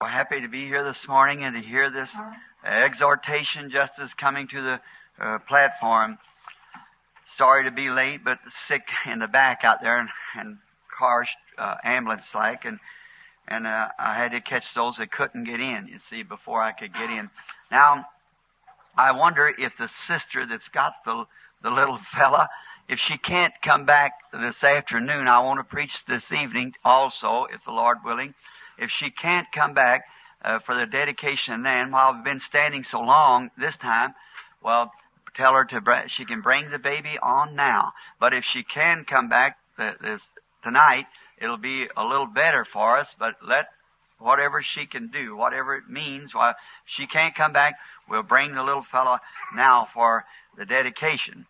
We're happy to be here this morning and to hear this exhortation just as coming to the platform. Sorry to be late, but sick in the back out there and cars, ambulance-like, and I had to catch those that couldn't get in, you see, before I could get in. Now, I wonder if the sister that's got the little fella, if she can't come back this afternoon. I want to preach this evening also, if the Lord willing. If she can't come back for the dedication then, while we've been standing so long this time, well, tell her to she can bring the baby on now. But if she can come back tonight, it'll be a little better for us, but let whatever she can do, whatever it means, while she can't come back, we'll bring the little fellow now for the dedication.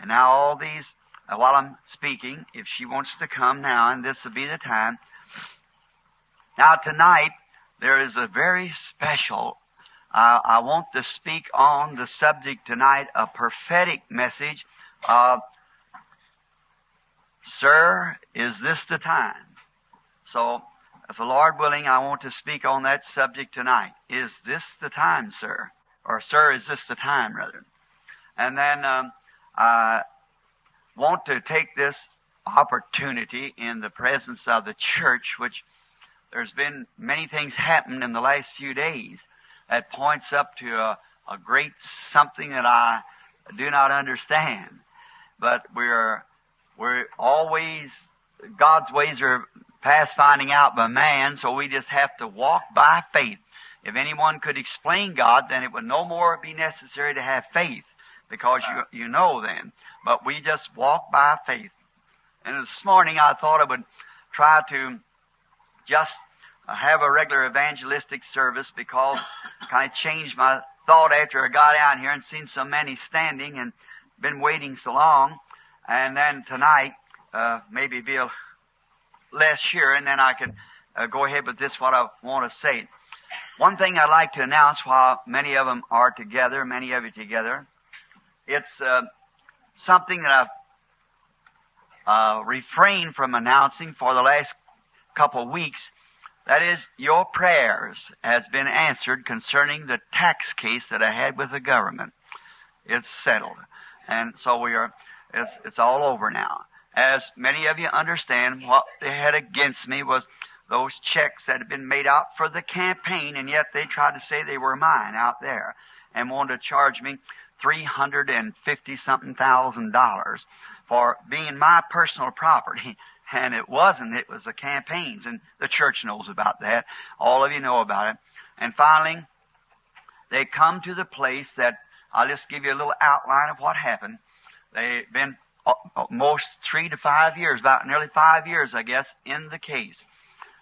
And now all these, while I'm speaking, if she wants to come now, and this will be the time. Now tonight, there is a very special, I want to speak on the subject tonight, a prophetic message of, "Sir, is this the time?" So, if the Lord willing, I want to speak on that subject tonight. Is this the time, sir? Or, sir, is this the time, rather? And then I want to take this opportunity in the presence of the church, which there's been many things happen in the last few days that points up to a great something that I do not understand. But we're always, God's ways are past finding out by man, so we just have to walk by faith. If anyone could explain God, then it would no more be necessary to have faith, because you know then. But we just walk by faith. And this morning I thought I would try to just have a regular evangelistic service, because I kind of changed my thought after I got out here and seen so many standing and been waiting so long. And then tonight, maybe be a less here, and then I can go ahead with this, what I want to say. One thing I'd like to announce while many of them are together, many of you together, it's something that I've refrained from announcing for the last couple of weeks. That is, your prayers has been answered concerning the tax case that I had with the government. It's settled. And so we are, it's all over now. As many of you understand, what they had against me was those checks that had been made out for the campaign, and yet they tried to say they were mine out there and wanted to charge me $350-something thousand for being my personal property. And it wasn't. It was the campaigns, and the church knows about that. All of you know about it. And finally, they come to the place that, I'll just give you a little outline of what happened. They've been most 3 to 5 years, about nearly 5 years, I guess, in the case.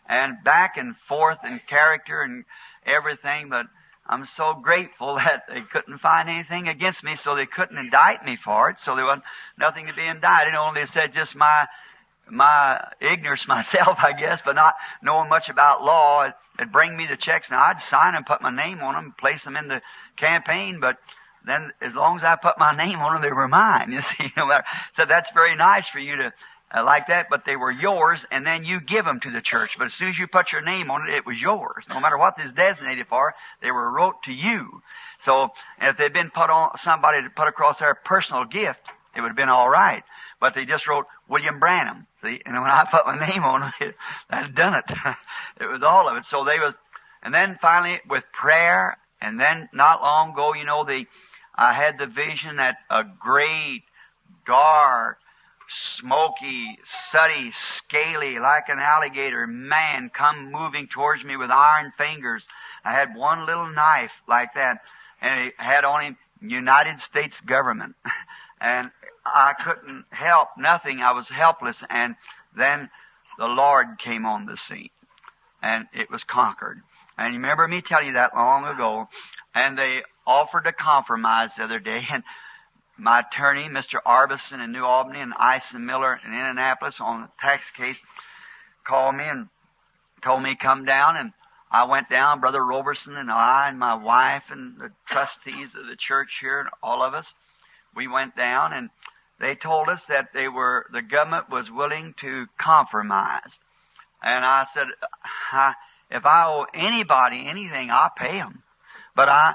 And back and forth and character and everything, but I'm so grateful that they couldn't find anything against me, so they couldn't indict me for it, so there was nothing to be indicted, only said just my ignorance myself, I guess, but not knowing much about law. It'd bring me the checks. Now, I'd sign them, put my name on them, place them in the campaign, but then as long as I put my name on them, they were mine, you see. So that's very nice for you to like that, but they were yours, and then you give them to the church. But as soon as you put your name on it, it was yours. No matter what it's designated for, they were wrote to you. So if they'd been put on somebody to put across their personal gift, it would have been all right. But they just wrote William Branham, see? And when I put my name on it, I'd done it. It was all of it. So they was, and then finally with prayer, and then not long ago, you know, I had the vision that a great, dark, smoky, sooty, scaly, like an alligator man come moving towards me with iron fingers. I had one little knife like that, and it had on him United States government. And I couldn't help nothing. I was helpless. And then the Lord came on the scene, and it was conquered. And you remember me telling you that long ago. And they offered a compromise the other day, and my attorney, Mr. Arbison in New Albany, and Ison Miller in Indianapolis on the tax case, called me and told me come down, and I went down, Brother Roberson and I and my wife and the trustees of the church here and all of us. We went down, and they told us that the government was willing to compromise. And I said, If I owe anybody anything, I pay them. But I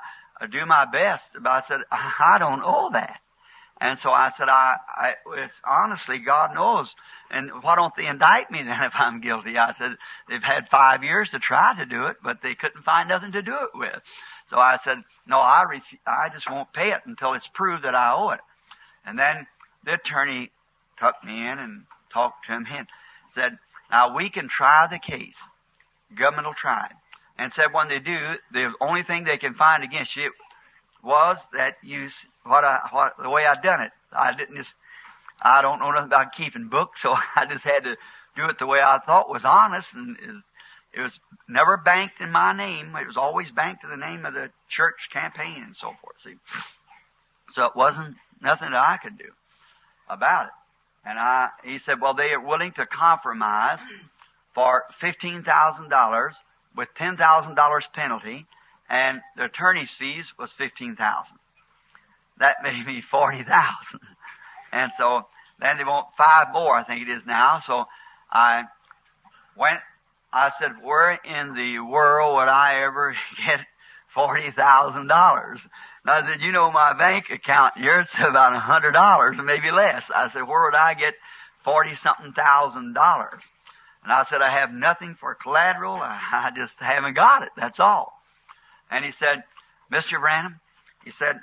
do my best. But I said, I don't owe that. And so I said, it's honestly, God knows. And why don't they indict me then if I'm guilty? I said, they've had 5 years to try to do it, but they couldn't find nothing to do it with. So I said, no, I just won't pay it until it's proved that I owe it. And then the attorney took me in and talked to him and said, now we can try the case. Government will try it. And said when they do, the only thing they can find against you was that you, the way I done it. I don't know nothing about keeping books, so I just had to do it the way I thought was honest. And it was never banked in my name. It was always banked in the name of the church campaign and so forth. See, so it wasn't nothing that I could do about it. And he said, well, they are willing to compromise for $15,000 with $10,000 penalty. And the attorney's fees was $15,000. That made me $40,000. And so then they want 5 more, I think it is now. So I said, where in the world would I ever get $40,000? And I said, you know, my bank account here, it's about $100, maybe less. I said, where would I get 40-something thousand dollars? And I said, I have nothing for collateral. I just haven't got it. That's all. And he said, Mr. Branham, he said,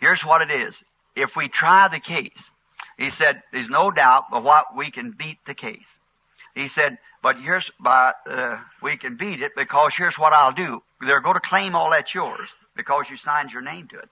here's what it is. If we try the case, he said, there's no doubt but what we can beat the case. He said, but here's we can beat it because here's what I'll do. They're going to claim all that's yours because you signed your name to it.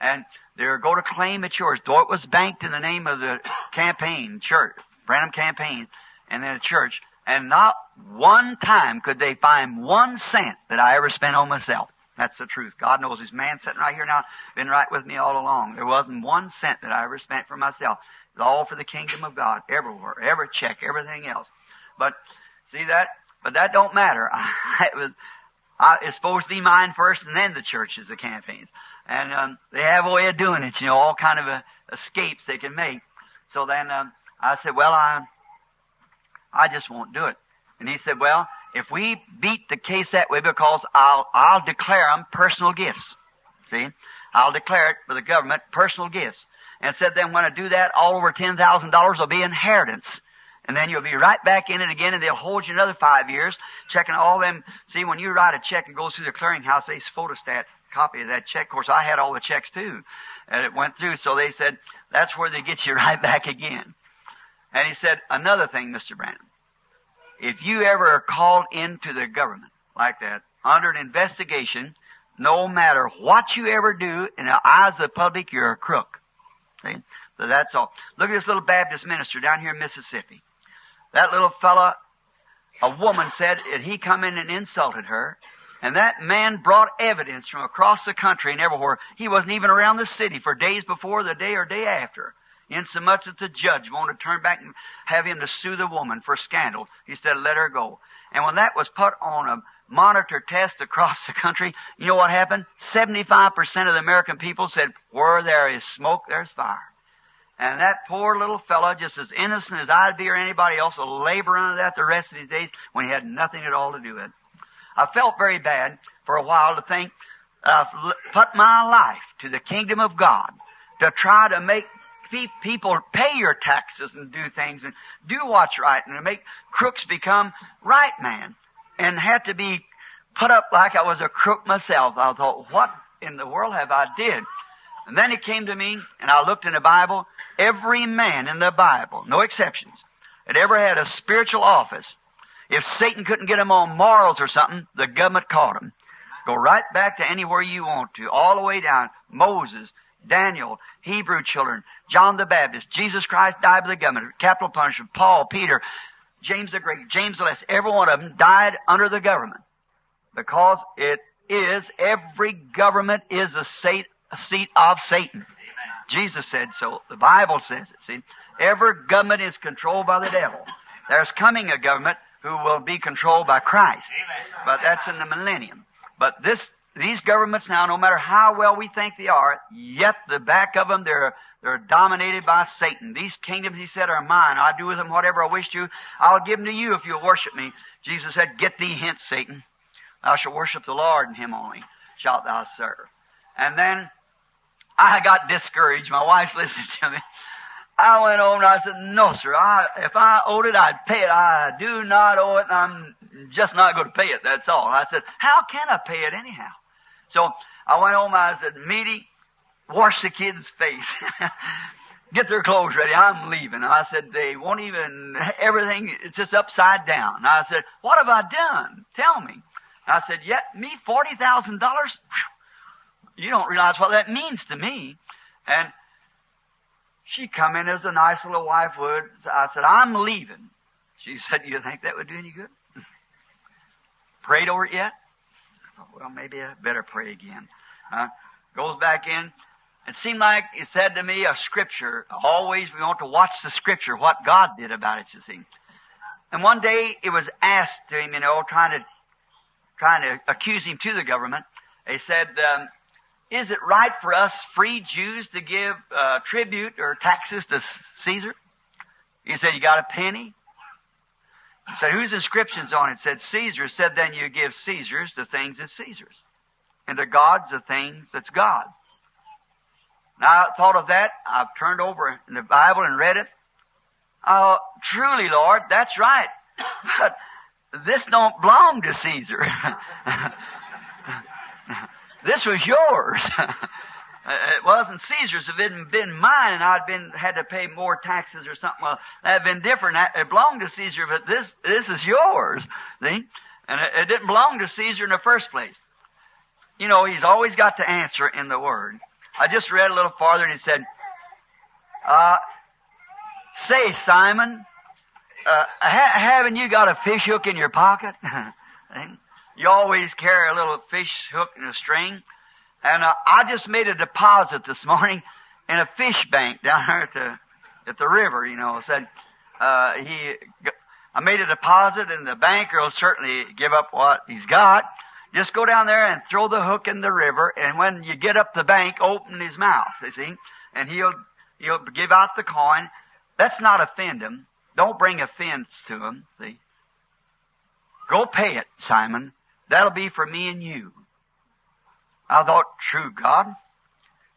And they're going to claim it's yours, though it was banked in the name of the campaign, church, Branham campaign, and then the church. And not one time could they find 1 cent that I ever spent on myself. That's the truth. God knows this man sitting right here now, been right with me all along. There wasn't 1 cent that I ever spent for myself. It was all for the kingdom of God, everywhere, every check, everything else. But see that? But that don't matter. It's supposed to be mine first, and then the churches, the campaigns. And they have a way of doing it, you know, all kind of escapes they can make. So then I said, well, I just won't do it. And he said, well, if we beat the case that way, because I'll declare them personal gifts. See? I'll declare it for the government, personal gifts. And said, then when I do that, all over $10,000 will be inheritance. And then you'll be right back in it again, and they'll hold you another 5 years, checking all them. See, when you write a check and go through the clearinghouse, they photostat copy of that check. Of course, I had all the checks too. And it went through, so they said, that's where they get you right back again. And he said, another thing, Mr. Branham, if you ever are called into the government like that, under an investigation, no matter what you ever do, in the eyes of the public, you're a crook. See? So that's all. Look at this little Baptist minister down here in Mississippi. That little fella, a woman said that he come in and insulted her, and that man brought evidence from across the country and everywhere. He wasn't even around the city for days before the day or day after. Insomuch that the judge wanted to turn back and have him to sue the woman for scandal. He said, let her go. And when that was put on a monitor test across the country, you know what happened? 75% of the American people said, where there is smoke, there's fire. And that poor little fellow, just as innocent as I'd be or anybody else, will labor under that the rest of his days when he had nothing at all to do with it. I felt very bad for a while to think I've put my life to the kingdom of God to try to make people pay your taxes and do things and do what's right and make crooks become right man, and had to be put up like I was a crook myself. I thought, what in the world have I did? And then it came to me, and I looked in the Bible. Every man in the Bible, no exceptions, had ever had a spiritual office. If Satan couldn't get him on morals or something, the government caught him. Go right back to anywhere you want to, all the way down. Moses, Daniel, Hebrew children, John the Baptist, Jesus Christ died by the government, capital punishment, Paul, Peter, James the Great, James the Less, every one of them died under the government. Because it is, every government is a seat of Satan. Amen. Jesus said so. The Bible says it. See, every government is controlled by the devil. There's coming a government who will be controlled by Christ. Amen. But that's in the millennium. But this These governments now, no matter how well we think they are, yet the back of them, they're dominated by Satan. These kingdoms, he said, are mine. I'll do with them whatever I wish to. I'll give them to you if you'll worship me. Jesus said, get thee hence, Satan. Thou shalt worship the Lord, and him only shalt thou serve. And then I got discouraged. My wife listened to me. I went home and I said, no, sir, if I owed it, I'd pay it. I do not owe it, and I'm just not going to pay it, that's all. I said, how can I pay it anyhow? So I went home and I said, Meaty, wash the kids' face. Get their clothes ready. I'm leaving. I said, they won't even, everything, it's just upside down. And I said, what have I done? Tell me. And I said, yet me, $40,000? You don't realize what that means to me. And she come in as a nice little wife would. So I said, I'm leaving. She said, you think that would do any good? Prayed over it yet? I thought, well, maybe I better pray again. Goes back in. It seemed like it said to me a scripture. Always we want to watch the scripture, what God did about it, you see. And one day it was asked to him, you know, trying to accuse him to the government. They said, is it right for us free Jews to give tribute or taxes to Caesar? He said, you got a penny? He said, whose inscription's on it? Said, Caesar. Said, then you give Caesar's the things that's Caesar's, and to God's the things that's God's. Now, I thought of that. I've turned over in the Bible and read it. Oh, truly, Lord, that's right. But this don't belong to Caesar. This was yours. It wasn't Caesar's. If it had been mine and I'd had to pay more taxes or something, well, that'd been different. It belonged to Caesar, but this is yours. See? And it didn't belong to Caesar in the first place. You know, he's always got to answer in the Word. I just read a little farther and he said, say, Simon, haven't you got a fish hook in your pocket? You always carry a little fish hook and a string. And I just made a deposit this morning in a fish bank down here at the river, you know. Said, I made a deposit, and the banker will certainly give up what he's got. Just go down there and throw the hook in the river, and when you get up the bank, open his mouth, you see, and he'll give out the coin. That's not offend him. Don't bring offense to him, see. Go pay it, Simon. That'll be for me and you. I thought, true God,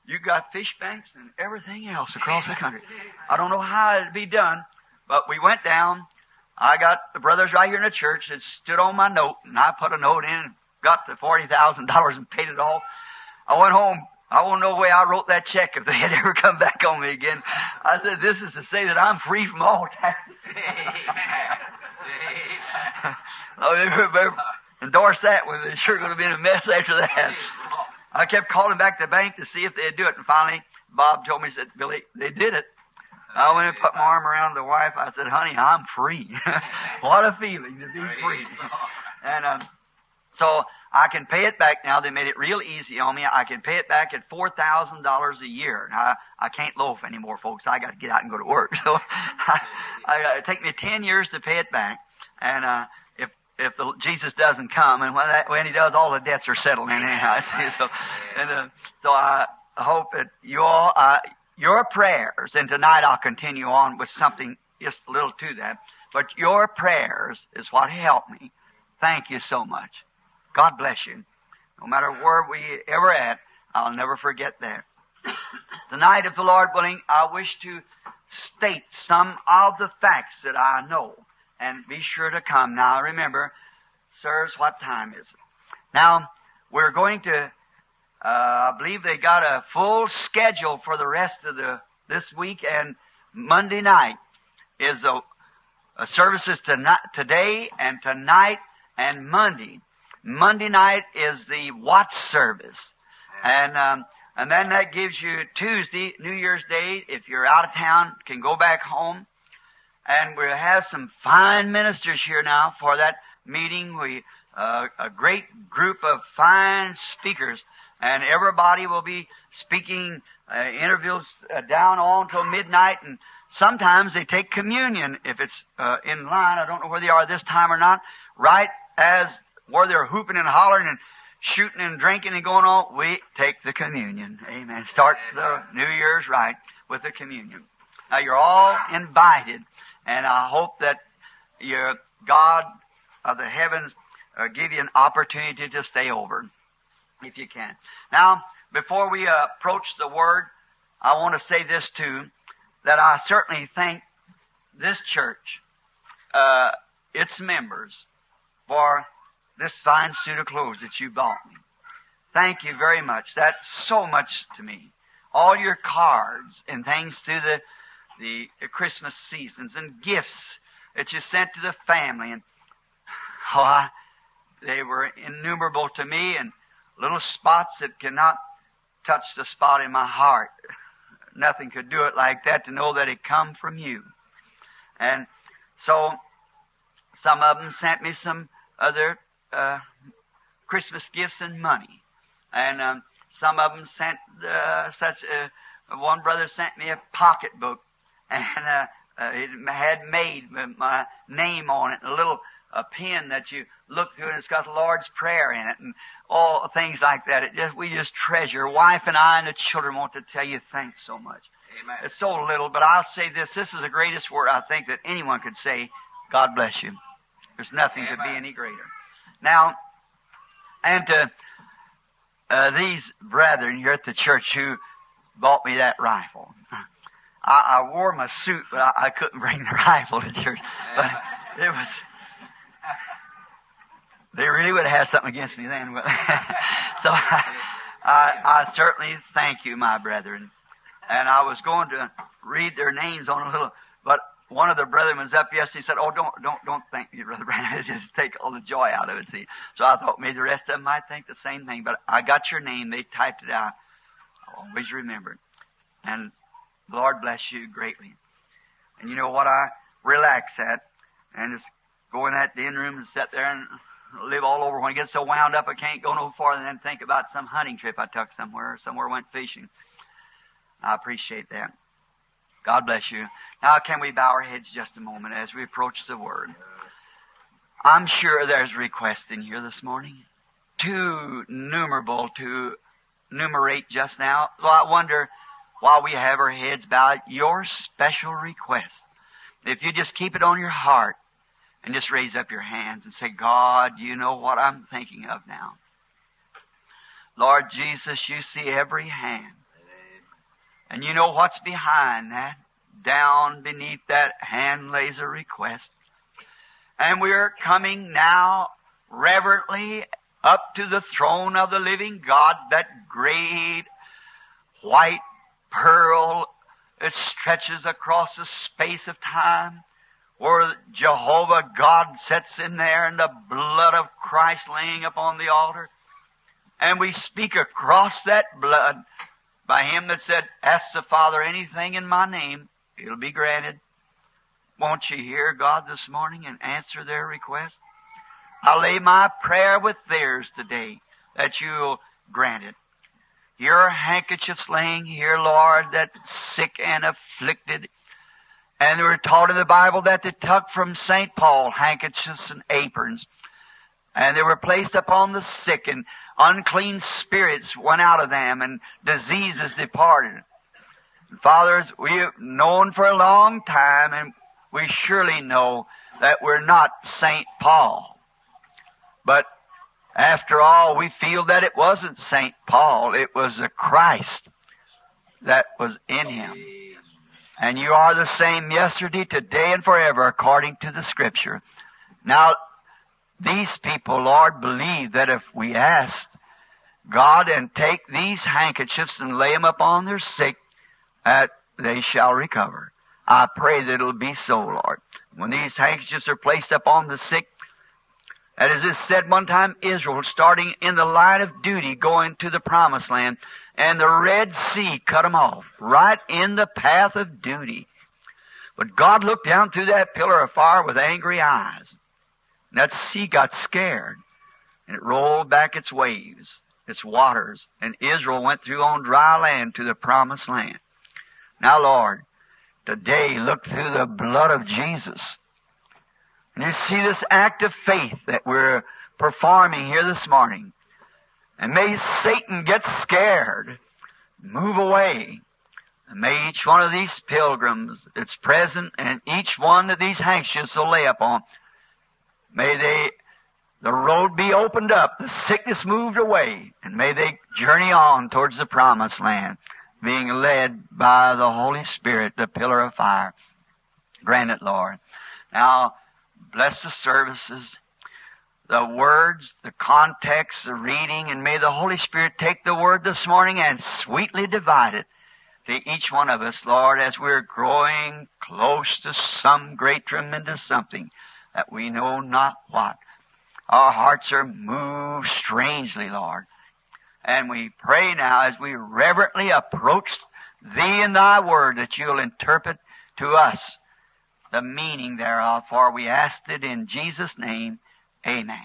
you got fish banks and everything else across the country. I don't know how it'd be done, but we went down. I got the brothers right here in the church that stood on my note, and I put a note in and got the $40,000 and paid it off. I went home. I won't know where I wrote that check if they had ever come back on me again. I said, this is to say that I'm free from all taxes. Endorse that. We were sure going to be in a mess after that. I kept calling back the bank to see if they'd do it. And finally, Bob told me, he said, Billy, they did it. I went and put my arm around the wife. I said, honey, I'm free. What a feeling to be free. And so I can pay it back now. They made it real easy on me. I can pay it back at $4,000 a year. Now, I can't loaf anymore, folks. I got to get out and go to work. So it take me 10 years to pay it back. And if Jesus doesn't come, and when he does, all the debts are settled in anyhow. So I hope that you all, your prayers, and tonight I'll continue on with something just a little to that, but your prayers is what helped me. Thank you so much. God bless you. No matter where we ever at, I'll never forget that. Tonight, if the Lord willing, I wish to state some of the facts that I know. And be sure to come. Now, remember, sirs, what time is it? Now, we're going to, I believe they got a full schedule for the rest of this week. And Monday night is services today and tonight and Monday. Monday night is the watch service. And then that gives you Tuesday, New Year's Day. If you're out of town, can go back home. And we'll have some fine ministers here now for that meeting. We a great group of fine speakers. And everybody will be speaking interviews down on till midnight. And sometimes they take communion if it's in line. I don't know where they are this time or not. Right as where they're hooping and hollering and shooting and drinking and going on, we take the communion. Amen. Start the New Year's right with the communion. Now, you're all invited, and I hope that your God of the heavens give you an opportunity to stay over, if you can. Now, before we approach the Word, I want to say this, too, that I certainly thank this church, its members, for this fine suit of clothes that you bought me. Thank you very much. That's so much to me. All your cards and things through the Christmas seasons and gifts that you sent to the family. And oh, they were innumerable to me, and little spots that cannot touch the spot in my heart. Nothing could do it like that, to know that it come from you. And so some of them sent me some other Christmas gifts and money. And some of them sent one brother sent me a pocketbook, and it had made with my name on it, and a pen that you look through, and it's got the Lord's Prayer in it, and all things like that. We just treasure. Wife and I and the children want to tell you thanks so much. Amen. It's so little, but I'll say this. This is the greatest word, I think, that anyone could say. God bless you. There's nothing Amen. Could be any greater. Now, and to these brethren here at the church who bought me that rifle. I wore my suit, but I couldn't bring the rifle to church. But it was... They really would have had something against me then. So I certainly thank you, my brethren. And I was going to read their names on a little, but one of the brethren was up yesterday. He said, "Oh, don't thank me, Brother Branham. Just take all the joy out of it." See, so I thought maybe the rest of them might think the same thing. But I got your name. They typed it out. I'll always remember it. And the Lord bless you greatly. And you know what? I relax at and just go in that den room and sit there and live all over. When I get so wound up I can't go no farther than think about some hunting trip I took somewhere, went fishing. I appreciate that. God bless you. Now can we bow our heads just a moment as we approach the Word? I'm sure there's requests in here this morning, too numerable to enumerate just now. Well, I wonder, while we have our heads bowed, your special request. If you just keep it on your heart, and just raise up your hands and say, "God, you know what I'm thinking of now. Lord Jesus, you see every hand. And you know what's behind that. Down beneath that hand lays a request. And we're coming now reverently up to the throne of the living God, that great white pearl that stretches across the space of time, where Jehovah God sits in there, and the blood of Christ laying upon the altar. And we speak across that blood by Him that said, 'Ask the Father anything in my name, it'll be granted.' Won't you hear God this morning and answer their request? I lay my prayer with theirs today, that you'll grant it. Your handkerchief's laying here, Lord, that sick and afflicted. And we're taught in the Bible that they took from St. Paul handkerchiefs and aprons, and they were placed upon the sick, and unclean spirits went out of them, and diseases departed. And fathers, we've known for a long time, and we surely know that we're not St. Paul. But after all, we feel that it wasn't St. Paul, it was the Christ that was in him. And you are the same yesterday, today, and forever, according to the Scripture. Now, these people, Lord, believe that if we ask God and take these handkerchiefs and lay them upon their sick, that they shall recover. I pray that it'll be so, Lord. When these handkerchiefs are placed upon the sick, and as is said one time, Israel, starting in the line of duty, going to the Promised Land, and the Red Sea cut them off, right in the path of duty. But God looked down through that pillar of fire with angry eyes. And that sea got scared, and it rolled back its waves, its waters, and Israel went through on dry land to the Promised Land. Now, Lord, today look through the blood of Jesus. And you see this act of faith that we're performing here this morning. And may Satan get scared, move away. And may each one of these pilgrims that's present and each one that these anxious will lay upon, may the road be opened up, the sickness moved away, and may they journey on towards the promised land, being led by the Holy Spirit, the pillar of fire. Grant it, Lord. Now, bless the services, the words, the context, the reading, and may the Holy Spirit take the word this morning and sweetly divide it to each one of us, Lord, as we're growing close to some great tremendous something that we know not what. Our hearts are moved strangely, Lord. And we pray now as we reverently approach Thee and Thy Word that You'll interpret to us the meaning thereof, for we ask it in Jesus' name. Amen.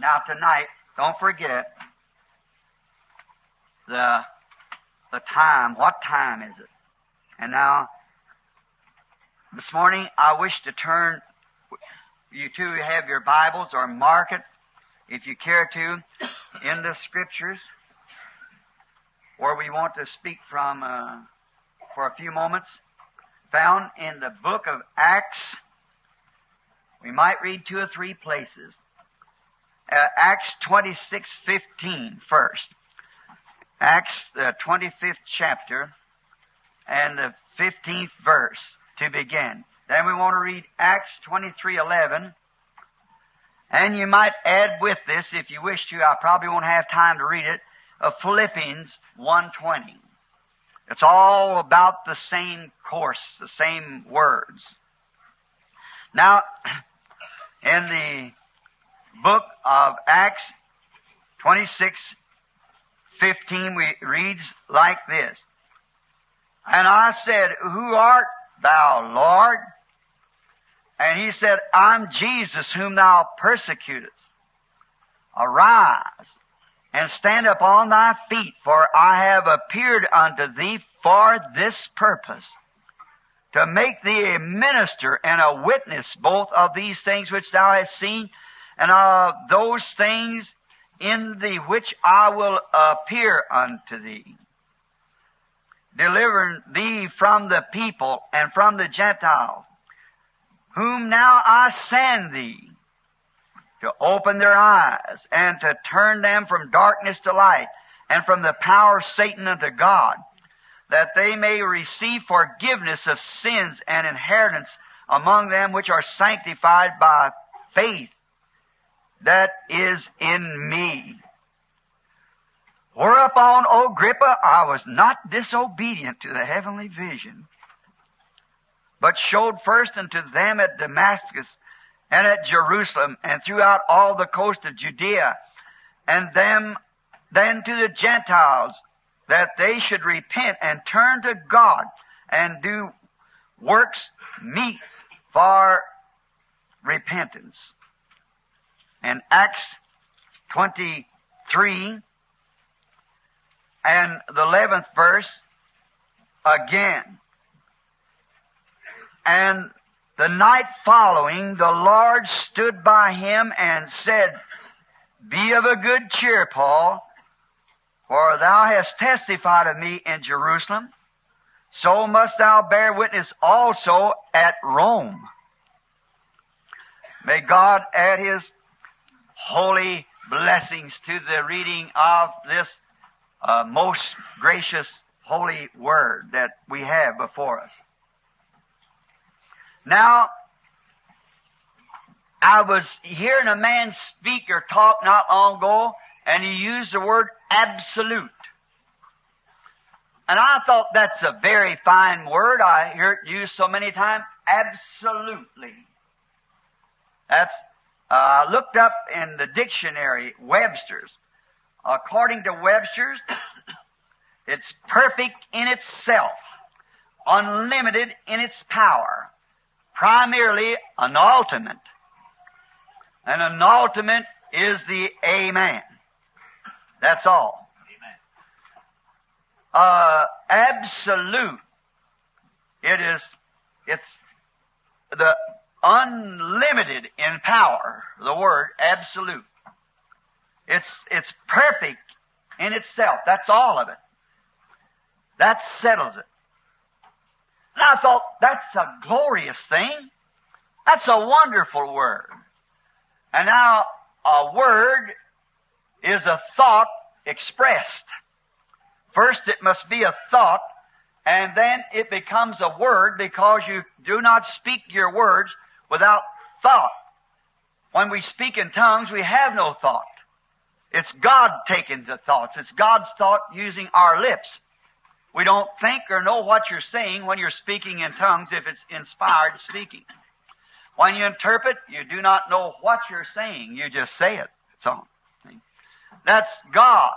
Now tonight, don't forget the time. What time is it? And now, this morning, I wish to turn, you two have your Bibles or mark it, if you care to, in the Scriptures, where we want to speak from for a few moments, found in the book of Acts. We might read two or three places. Acts 26:15 first. Acts, the 25th chapter, and the 15th verse. To begin. Then we want to read Acts 23:11. And you might add with this, if you wish to, I probably won't have time to read it, of Philippians 1:20. It's all about the same course, the same words. Now, in the book of Acts 26:15, it reads like this. And I said, Who art Thou, Lord? And he said, I'm Jesus whom thou persecutest. Arise and stand up on thy feet, for I have appeared unto thee for this purpose, to make thee a minister and a witness both of these things which thou hast seen, and of those things in thee which I will appear unto thee, delivering thee from the people and from the Gentiles, whom now I send thee to open their eyes and to turn them from darkness to light and from the power of Satan unto God, that they may receive forgiveness of sins and inheritance among them which are sanctified by faith that is in me. Whereupon, O Agrippa, I was not disobedient to the heavenly vision, but showed first unto them at Damascus and at Jerusalem and throughout all the coast of Judea, and then to the Gentiles, that they should repent and turn to God and do works meet for repentance. And Acts 23, and the 11th verse again. And the night following, the Lord stood by him and said, Be of a good cheer, Paul, for thou hast testified of me in Jerusalem. So must thou bear witness also at Rome. May God add His holy blessings to the reading of this most gracious holy word that we have before us. Now, I was hearing a man speak or talk not long ago, and he used the word absolute. And I thought that's a very fine word. I hear it used so many times. Absolutely. That's looked up in the dictionary, Webster's. According to Webster's, it's perfect in itself, unlimited in its power, primarily an ultimate. And an ultimate is the amen. That's all. Amen. Absolute. It's the unlimited in power, the word absolute. It's perfect in itself. That's all of it. That settles it. And I thought, that's a glorious thing. That's a wonderful word. And now a word is a thought expressed. First it must be a thought, and then it becomes a word, because you do not speak your words without thought. When we speak in tongues, we have no thought. It's God taking the thoughts. It's God's thought using our lips. We don't think or know what you're saying when you're speaking in tongues, if it's inspired speaking. When you interpret, you do not know what you're saying. You just say it. It's on. That's God.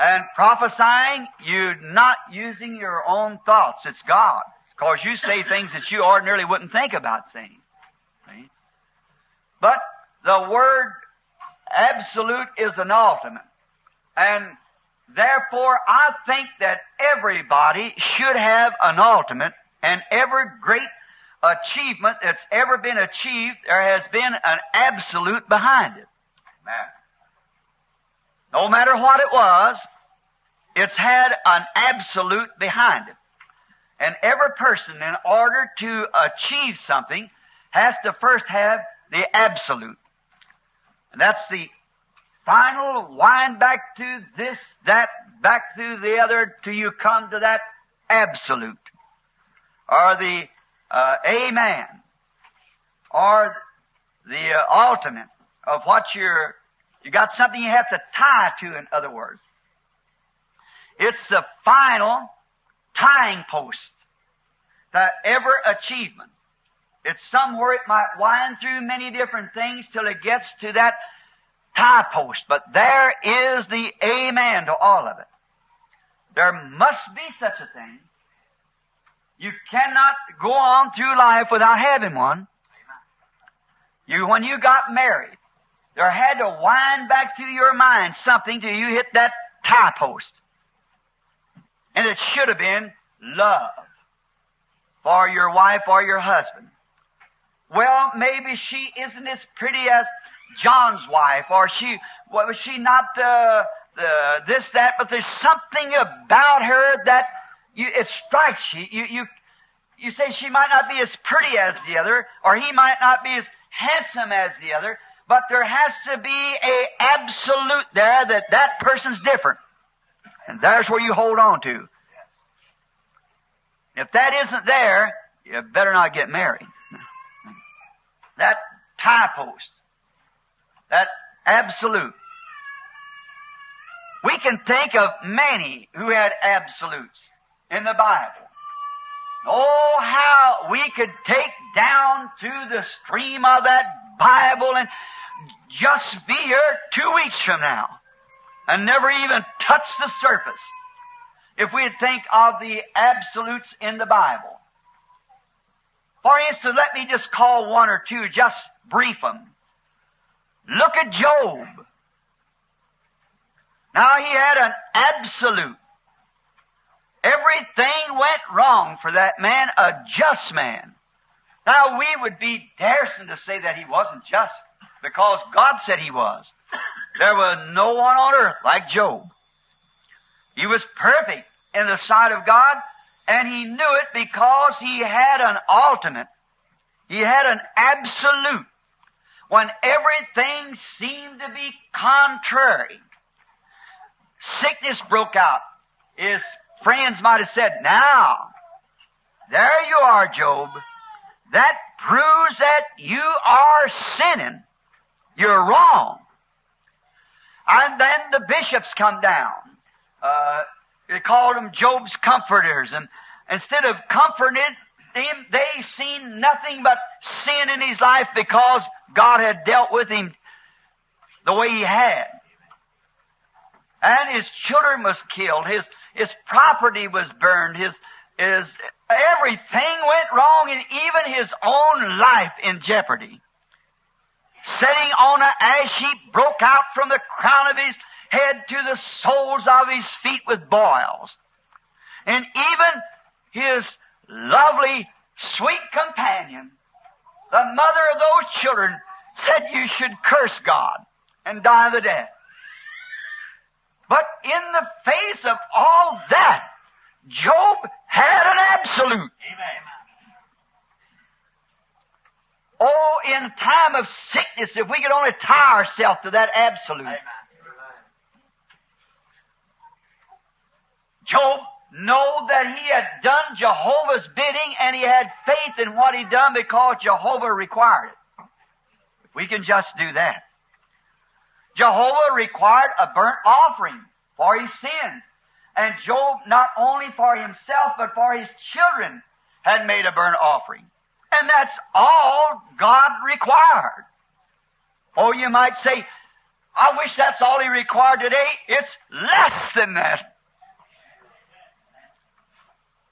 And prophesying, you're not using your own thoughts. It's God. Because you say things that you ordinarily wouldn't think about saying. See? But the word absolute is an ultimate. And therefore, I think that everybody should have an ultimate, and every great achievement that's ever been achieved, there has been an absolute behind it. Amen. No matter what it was, it's had an absolute behind it. And every person, in order to achieve something, has to first have the absolute. And that's the final wind back to this, that, back to the other, till you come to that absolute. Or the amen. Or the ultimate of what you're... You got something you have to tie to, in other words. It's the final tying post to every achievement. It's somewhere it might wind through many different things till it gets to that tie post. But there is the amen to all of it. There must be such a thing. You cannot go on through life without having one. When you got married, there had to wind back through your mind something till you hit that tie post. And it should have been love for your wife or your husband. Well, maybe she isn't as pretty as John's wife, or was she not this, that, but there's something about her that it strikes you. You say she might not be as pretty as the other, or he might not be as handsome as the other, but there has to be an absolute there that person's different. And there's where you hold on to. If that isn't there, you better not get married. That tie post, that absolute. We can think of many who had absolutes in the Bible. Oh, how we could take down to the stream of that Bible and just be here 2 weeks from now and never even touch the surface if we'd think of the absolutes in the Bible. For instance, let me just call one or two, just brief them. Look at Job. Now, he had an absolute. Everything went wrong for that man, a just man. Now, we would be daring to say that he wasn't just, because God said he was. There was no one on earth like Job. He was perfect in the sight of God, and he knew it because he had an ultimate. He had an absolute. When everything seemed to be contrary, sickness broke out. His friends might have said, "Now, there you are, Job. That proves that you are sinning. You're wrong." And then the bishops come down. They called them Job's comforters. And instead of comforting him, they seen nothing but sin in his life, because God had dealt with him the way he had. And his children was killed. His property was burned. Everything went wrong, and even his own life in jeopardy. Sitting on an ash heap, broke out from the crown of his head to the soles of his feet with boils. And even his lovely, sweet companion the mother of those children, said you should curse God and die the death. But in the face of all that, Job had an absolute. Amen. Oh, in time of sickness, if we could only tie ourselves to that absolute. Amen. Job know that he had done Jehovah's bidding, and he had faith in what he done because Jehovah required it. If we can just do that. Jehovah required a burnt offering for his sins. And Job, not only for himself, but for his children, had made a burnt offering. And that's all God required. Oh, you might say, I wish that's all he required today. It's less than that.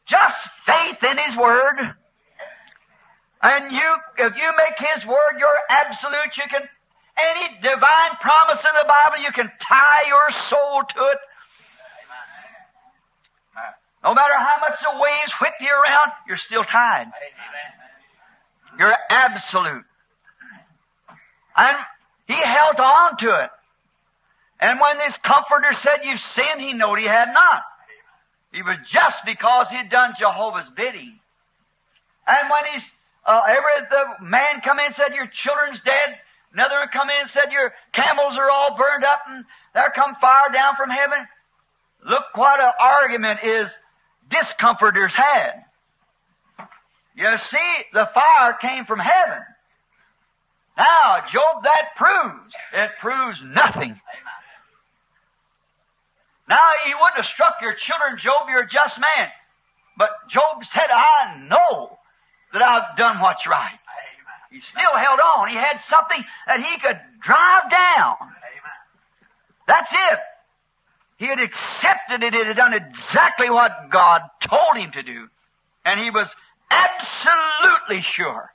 Just faith in His Word. And if you make His Word your absolute, you can, any divine promise in the Bible, you can tie your soul to it. No matter how much the waves whip you around, you're still tied. You're absolute. And He held on to it. And when this Comforter said, you've sinned, He knew He had not. It was just because he'd done Jehovah's bidding. And when the man come in and said, your children's dead. Another one come in and said, your camels are all burned up and there come fire down from heaven. Look what an argument is discomforters had. You see, the fire came from heaven. Now, Job, it proves nothing. Now, he wouldn't have struck your children, Job, you're a just man. But Job said, I know that I've done what's right. Amen. He still held on. He had something that he could drive down. Amen. That's it. He had accepted it. He had done exactly what God told him to do. And he was absolutely sure.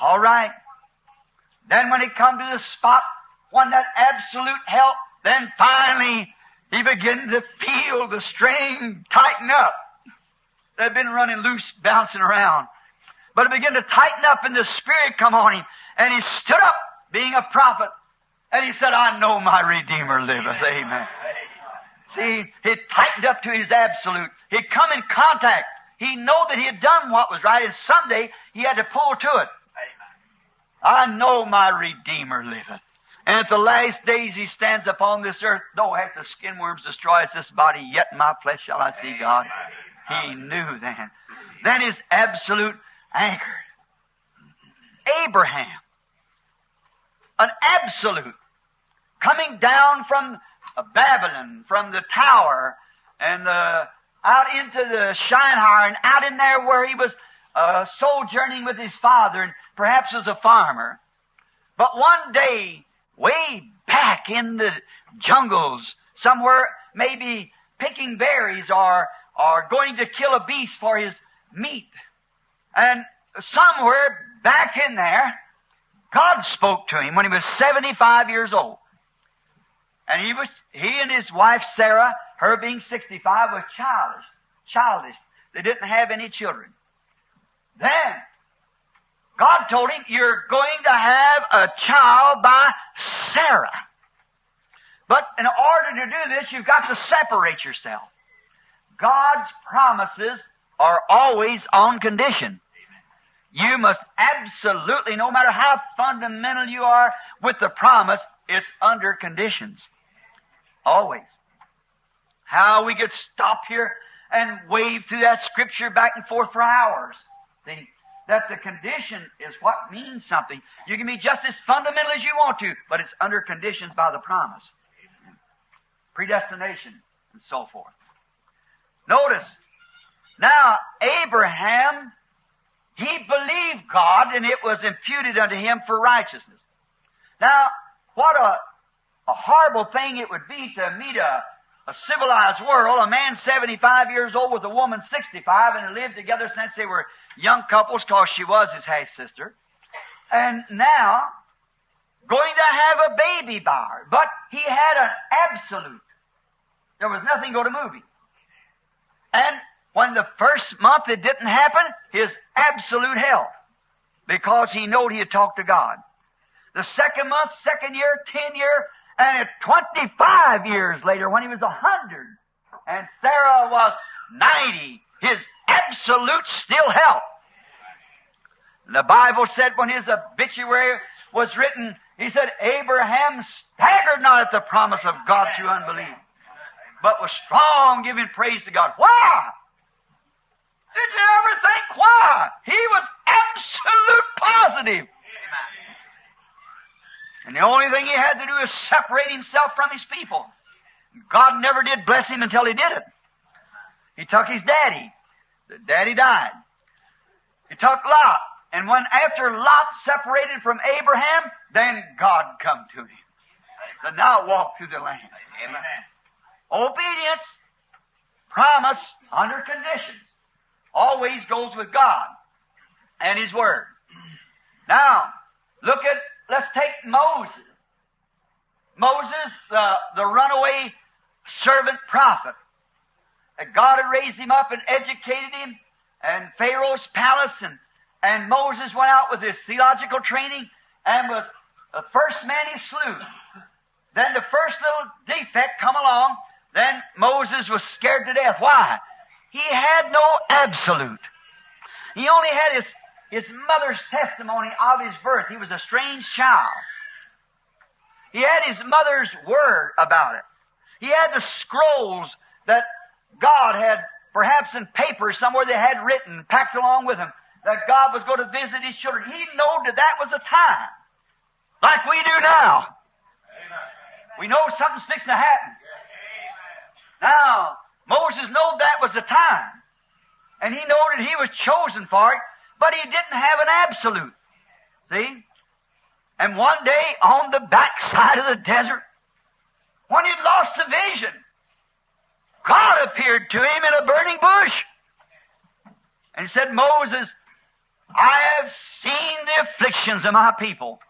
All right. Then when he come to the spot, when that absolute help, then finally, he began to feel the string tighten up. They'd been running loose, bouncing around. But it began to tighten up, and the Spirit come on him. And he stood up, being a prophet. And he said, I know my Redeemer liveth. Amen. See, he tightened up to his absolute. He'd come in contact. He knew that he had done what was right, and someday he had to pull to it. I know my Redeemer liveth. And at the last days he stands upon this earth, though hath the skin worms destroyed this body, yet in my flesh shall I see God. He knew then. Then his absolute anchor. Abraham, an absolute, coming down from Babylon, from the tower, and out into the Shinar, and out in there where he was sojourning with his father, and perhaps as a farmer. But one day, way back in the jungles, somewhere maybe picking berries or going to kill a beast for his meat. And somewhere back in there, God spoke to him when he was 75 years old. And he and his wife Sarah, her being 65, was childish. They didn't have any children. Then God told him, you're going to have a child by Sarah. But in order to do this, you've got to separate yourself. God's promises are always on condition. You must absolutely, no matter how fundamental you are with the promise, it's under conditions. Always. How we could stop here and wave through that scripture back and forth for hours. See? That the condition is what means something. You can be just as fundamental as you want to, but it's under conditions by the promise. Predestination and so forth. Notice, now Abraham, he believed God and it was imputed unto him for righteousness. Now, what a horrible thing it would be to meet a civilized world, a man 75 years old with a woman 65, and lived together since they were young couples because she was his half-sister. And now, going to have a baby by her. But he had an absolute. There was nothing going to move him. And When the first month it didn't happen, his absolute health, because he knowed he had talked to God. The second month, second year, 10 years, and 25 years later, when he was 100, and Sarah was 90, his absolute still health. And the Bible said when his obituary was written, he said, Abraham staggered not at the promise of God through unbelief, but was strong, giving praise to God. Why? Did you ever think why? He was absolute positive. And the only thing he had to do is separate himself from his people. God never did bless him until he did it. He took his daddy. The daddy died. He took Lot. And when after Lot separated from Abraham, then God come to him. So now walk through the land. Amen. Obedience, promise, under conditions, always goes with God and His Word. Now, look at, let's take Moses. Moses, the runaway servant prophet. God had raised him up and educated him in Pharaoh's palace, and Moses went out with his theological training and was the first man he slew. Then the first little defect come along. Then Moses was scared to death. Why? He had no absolute. He only had his mother's testimony of his birth. He was a strange child. He had his mother's word about it. He had the scrolls that God had, perhaps in paper somewhere they had written, packed along with him, that God was going to visit His children. He knew that that was a time, like we do now. We know something's fixing to happen. Now, Moses knew that was the time, and he knew that he was chosen for it, but he didn't have an absolute. See? And one day, on the backside of the desert, when he'd lost the vision, God appeared to him in a burning bush and said, Moses, I have seen the afflictions of my people.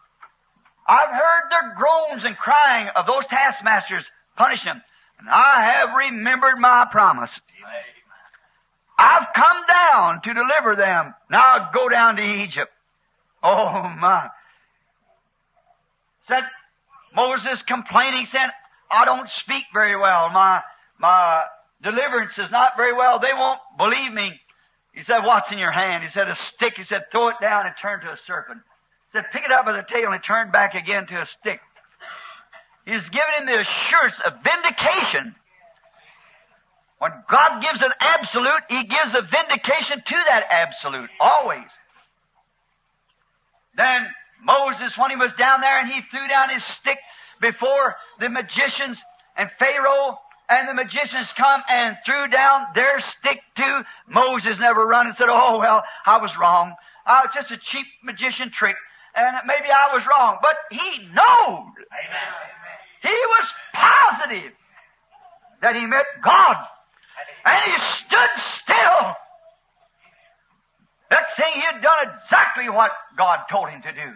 I've heard their groans and crying of those taskmasters, punish them. And I have remembered my promise. Amen. I've come down to deliver them. Now go down to Egypt. Oh, my. Said Moses complaining, said, I don't speak very well. My deliverance is not very well. They won't believe me. He said, what's in your hand? He said, a stick. He said, throw it down and turn to a serpent. He said, pick it up by the tail and turn back again to a stick. He's giving him the assurance of vindication. When God gives an absolute, He gives a vindication to that absolute, always. Then Moses, when he was down there and he threw down his stick before the magicians, and Pharaoh and the magicians come and threw down their stick too, Moses never run and said, oh, well, I was wrong. I was just a cheap magician trick. And maybe I was wrong. But he knowed. Amen. He was positive that he met God. And he stood still. Next thing, he had done exactly what God told him to do.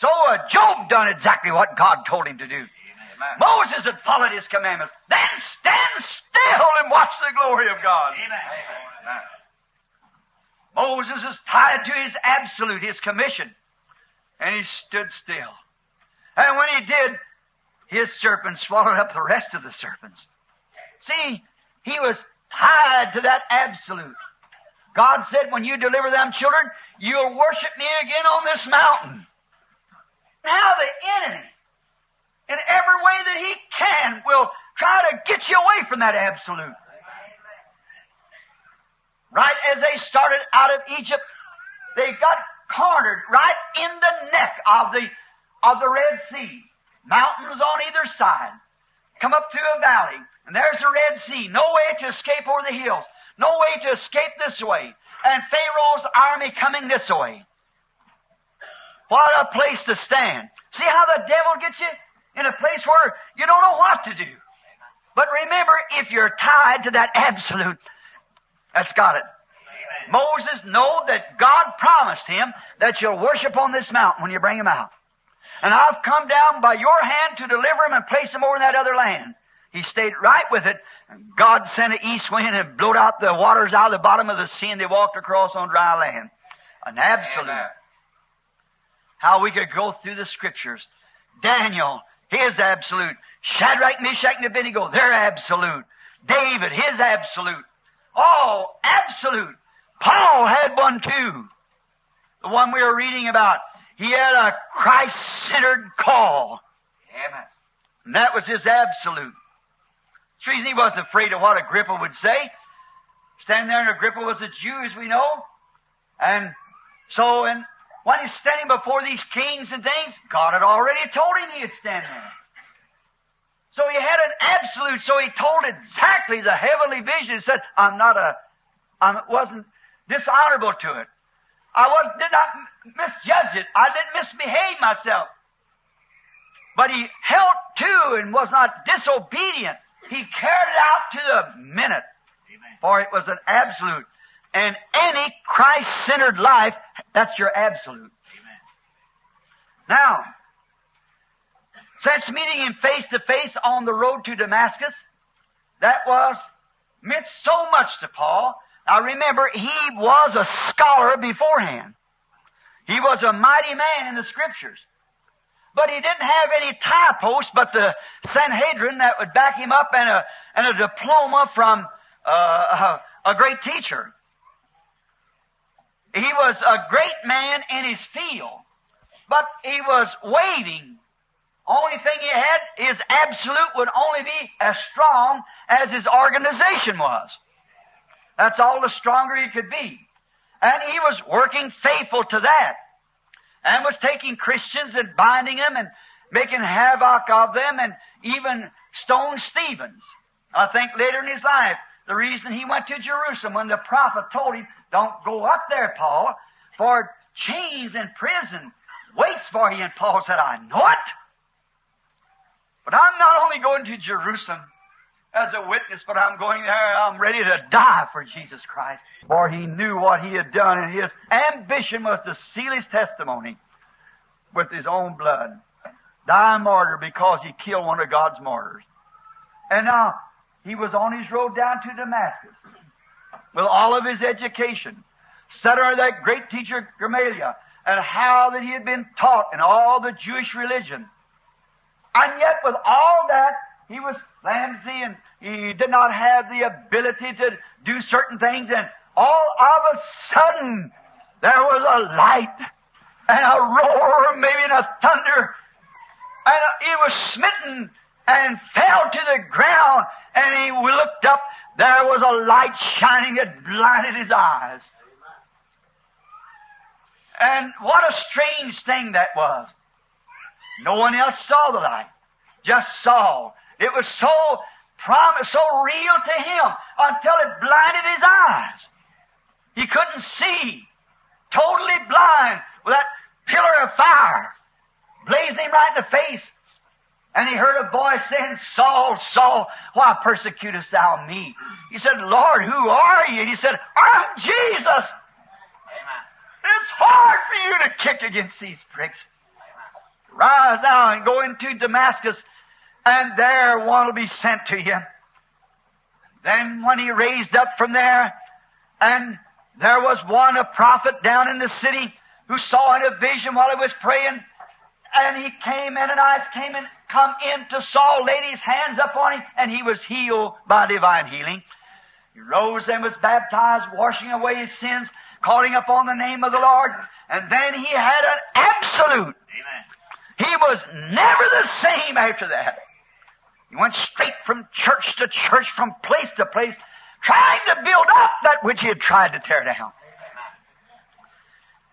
So Job done exactly what God told him to do. Amen. Moses had followed His commandments. Then stand still and watch the glory of God. Amen. Moses is tied to his absolute, his commission. And he stood still. And when he did, his serpent swallowed up the rest of the serpents. See, he was tied to that absolute. God said, when you deliver them children, you'll worship me again on this mountain. Now the enemy, in every way that he can, will try to get you away from that absolute. Right as they started out of Egypt, they got cornered right in the neck of the Red Sea. Mountains on either side. Come up through a valley, and there's the Red Sea. No way to escape over the hills. No way to escape this way. And Pharaoh's army coming this way. What a place to stand. See how the devil gets you? In a place where you don't know what to do. But remember, if you're tied to that absolute, that's got it. Moses know that God promised him that you'll worship on this mountain when you bring him out. And I've come down by your hand to deliver him and place him over in that other land. He He stayed right with it. God sent an east wind and blowed out the waters out of the bottom of the sea, and they walked across on dry land. An absolute. Amen. How we could go through the Scriptures. Daniel, his absolute. Shadrach, Meshach, and Abednego, their absolute. David, his absolute. All absolute. Paul had one too. The one we were reading about. He had a Christ-centered call. Amen. And that was his absolute. It's the reason he wasn't afraid of what Agrippa would say. Standing there, and Agrippa was a Jew, as we know. And so, and when he's standing before these kings and things, God had already told him he'd stand there. So he had an absolute, so he told exactly the heavenly vision. He said, I wasn't dishonorable to it. I did not misjudge it. I didn't misbehave myself. But he held to and was not disobedient. He carried it out to the minute. Amen. For it was an absolute. And any Christ-centered life, that's your absolute. Amen. Now, since meeting him face-to-face on the road to Damascus, that meant so much to Paul. Now remember, he was a scholar beforehand. He was a mighty man in the Scriptures. But he didn't have any typos but the Sanhedrin that would back him up, and a diploma from a great teacher. He was a great man in his field, but he was wavering. Only thing he had, his absolute would only be as strong as his organization was. That's all the stronger he could be. And he was working faithful to that, and was taking Christians and binding them and making havoc of them, and even stoned Stephen. I think later in his life, the reason he went to Jerusalem, when the prophet told him, "Don't go up there, Paul, for chains and prison waits for you." And Paul said, "I know it. But I'm not only going to Jerusalem as a witness, but I'm going there. I'm ready to die for Jesus Christ." For he knew what he had done, and his ambition was to seal his testimony with his own blood. Die a martyr because he killed one of God's martyrs. And now, he was on his road down to Damascus with all of his education, set under that great teacher Gamaliel, and how that he had been taught in all the Jewish religion. And yet with all that, he was flimsy, and he did not have the ability to do certain things, and all of a sudden there was a light and a roar, maybe, and a thunder, and he was smitten and fell to the ground, and he looked up. There was a light shining that blinded his eyes. And what a strange thing that was. No one else saw the light, just Saul. It was so prominent, so real to him, until it blinded his eyes. He couldn't see. Totally blind, with that pillar of fire blazing him right in the face. And he heard a voice saying, "Saul, Saul, why persecutest thou me?" He said, "Lord, who are you?" And he said, "I'm Jesus." It's hard for you to kick against these pricks. Rise now and go into Damascus, and there one will be sent to you. Then when he raised up from there, and there was one, a prophet down in the city, who saw in a vision while he was praying, and he came, Ananias came and come into Saul, laid his hands upon him, and he was healed by divine healing. He rose and was baptized, washing away his sins, calling upon the name of the Lord, and then he had an absolute. Amen. He was never the same after that. He went straight from church to church, from place to place, trying to build up that which he had tried to tear down.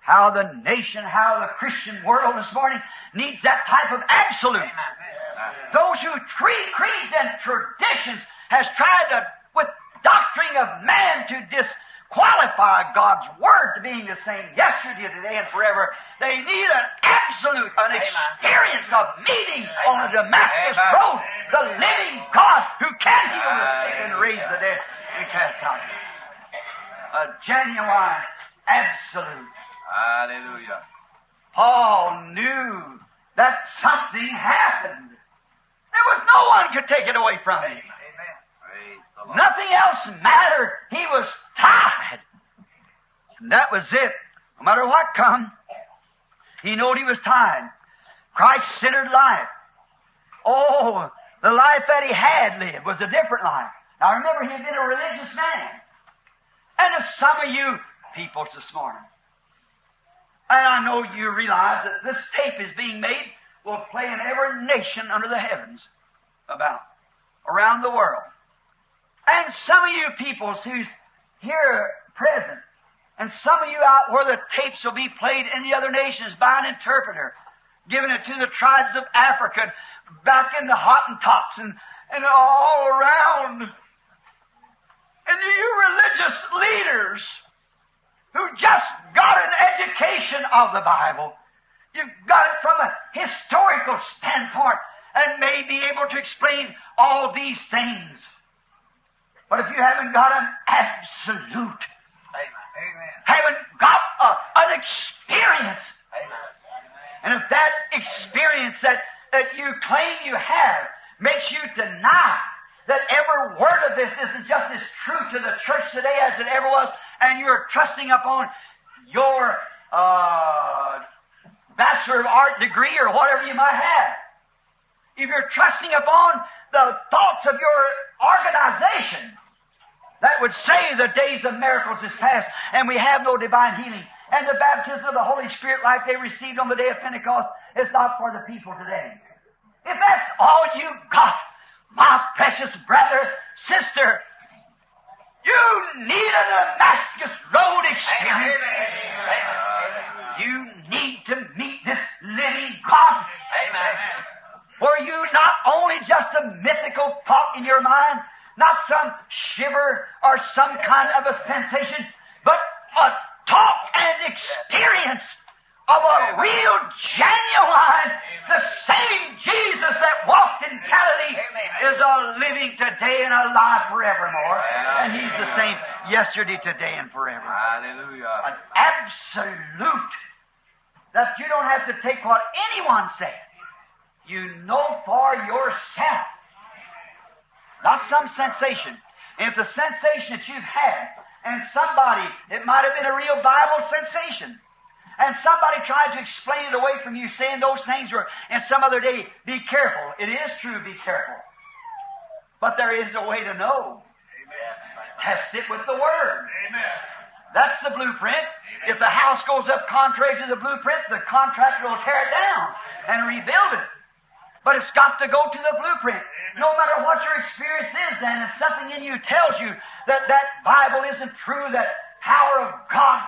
How the nation, how the Christian world this morning needs that type of absolute. Amen. Those who creeds and traditions has tried to, with doctrine of man, to disqualify God's Word to being the same yesterday, today, and forever. They need an absolute, an experience of meeting on a Damascus road. The living God who can heal the sick and raise the dead and cast out demons. A genuine absolute. Hallelujah. Paul knew that something happened. There was no one could take it away from him. Amen. Nothing else mattered. He was tied. And that was it. No matter what come, he knew he was tied. Christ-centered life. Oh, the life that he had lived was a different life. Now remember, he had been a religious man. And to some of you peoples this morning, and I know you realize that this tape is being made, will play in every nation under the heavens about, around the world. And some of you peoples who's here present, and some of you out where the tapes will be played in the other nations by an interpreter, giving it to the tribes of Africa, back in the Hottentots, and all around. And you religious leaders who just got an education of the Bible, you've got it from a historical standpoint and may be able to explain all these things. But if you haven't got an absolute, amen, haven't got an experience, amen, and if that experience that you claim you have makes you deny that every word of this isn't just as true to the church today as it ever was, and you're trusting upon your Bachelor of Art degree or whatever you might have. If you're trusting upon the thoughts of your organization, that would say the days of miracles is past, and we have no divine healing. And the baptism of the Holy Spirit like they received on the day of Pentecost is not for the people today. If that's all you got, my precious brother, sister, you need a Damascus Road experience. Amen. You need to meet this living God. Amen. Were you not only just a mythical thought in your mind, not some shiver or some kind of a sensation, but a talk and experience of a real, genuine, the same Jesus that walked in Galilee is a living today and alive forevermore. And He's the same yesterday, today, and forever. Hallelujah. An absolute that you don't have to take what anyone said. You know for yourself. Not some sensation. And if the sensation that you've had, and somebody, it might have been a real Bible sensation, and somebody tried to explain it away from you, saying those things were, and some other day, be careful. It is true, be careful. But there is a way to know. Amen. Test it with the Word. Amen. That's the blueprint. Amen. If the house goes up contrary to the blueprint, the contractor will tear it down and rebuild it. But it's got to go to the blueprint. Amen. No matter what your experience is, then, if something in you tells you that that Bible isn't true, that power of God,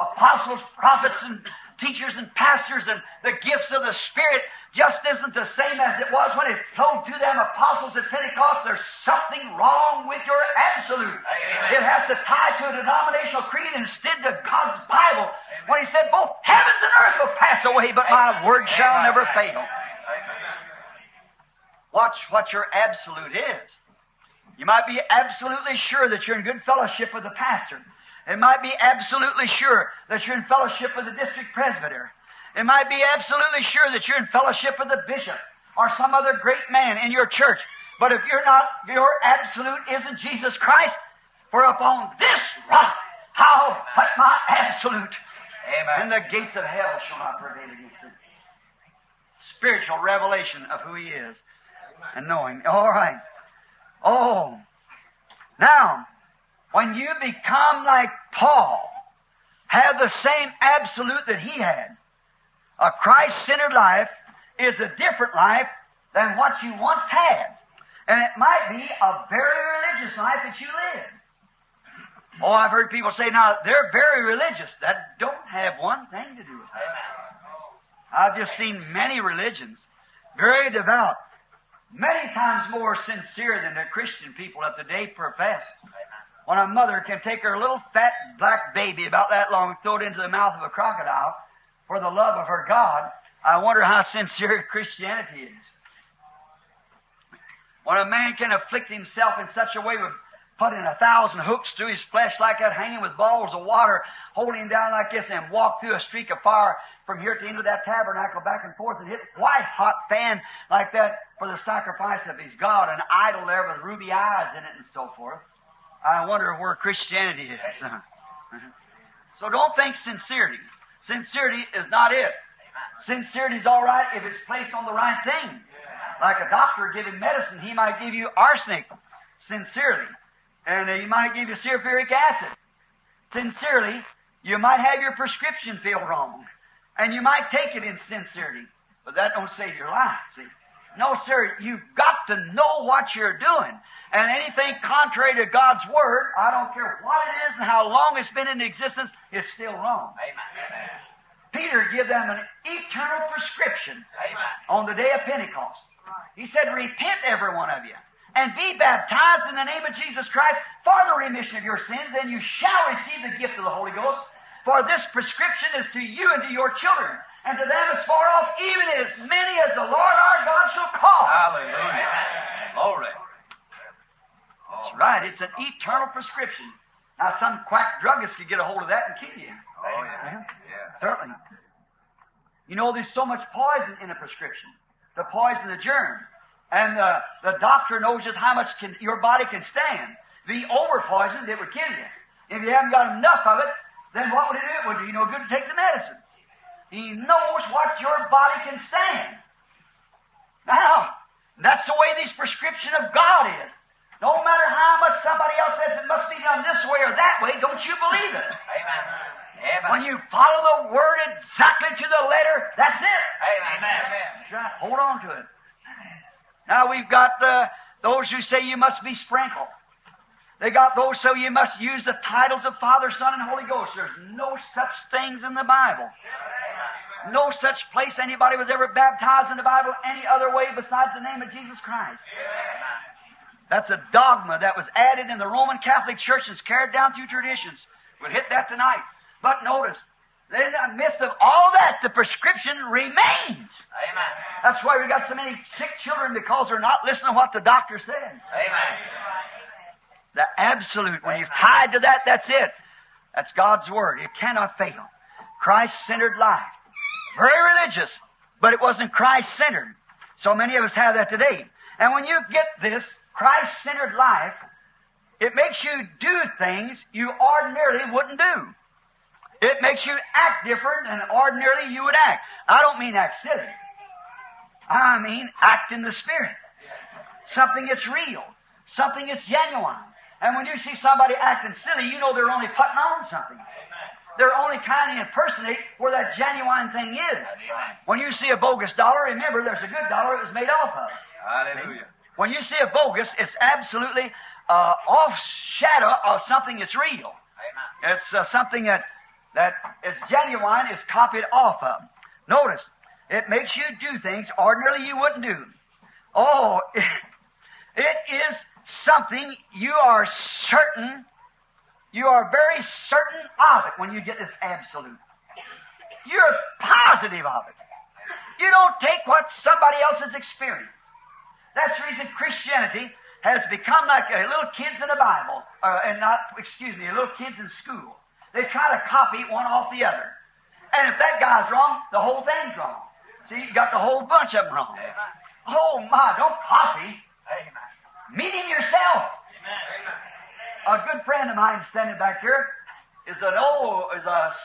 apostles, prophets, and teachers, and pastors, and the gifts of the Spirit just isn't the same as it was when it flowed to them apostles at Pentecost, there's something wrong with your absolute. Amen. It has to tie to a denominational creed instead of God's Bible. Amen. When He said, both heavens and earth will pass away, but my word shall never fail. Amen. Watch what your absolute is. You might be absolutely sure that you're in good fellowship with the pastor. It might be absolutely sure that you're in fellowship with the district presbyter. It might be absolutely sure that you're in fellowship with the bishop or some other great man in your church. But if you're not, your absolute isn't Jesus Christ. For upon this rock, how but my absolute. Amen. And the gates of hell shall not prevail against Him. Spiritual revelation of who He is and know Him. All right. Oh. Now, when you become like Paul, have the same absolute that he had. A Christ-centered life is a different life than what you once had. And it might be a very religious life that you live. Oh, I've heard people say, now, they're very religious. That don't have one thing to do with that. I've just seen many religions, very devout, many times more sincere than the Christian people of today profess. When a mother can take her little fat black baby about that long and throw it into the mouth of a crocodile for the love of her God, I wonder how sincere Christianity is. When a man can afflict himself in such a way with putting 1,000 hooks through his flesh like that, hanging with balls of water, holding him down like this, and walked through a streak of fire from here to the end of that tabernacle back and forth and hit a white-hot fan like that for the sacrifice of his God, an idol there with ruby eyes in it and so forth. I wonder where Christianity is. So don't think sincerity. Sincerity is not it. Sincerity is all right if it's placed on the right thing. Like a doctor giving medicine, he might give you arsenic sincerely, and he might give you sulfuric acid sincerely. You might have your prescription filled wrong, and you might take it in sincerity, but that don't save your life, see. No, sir, you've got to know what you're doing. And anything contrary to God's Word, I don't care what it is and how long it's been in existence, it's still wrong. Amen. Peter gave them an eternal prescription. Amen. On the day of Pentecost. He said, repent every one of you, and be baptized in the name of Jesus Christ for the remission of your sins, and you shall receive the gift of the Holy Ghost. For this prescription is to you and to your children, and to them as far off, even as many as the Lord our God shall call. Hallelujah. Amen. Glory. That's right. It's an eternal prescription. Now, some quack druggist could get a hold of that and kill you. Oh, yeah. Yeah. Certainly. You know, there's so much poison in a prescription. The poison, the germ. And the doctor knows just how much your body can stand. If you over-poisoned, it would kill you. If you haven't got enough of it, then what would it do? It would do you no good to take the medicine. He knows what your body can stand. Now, that's the way this prescription of God is. No matter how much somebody else says it must be done this way or that way, don't you believe it. Amen. Amen. When you follow the Word exactly to the letter, that's it. Amen. Amen. That's right. Hold on to it. Now, we've got those who say you must be sprinkled. They got those so you must use the titles of Father, Son, and Holy Ghost. There's no such things in the Bible. No such place anybody was ever baptized in the Bible any other way besides the name of Jesus Christ. That's a dogma that was added in the Roman Catholic Church and carried down through traditions. We'll hit that tonight. But notice, in the midst of all that, the prescription remains. Amen. That's why we got so many sick children, because they're not listening to what the doctor said. Amen. The absolute. When you've tied to that, that's it. That's God's Word. It cannot fail. Christ-centered life. Very religious, but it wasn't Christ-centered. So many of us have that today. And when you get this Christ-centered life, it makes you do things you ordinarily wouldn't do. It makes you act different than ordinarily you would act. I don't mean act silly. I mean act in the Spirit. Something that's real. Something that's genuine. And when you see somebody acting silly, you know they're only putting on something. They're only trying to impersonate where that genuine thing is. When you see a bogus dollar, remember there's a good dollar it was made off of. Hallelujah. When you see a bogus, it's absolutely off shadow of something that's real. Amen. It's something that is genuine, is copied off of. Notice, it makes you do things ordinarily you wouldn't do. Oh, it is something you are certain. You are very certain of it when you get this absolute. You're positive of it. You don't take what somebody else has experienced. That's the reason Christianity has become like little kids in the Bible, little kids in school. They try to copy one off the other. And if that guy's wrong, the whole thing's wrong. See, you got the whole bunch of them wrong. Oh, my, don't copy. Meet him yourself. Amen. A good friend of mine standing back here is a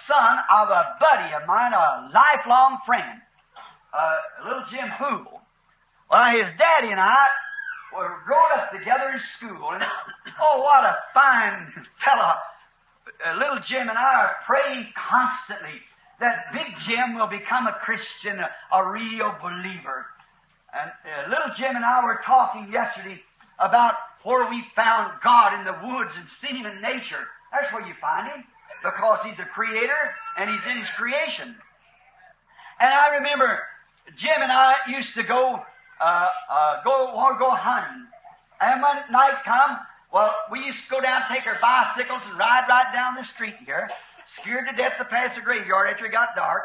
son of a buddy of mine, a lifelong friend, little Jim Poole. Well, his daddy and I were grown up together in school, and oh, what a fine fellow. Little Jim and I are praying constantly that Big Jim will become a Christian, a real believer. And little Jim and I were talking yesterday about where we found God in the woods and seen Him in nature. That's where you find Him, because He's a creator and He's in His creation. And I remember Jim and I used to go hunting. And when night come, well, we used to go down, take our bicycles and ride right down the street here, scared to death to pass the graveyard after it got dark,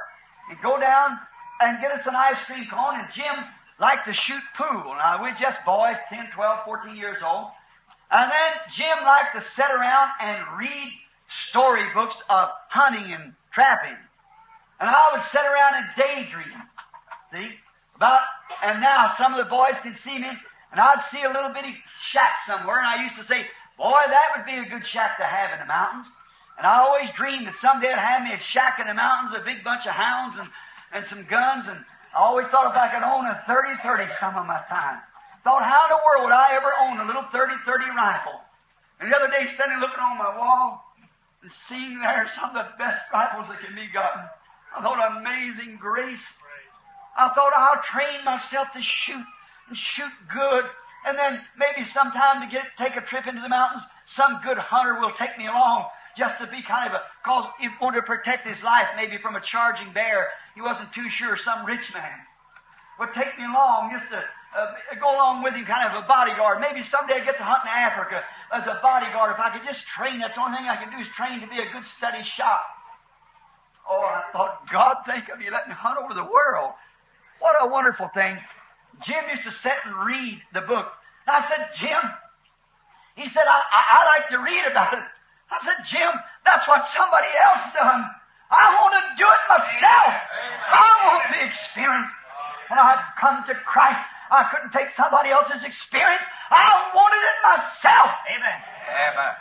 and go down and get us an ice cream cone. And Jim like to shoot pool. Now, we're just boys, 10, 12, 14 years old. And then Jim liked to sit around and read storybooks of hunting and trapping. And I would sit around and daydream, see, about, and now some of the boys can see me, and I'd see a little bitty shack somewhere, and I used to say, boy, that would be a good shack to have in the mountains. And I always dreamed that someday I'd have me a shack in the mountains, a big bunch of hounds and some guns, and I always thought if I could own a 30-30 some of my time. Thought, how in the world would I ever own a little 30-30 rifle? And the other day, standing looking on my wall, and seeing there some of the best rifles that can be gotten, I thought, amazing grace. I thought, I'll train myself to shoot, and shoot good. And then maybe sometime to take a trip into the mountains, some good hunter will take me along just to be kind of because he wanted to protect his life maybe from a charging bear. He wasn't too sure some rich man would take me along just to go along with him, kind of a bodyguard. Maybe someday I get to hunt in Africa as a bodyguard. If I could just train, that's the only thing I can do is train to be a good steady shot. Oh, I thought, God, think of you letting me hunt over the world. What a wonderful thing. Jim used to sit and read the book. And I said, Jim, he said, I like to read about it. I said, Jim, that's what somebody else done. I want to do it myself. I want the experience. When I've come to Christ, I couldn't take somebody else's experience. I wanted it myself. Amen. Amen.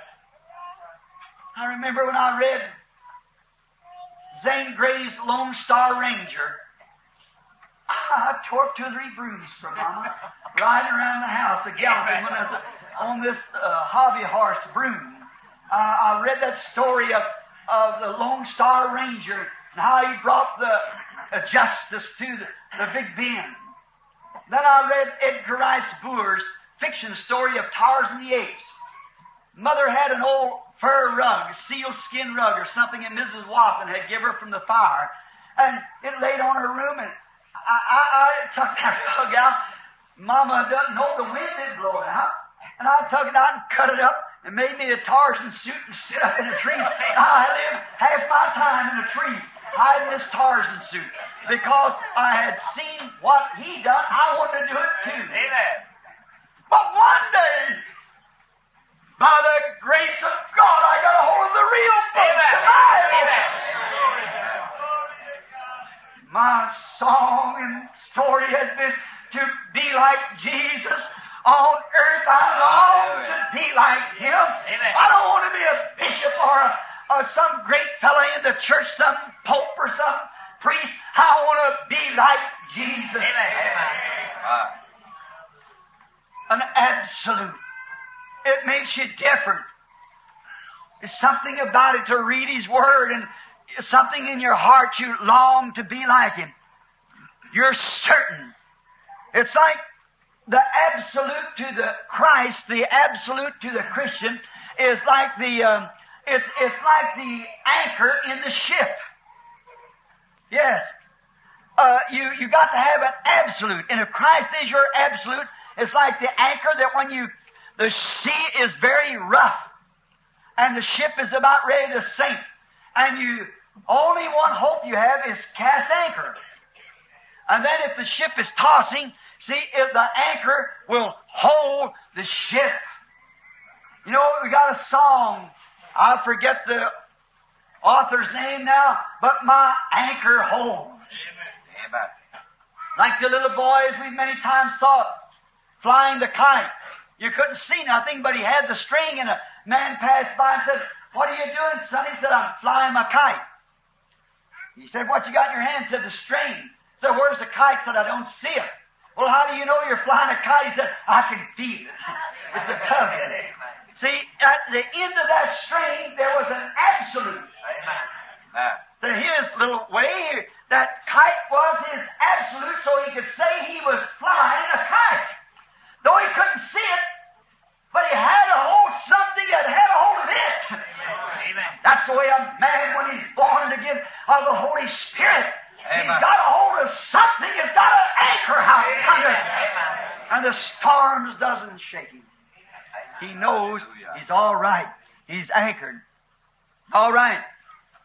I remember when I read Zane Gray's Lone Star Ranger. I tore up 2 or 3 brooms from Mama riding around the house, galloping when I was on this hobby horse broom. I read that story of the Lone Star Ranger and how he brought the justice to the Big Bend. Then I read Edgar Rice Burroughs' fiction story of Tarzan the Apes. Mother had an old fur rug, sealskin rug or something, and Mrs. Wathan had given her from the fire. And it laid on her room, and I tucked that rug out. Mama doesn't know the wind had blown out. And I tucked it out and cut it up and made me a Tarzan suit and stood up in a tree. I lived half my time in a tree hiding this Tarzan suit because I had seen what he done. I wanted to do it too. Amen. But one day, by the grace of God, I got a hold of the real book, the Bible. Amen. My song and story has been to be like Jesus. On earth I long to be like Him. Amen. I don't want to be a bishop or some great fellow in the church, some pope or some priest. I want to be like Jesus. Amen. An absolute. It makes you different. There's something about it to read His Word and something in your heart you long to be like Him. You're certain. It's like the absolute to the Christ, the absolute to the Christian is like the it's like the anchor in the ship. Yes, you got to have an absolute, and if Christ is your absolute, it's like the anchor that when the sea is very rough, and the ship is about ready to sink, and you only one hope you have is cast anchor, and then if the ship is tossing. See, if the anchor will hold the ship. You know, we got a song. I forget the author's name now, but my anchor holds. Amen. Amen. Like the little boys we've many times thought, flying the kite. You couldn't see nothing, but he had the string, and a man passed by and said, "What are you doing, son?" He said, "I'm flying my kite." He said, "What you got in your hand?" He said, "The string." He said, "Where's the kite?" He said, "I don't see it." "Well, how do you know you're flying a kite?" He said, "I can feel it. It's a covenant." See, at the end of that string, there was an absolute. Amen. To his little way, that kite was his absolute, so he could say he was flying a kite. Though he couldn't see it, but he had a hold, something that had a hold of it. Amen. That's the way a man, when he's born again of the Holy Spirit, Amen. He's got a hold of something. He's got an anchor out under, and the storms doesn't shake him. He knows he's all right. He's anchored. All right.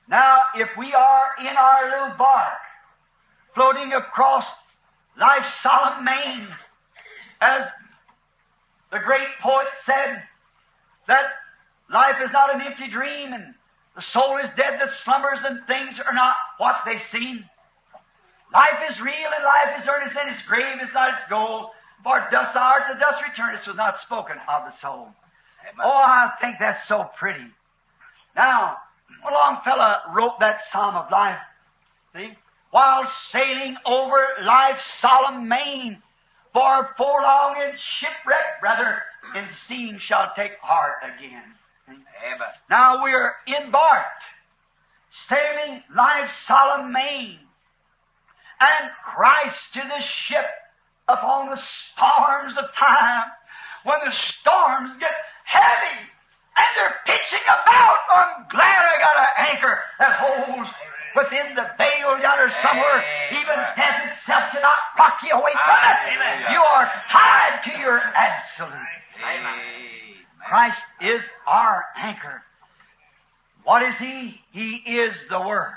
Now, if we are in our little bark, floating across life's solemn main, as the great poet said, that life is not an empty dream, and the soul is dead that slumbers, and things are not what they seem. Life is real, and life is earnest, and its grave is not its goal. For dust thou art, the dust returnest, was not spoken of the soul. Amen. Oh, I think that's so pretty. Now, a Longfellow wrote that Psalm of Life, see? While sailing over life's solemn main, for forlorn and shipwrecked brother, and seeing shall take heart again. Amen. Now we are embarked, sailing life's solemn main, and Christ to the ship upon the storms of time. When the storms get heavy and they're pitching about, I'm glad I got an anchor that holds within the veil yonder somewhere. Even death itself cannot rock you away from it. You are tied to your absolute. Amen. Christ is our anchor. What is He? He is the Word.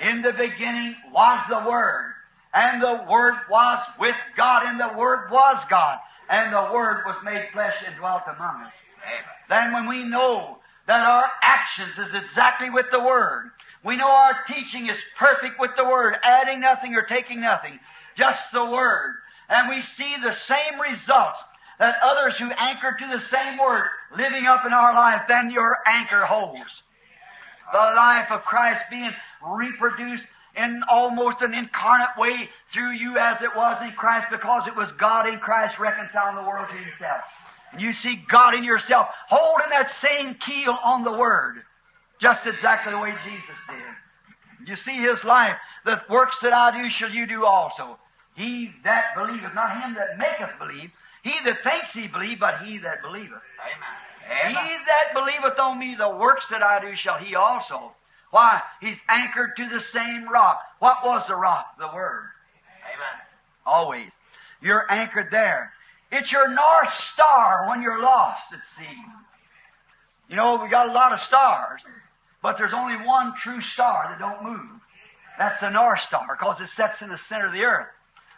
In the beginning was the Word, and the Word was with God, and the Word was God, and the Word was made flesh and dwelt among us. Amen. Then when we know that our actions is exactly with the Word, we know our teaching is perfect with the Word, adding nothing or taking nothing, just the Word, and we see the same results that others who anchor to the same Word living up in our life, then your anchor holds. The life of Christ being reproduced in almost an incarnate way through you as it was in Christ, because it was God in Christ reconciling the world to Himself. And you see God in yourself holding that same keel on the Word, just exactly the way Jesus did. You see His life, the works that I do shall you do also. He that believeth, not him that maketh believe, he that thinks he believe, but he that believeth. Amen. He that believeth on me, the works that I do shall he also. Why? He's anchored to the same rock. What was the rock? The Word. Amen. Always. You're anchored there. It's your north star when you're lost at sea. You know, we got a lot of stars, but there's only one true star that don't move. That's the north star, because it sets in the center of the earth.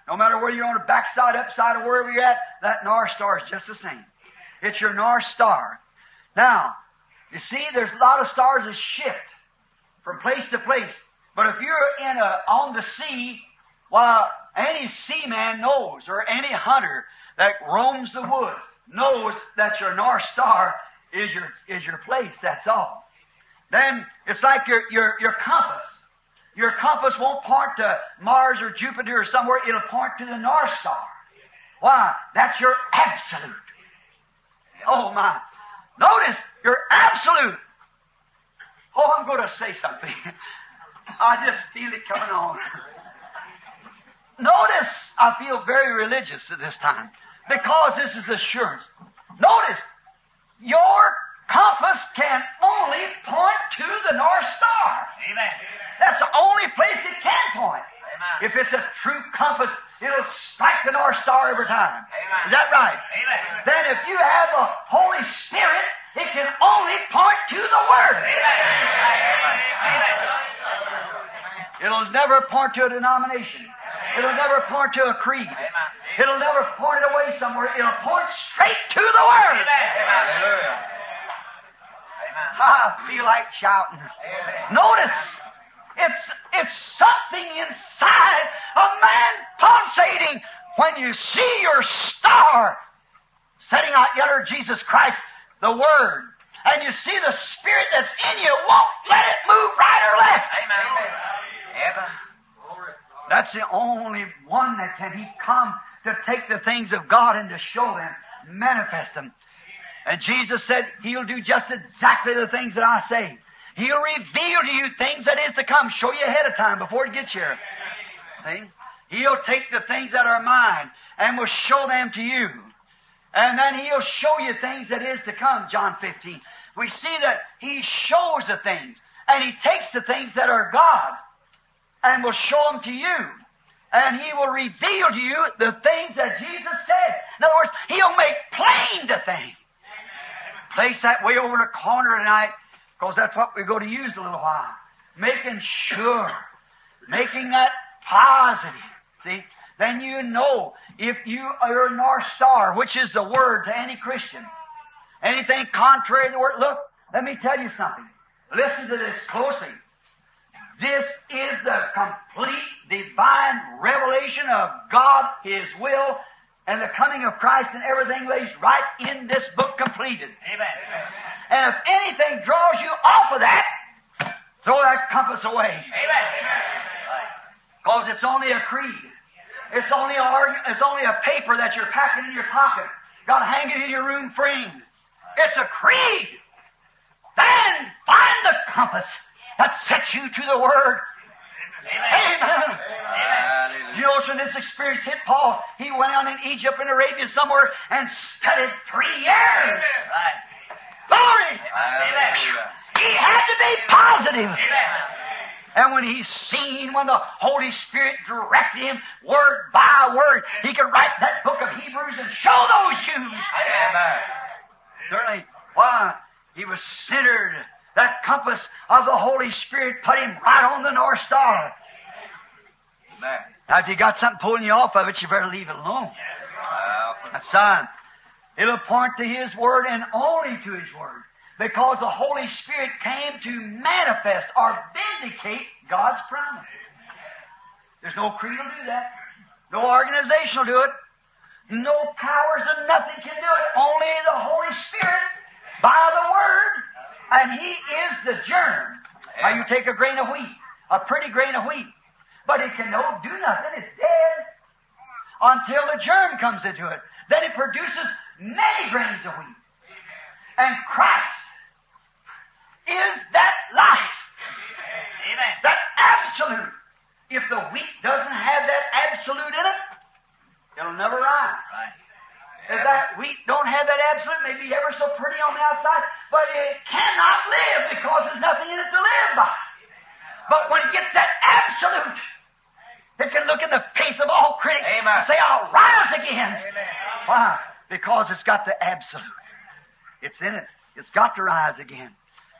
No matter where you're on the backside, upside, or wherever you're at, that north star is just the same. It's your north star. Now, you see, there's a lot of stars that shift from place to place. But if you're on the sea, well, any seaman knows, or any hunter that roams the woods knows that your north star is your place. That's all. Then it's like your compass. Your compass won't point to Mars or Jupiter or somewhere. It'll point to the north star. Why? That's your absolute. Oh, my. Notice, you're absolute. Oh, I'm going to say something. I just feel it coming on. Notice, I feel very religious at this time, because this is assurance. Notice, your compass can only point to the north star. Amen. That's the only place it can point. Amen. If it's a true compass, it'll strike the north star every time. Amen. Is that right? Amen. Then if you have the Holy Spirit, it can only point to the Word. Amen. Amen. It'll never point to a denomination. Amen. It'll never point to a creed. Amen. It'll never point it away somewhere. It'll point straight to the Word. Amen. Hallelujah. Amen. I feel like shouting. Amen. Notice, it's something inside a man pulsating when you see your star setting out yonder, Jesus Christ, the Word, and you see the Spirit that's in you won't let it move right or left. Amen. Amen. That's the only one that can He come to take the things of God and to show them, manifest them. And Jesus said He'll do just exactly the things that I say. He'll reveal to you things that is to come, show you ahead of time before it gets here. See? He'll take the things that are mine and will show them to you. And then He'll show you things that is to come, John 15. We see that He shows the things, and He takes the things that are God's and will show them to you. And He will reveal to you the things that Jesus said. In other words, He'll make plain the thing. Place that way over in a corner tonight, because that's what we're going to use a little while. Making sure. Making that positive. See? Then you know if you are a north star, which is the Word to any Christian. anything contrary to the Word. Look, let me tell you something. Listen to this closely. This is the complete divine revelation of God, His will, and the coming of Christ, and everything lays right in this book completed. Amen. And if anything draws you off of that, throw that compass away. Amen. Because it's only a creed. It's only a paper that you're packing in your pocket. You've got to hang it in your room frame. It's a creed. Then find the compass that sets you to the Word. Amen. Amen. Amen. You know, when this experience hit Paul, he went out in Egypt and Arabia somewhere and studied 3 years. Right. Glory! Amen. He had to be positive. Amen. And when he seen, when the Holy Spirit directed him word by word, he could write that book of Hebrews and show those Jews. Amen. Certainly, why? He was centered. That compass of the Holy Spirit put him right on the North Star. Amen. Now, if you got something pulling you off of it, you better leave it alone. That's sign. It'll point to His Word and only to His Word. Because the Holy Spirit came to manifest or vindicate God's promise. There's no creed will do that. No organization will do it. No powers and nothing can do it. Only the Holy Spirit by the Word. And He is the germ. Now you take a grain of wheat, a pretty grain of wheat, but it can do nothing. It's dead until the germ comes into it. Then it produces many grains of wheat. And Christ is that life, amen, that absolute. If the wheat doesn't have that absolute in it, it'll never rise. Right. If that wheat don't have that absolute, may be ever so pretty on the outside, but it cannot live because there's nothing in it to live by. But when it gets that absolute, it can look in the face of all critics, amen, and say, I'll rise again. Amen. Why? Because it's got the absolute. It's in it. It's got to rise again.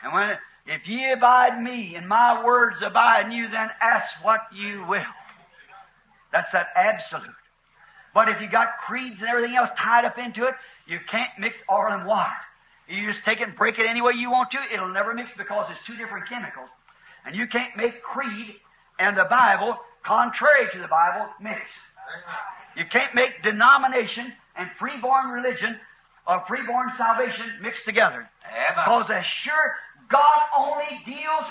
And when it, if ye abide me and my words abide in you, then ask what you will. That's that absolute. But if you got creeds and everything else tied up into it, you can't mix oil and water. You just take it and break it any way you want to. It'll never mix because it's two different chemicals. And you can't make creed and the Bible, contrary to the Bible, mix. You can't make denomination and freeborn religion or freeborn salvation mixed together. Because as sure God only deals...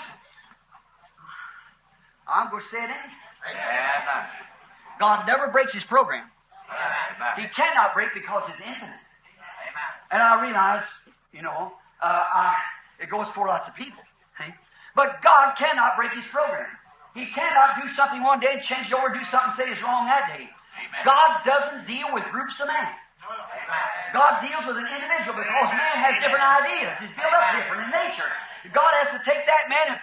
I'm going to say it anyway. God never breaks His program. He cannot break because He's infinite. And I realize, you know, it goes for lots of people. See? But God cannot break His program. He cannot do something one day and change it over, do something and say it's wrong that day. Amen. God doesn't deal with groups of man. Amen. God deals with an individual because man has different ideas. He's built up different in nature. God has to take that man and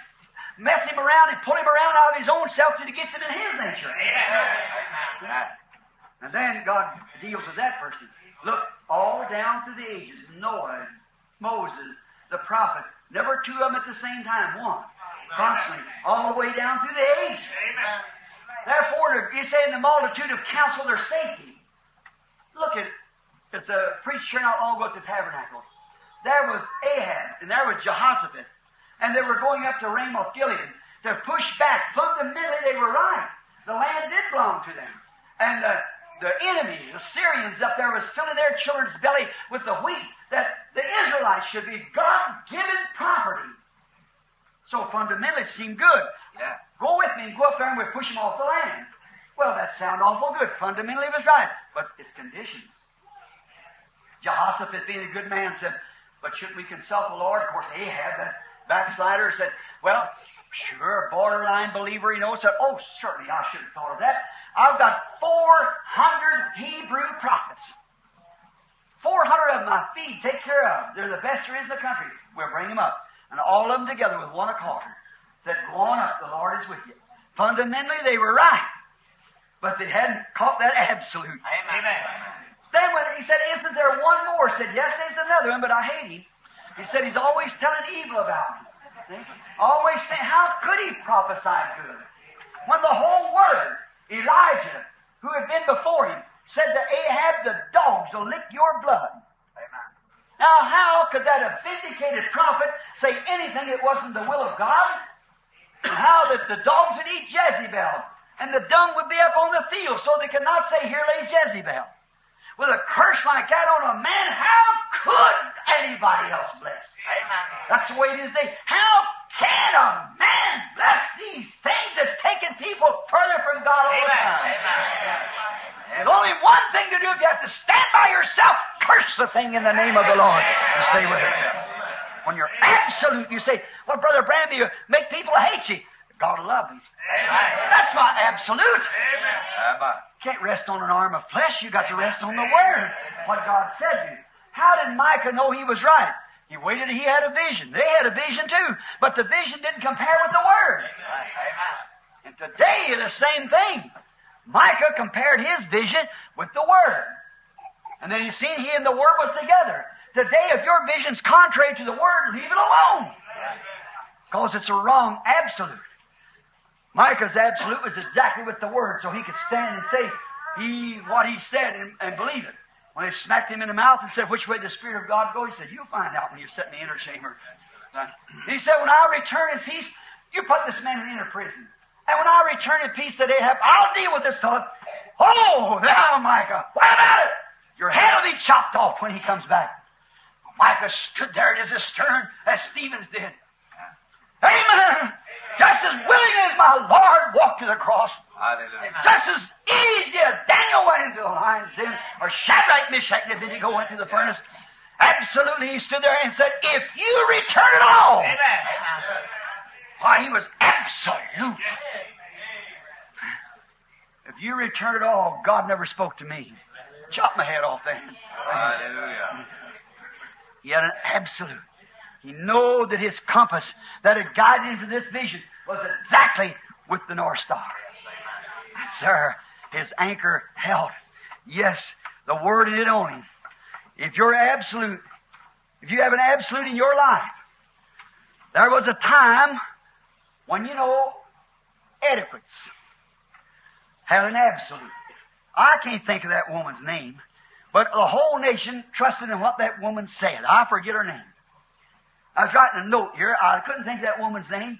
mess him around and pull him around out of his own self till he gets it in His nature. Amen. And then God deals with that person. Look, all down through the ages, Noah, Moses, the prophets, never two of them at the same time, one. Constantly, all the way down through the ages. Amen. Therefore, you say in the multitude of counsel, there's safety. Look at it. It's a preacher not long ago at the tabernacle. There was Ahab, and there was Jehoshaphat. And they were going up to Ramoth Gilead to push back. Fundamentally, they were right. The land did belong to them. And the enemy, the Syrians up there, was filling their children's belly with the wheat that the Israelites should be God-given property. So fundamentally, it seemed good. Yeah. Go with me and go up there and we'll push them off the land. Well, that sounded awful good. Fundamentally, it was right. But it's conditions. Jehoshaphat, being a good man, said, but shouldn't we consult the Lord? Of course, Ahab, that backslider, said, well, sure, borderline believer, you know, said, oh, certainly I should have thought of that. I've got 400 Hebrew prophets. 400 of them I feed, take care of. They're the best there is in the country. We'll bring them up. And all of them together with one accord said, go on up, the Lord is with you. Fundamentally, they were right. But they hadn't caught that absolute. Amen. Then when he said, isn't there one more? He said, yes, there's another one, but I hate him. He said, he's always telling evil about me. See? Always saying, how could he prophesy good? When the whole word... Elijah, who had been before him, said to Ahab, the dogs will lick your blood. Amen. Now, how could that vindicated prophet say anything that wasn't the will of God? How that the dogs would eat Jezebel, and the dung would be up on the field, so they could not say, "Here lays Jezebel." With a curse like that on a man, how could anybody else bless? Amen. That's the way it is today. How can a man bless these things that's taking people further from God all the time? There's only one thing to do. If you have to stand by yourself, curse the thing in the name of the Lord and stay with it. When you're absolute, you say, "Well, Brother Branham, you make people hate you." God will love me. That's my absolute. Can't rest on an arm of flesh. You got to rest on the Word, what God said to you. How did Micah know he was right? He waited. He had a vision. They had a vision too, but the vision didn't compare with the Word. And today, the same thing. Micah compared his vision with the Word, and then he seen he and the Word was together. Today, if your vision's contrary to the Word, leave it alone, because it's a wrong absolute. Micah's absolute was exactly with the Word, so he could stand and say what he said and believe it. When they smacked him in the mouth and said, "Which way the Spirit of God goes," he said, "You'll find out when you set in the inner chamber." He said, "When I return in peace, you put this man in the inner prison. And when I return in peace to Ahab, I'll deal with this thought." Oh, now Micah, what about it? Your head will be chopped off when he comes back. Micah stood there just as stern as Stephen's did. Amen. Just as willing as my Lord walked to the cross. Hallelujah. Just as easy as Daniel went into the lion's den, or Shadrach, Meshach, and Abednego went to the furnace. Absolutely, he stood there and said, "If you return at all." Amen. Why, he was absolute. If you return at all, God never spoke to me. Chop my head off then. Hallelujah. He had an absolute. He knew that his compass that had guided him to this vision was exactly with the North Star. Sir, his anchor held. Yes, the Word did on him. If you're absolute, if you have an absolute in your life, there was a time when, you know, adequates had an absolute. I can't think of that woman's name, but the whole nation trusted in what that woman said. I forget her name. I was writing a note here. I couldn't think of that woman's name,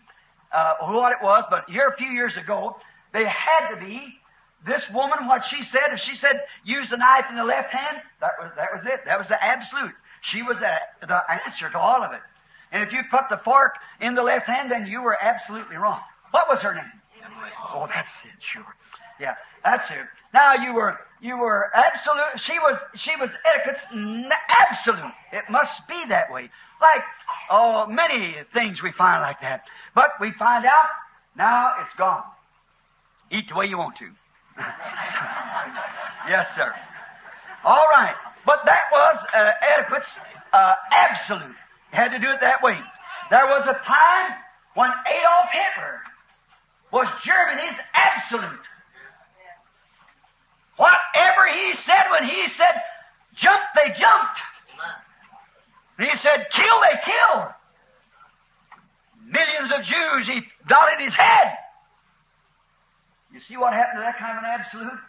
what it was, but here a few years ago, they had to be, this woman, what she said, if she said, "Use the knife in the left hand," that was it. That was the absolute. She was the answer to all of it. And if you put the fork in the left hand, then you were absolutely wrong. What was her name? Oh, that's it, sure. Yeah, that's it. Now you were absolute. She was etiquette's absolute. It must be that way. Like, oh, many things we find like that. But we find out, now it's gone. Eat the way you want to. Yes, sir. All right. But that was adequate's absolute. Had to do it that way. There was a time when Adolf Hitler was Germany's absolute. Whatever he said, when he said, "Jump," they jumped. And he said, "Kill," they killed. Millions of Jews, he dotted his head. You see what happened to that kind of an absolute?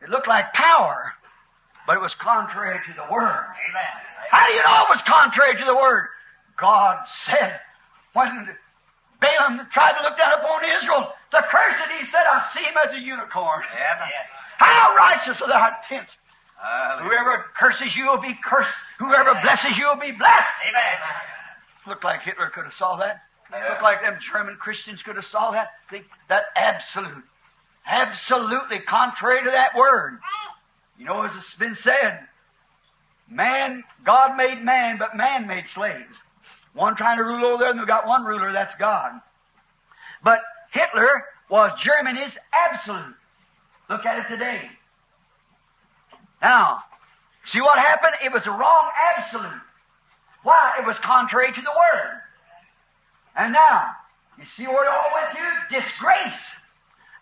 It looked like power, but it was contrary to the Word. Amen. How do you know it was contrary to the Word? God said, when Balaam tried to look down upon Israel to curse it, he said, "I see him as a unicorn." Amen. How righteous are thou tents. Whoever curses you will be cursed. Whoever blesses you will be blessed. Amen. Looked like Hitler could have saw that. It looked like them German Christians could have saw that. Think that absolute. Absolutely contrary to that Word. You know, as it's been said, God made man, but man made slaves. One trying to rule over there, and we got one ruler, that's God. But Hitler was Germany's absolute. Look at it today. Now, see what happened? It was a wrong absolute. Why? It was contrary to the Word. And now, you see where it all went to? Disgrace.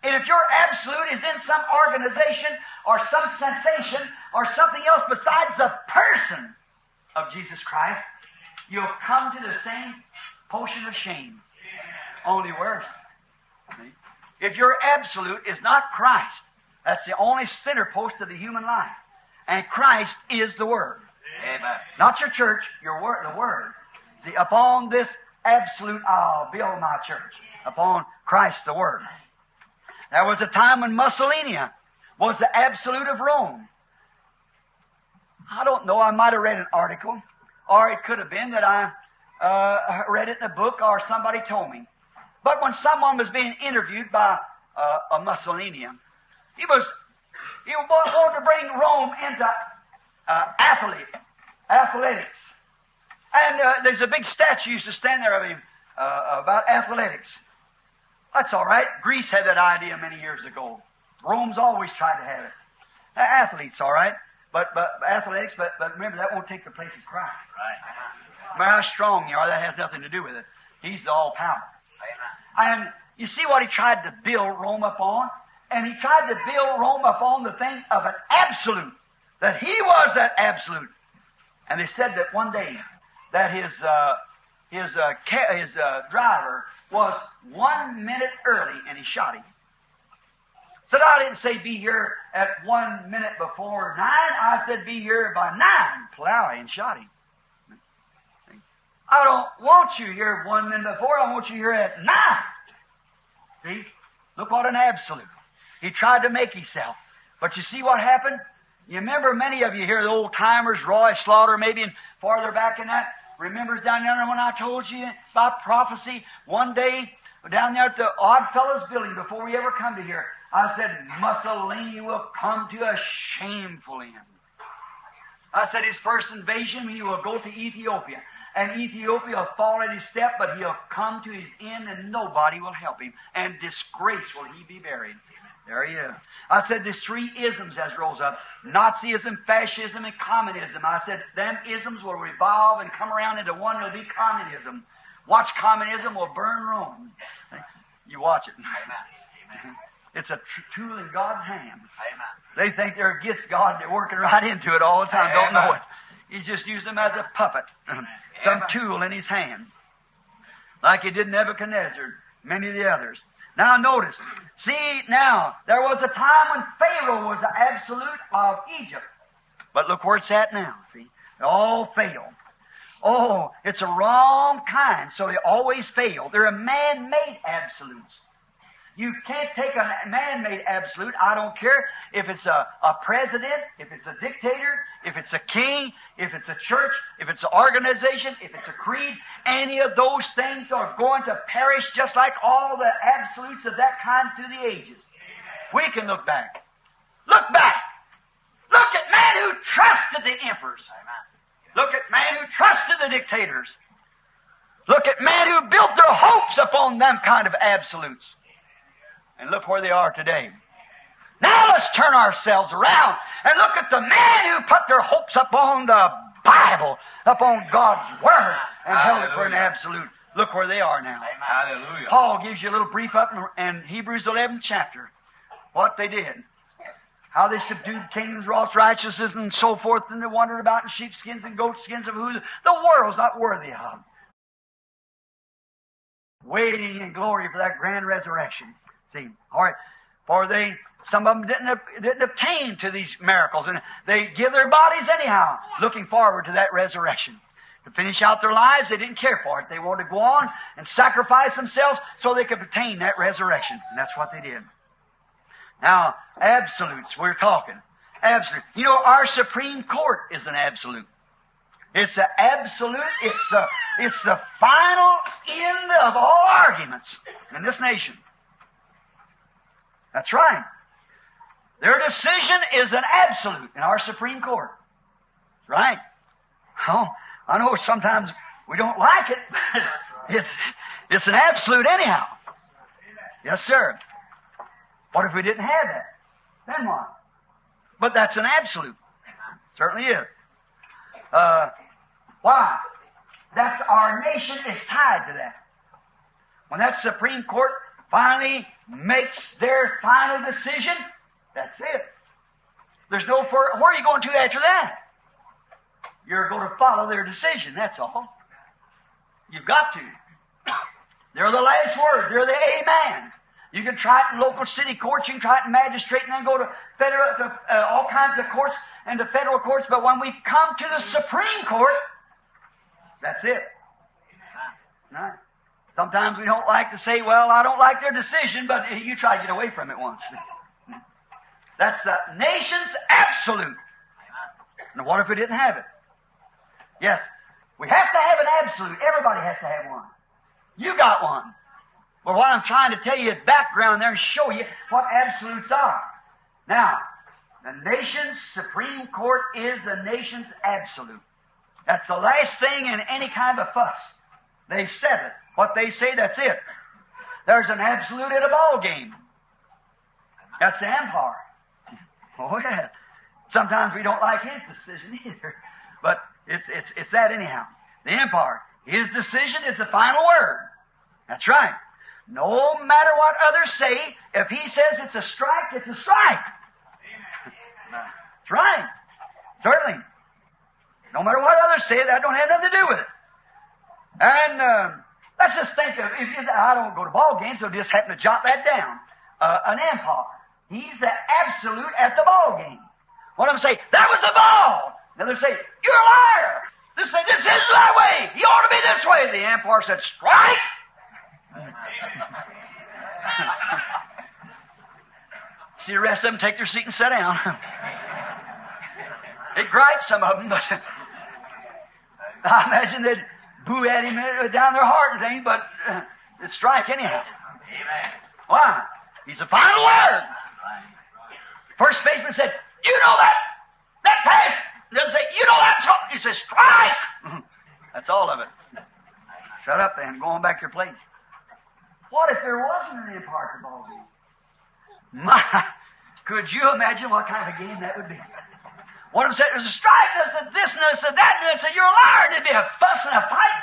And if your absolute is in some organization or some sensation or something else besides the person of Jesus Christ, you'll come to the same potion of shame. Only worse. If your absolute is not Christ, that's the only center post of the human life. And Christ is the Word. Amen. Not your church, your word, the Word. See, upon this absolute I'll build my church. Upon Christ the Word. There was a time when Mussolini was the absolute of Rome. I don't know, I might have read an article, or it could have been that I read it in a book or somebody told me. But when someone was being interviewed by a Mussolini, he was wanted to bring Rome into athletics. And there's a big statue used to stand there of him about athletics. That's all right. Greece had that idea many years ago. Rome's always tried to have it. Now, athletes, all right. But remember, that won't take the place of Christ. Right. No matter how strong you are, that has nothing to do with it. He's the all-power. And you see what he tried to build Rome upon? And he tried to build Rome upon the thing of an absolute, that he was that absolute. And they said that one day that his driver was 1 minute early, and he shot him. Said, I didn't say be here at 1 minute before 9. I said be here by 9. Plowing and shot him. I don't want you here 1 minute before. I want you here at 9. See? Look what an absolute. He tried to make himself. But you see what happened? You remember, many of you here, the old-timers, Roy Slaughter, maybe, and farther back in that, remembers down yonder when I told you by prophecy one day down there at the Oddfellows building before we ever come to here, I said, Mussolini will come to a shameful end. I said his first invasion, he will go to Ethiopia. And Ethiopia will fall at his step, but he'll come to his end and nobody will help him. And disgrace will he be buried. There he is. I said there's three isms as rose up. Nazism, fascism, and communism. I said them isms will revolve and come around into one that'll be communism. Watch, communism will burn Rome. You watch it. Amen. It's a tool in God's hand. Amen. They think they're against God. They're working right into it all the time. Amen. Don't know it. He's just using them as a puppet, some tool in his hand, like he did Nebuchadnezzar, many of the others. Now notice, see now, there was a time when Pharaoh was the absolute of Egypt. But look where it's at now, see. They all fail. Oh, it's a wrong kind, so they always fail. They're a man-made absolutes. You can't take a man-made absolute. I don't care if it's a president, if it's a dictator, if it's a king, if it's a church, if it's an organization, if it's a creed. Any of those things are going to perish just like all the absolutes of that kind through the ages. We can look back. Look back. Look at man who trusted the emperors. Look at man who trusted the dictators. Look at man who built their hopes upon them kind of absolutes. And look where they are today. Now let's turn ourselves around and look at the man who put their hopes upon the Bible, upon God's Word, and held it for an absolute. Look where they are now. Hallelujah. Paul gives you a little brief up in Hebrews 11th chapter, what they did, how they subdued kingdoms, wrought righteousness, and so forth, and they wandered about in sheepskins and goatskins, of who the world's not worthy of. Waiting in glory for that grand resurrection. All right, for some of them didn't obtain to these miracles, and they give their bodies anyhow, looking forward to that resurrection. To finish out their lives, they didn't care for it. They wanted to go on and sacrifice themselves so they could obtain that resurrection, and that's what they did. Now, absolutes, we're talking. Absolute. You know, our Supreme Court is an absolute. It's the absolute, it's the final end of all arguments in this nation. That's right. Their decision is an absolute in our Supreme Court. Right? Oh, I know sometimes we don't like it, but it's an absolute anyhow. Yes, sir. What if we didn't have that? Then what? But that's an absolute. It certainly is. Why? That's our nation is tied to that. When that Supreme Court finally makes their final decision, that's it. There's no further. Where are you going to after that? You're going to follow their decision, that's all. You've got to. They're the last word. They're the amen. You can try it in local city courts. You can try it in magistrate, and then go to federal, all kinds of courts. and the federal courts, but when we come to the Supreme Court, that's it. Right. Sometimes we don't like to say, well, I don't like their decision, but you try to get away from it once. That's the nation's absolute. Now, what if we didn't have it? Yes, we have to have an absolute. Everybody has to have one. You got one. Well, what I'm trying to tell you is background there and show you what absolutes are. Now, the nation's Supreme Court is the nation's absolute. That's the last thing in any kind of fuss. They said it. What they say, that's it. There's an absolute at a ball game. That's the umpire. Oh, yeah. Sometimes we don't like his decision either. But it's that anyhow. The umpire, his decision is the final word. That's right. No matter what others say, if he says it's a strike, it's a strike. Amen. That's right. Certainly. No matter what others say, that don't have nothing to do with it. And let's just think of, I don't go to ball games, so just happen to jot that down. An umpire. He's the absolute at the ball game. One of them say, that was the ball. Another say, you're a liar. This say, this is that way. You ought to be this way. The umpire said, strike. See the rest of them take their seat and sit down. It gripes some of them, but I imagine they'd boo at him down their heart and thing, but it'd strike anyhow. Amen. Why? He's the final word. First baseman said, you know that pass. They'll say, you know that's what. He says, strike. That's all of it. Shut up then. Go on back to your place. What if there wasn't an umpire to ball game? Could you imagine what kind of a game that would be? One of them said it was a strike, and I said this, and I said that, and I said you're a liar, and it'd be a fuss and a fight.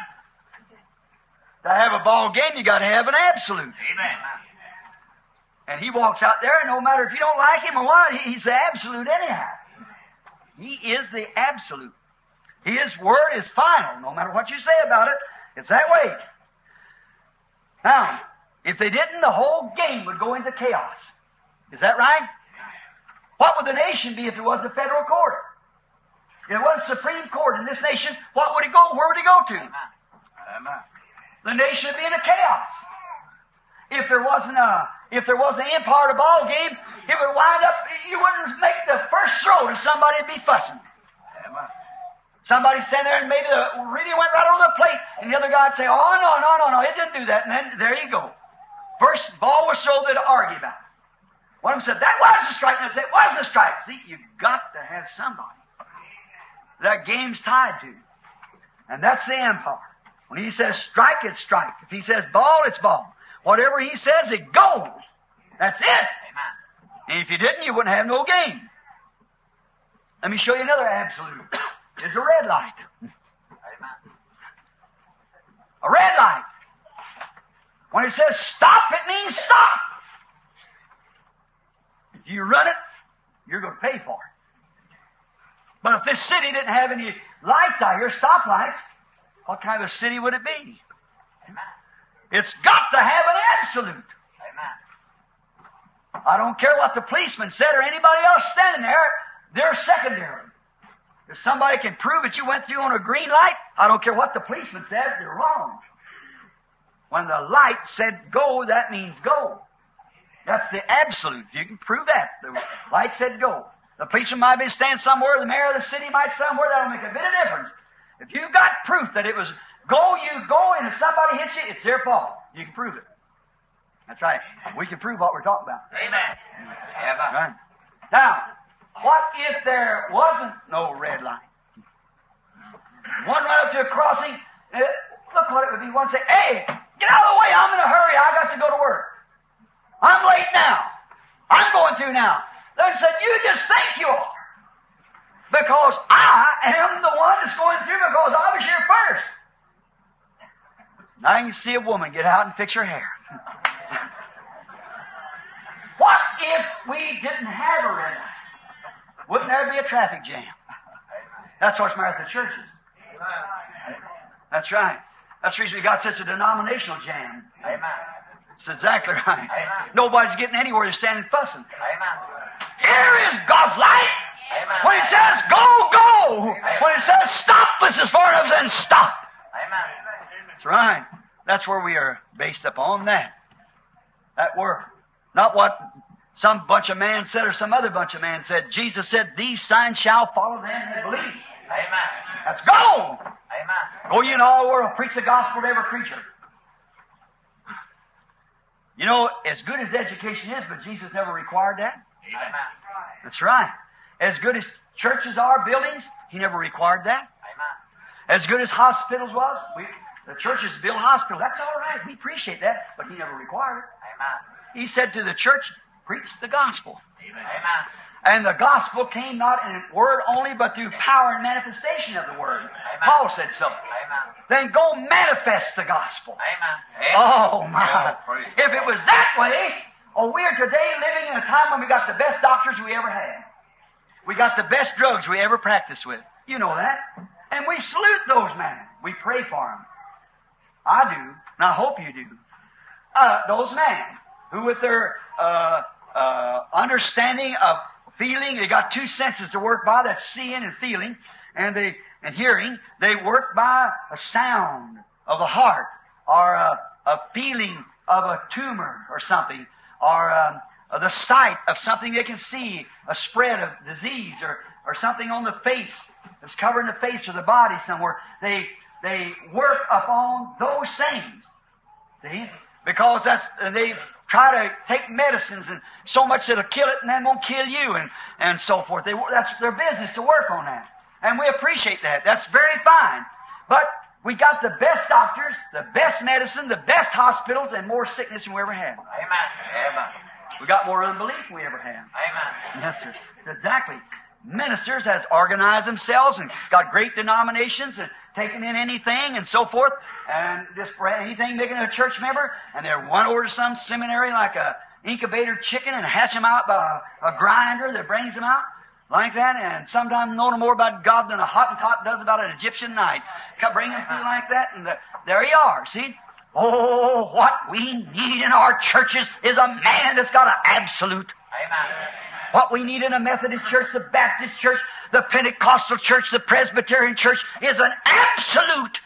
To have a ball game, you got to have an absolute. Amen. And he walks out there, and no matter if you don't like him or what, he's the absolute anyhow. He is the absolute. His word is final, no matter what you say about it. It's that way. Now, if they didn't, the whole game would go into chaos. Is that right? What would the nation be if it wasn't a federal court? If it wasn't a Supreme Court in this nation, what would it go? Where would it go to? The nation would be in a chaos. If there wasn't an umpire to ball game, it would wind up. You wouldn't make the first throw to somebody to be fussing. Somebody stand there and maybe the really went right over the plate, and the other guy'd say, "Oh no, it didn't do that." And then there you go. First ball was thrown, they'd argue about it. One of them said, "That was a strike," and I said, "It wasn't a strike." See, you've got to have somebody that game's tied to, and that's the umpire. When he says strike, it's strike. If he says ball, it's ball. Whatever he says, it goes. That's it. And if you didn't, you wouldn't have no game. Let me show you another absolute. Is a red light. A red light. When it says stop, it means stop. If you run it, you're going to pay for it. But if this city didn't have any lights out here, stop lights, what kind of a city would it be? It's got to have an absolute. I don't care what the policeman said or anybody else standing there, they're secondary. If somebody can prove that you went through on a green light, I don't care what the policeman says, they're wrong. When the light said go, that means go. That's the absolute. You can prove that. The light said go. The policeman might be standing somewhere, the mayor of the city might somewhere, that'll make a bit of difference. If you've got proof that it was go, you go, and if somebody hits you, it's their fault. You can prove it. That's right. We can prove what we're talking about. Amen. Right. Now, what if there wasn't no red light? One right up to a crossing, look what it would be. One say, hey, get out of the way, I'm in a hurry, I got to go to work. I'm late now. I'm going through now. They said, you just think you are. Because I am the one that's going through because I was here first. Now you can see a woman get out and fix her hair. What if we didn't have a red light? Wouldn't there be a traffic jam? That's what's matter at the churches. That's right. That's the reason we got such a denominational jam. Amen. That's exactly right. Amen. Nobody's getting anywhere. They're standing fussing. Amen. Here is God's light. Amen. When it says go, go. Amen. When it says stop, this is for us, and stop. Amen. That's right. That's where we are based upon that word. Not what some bunch of man said or some other bunch of man said. Jesus said, these signs shall follow them that believe. Amen. That's go. Amen. Go ye in all the world, preach the gospel to every creature. You know, as good as education is, but Jesus never required that. Amen. That's right. As good as churches are, buildings, He never required that. Amen. As good as hospitals was, the churches build hospitals. That's all right. We appreciate that, but He never required it. Amen. He said to the church, preach the gospel. Amen. And the gospel came not in word only, but through power and manifestation of the word. Amen. Paul said so. Amen. Then go manifest the gospel. Amen. Oh, my. If it was that way, we're today living in a time when we got the best doctors we ever had. We got the best drugs we ever practiced with. You know that. And we salute those men. We pray for them. I do, and I hope you do. Those men who with their understanding of feeling, they got two senses to work by, that's seeing and feeling, and hearing. They work by a sound of the heart, or a feeling of a tumor or something, or the sight of something they can see, a spread of disease, or something on the face that's covering the face or the body somewhere. They work upon those things, see? Because they try to take medicines and so much that'll kill it and then won't kill you and so forth. That's their business to work on that. And we appreciate that. That's very fine. But we got the best doctors, the best medicine, the best hospitals, and more sickness than we ever had. Amen. Amen. We got more unbelief than we ever had. Amen. Yes, sir. Exactly. Ministers has organized themselves and got great denominations and taking in anything and so forth, and just anything making a church member, and they're won over to some seminary like a incubator chicken and hatch them out by a grinder that brings them out like that, and sometimes know no more about God than a Hottentot does about an Egyptian night. Bring them through like that, and there you are, see? Oh, what we need in our churches is a man that's got an absolute. Amen. What we need in a Methodist church, the Baptist church, the Pentecostal church, the Presbyterian church is an absolute,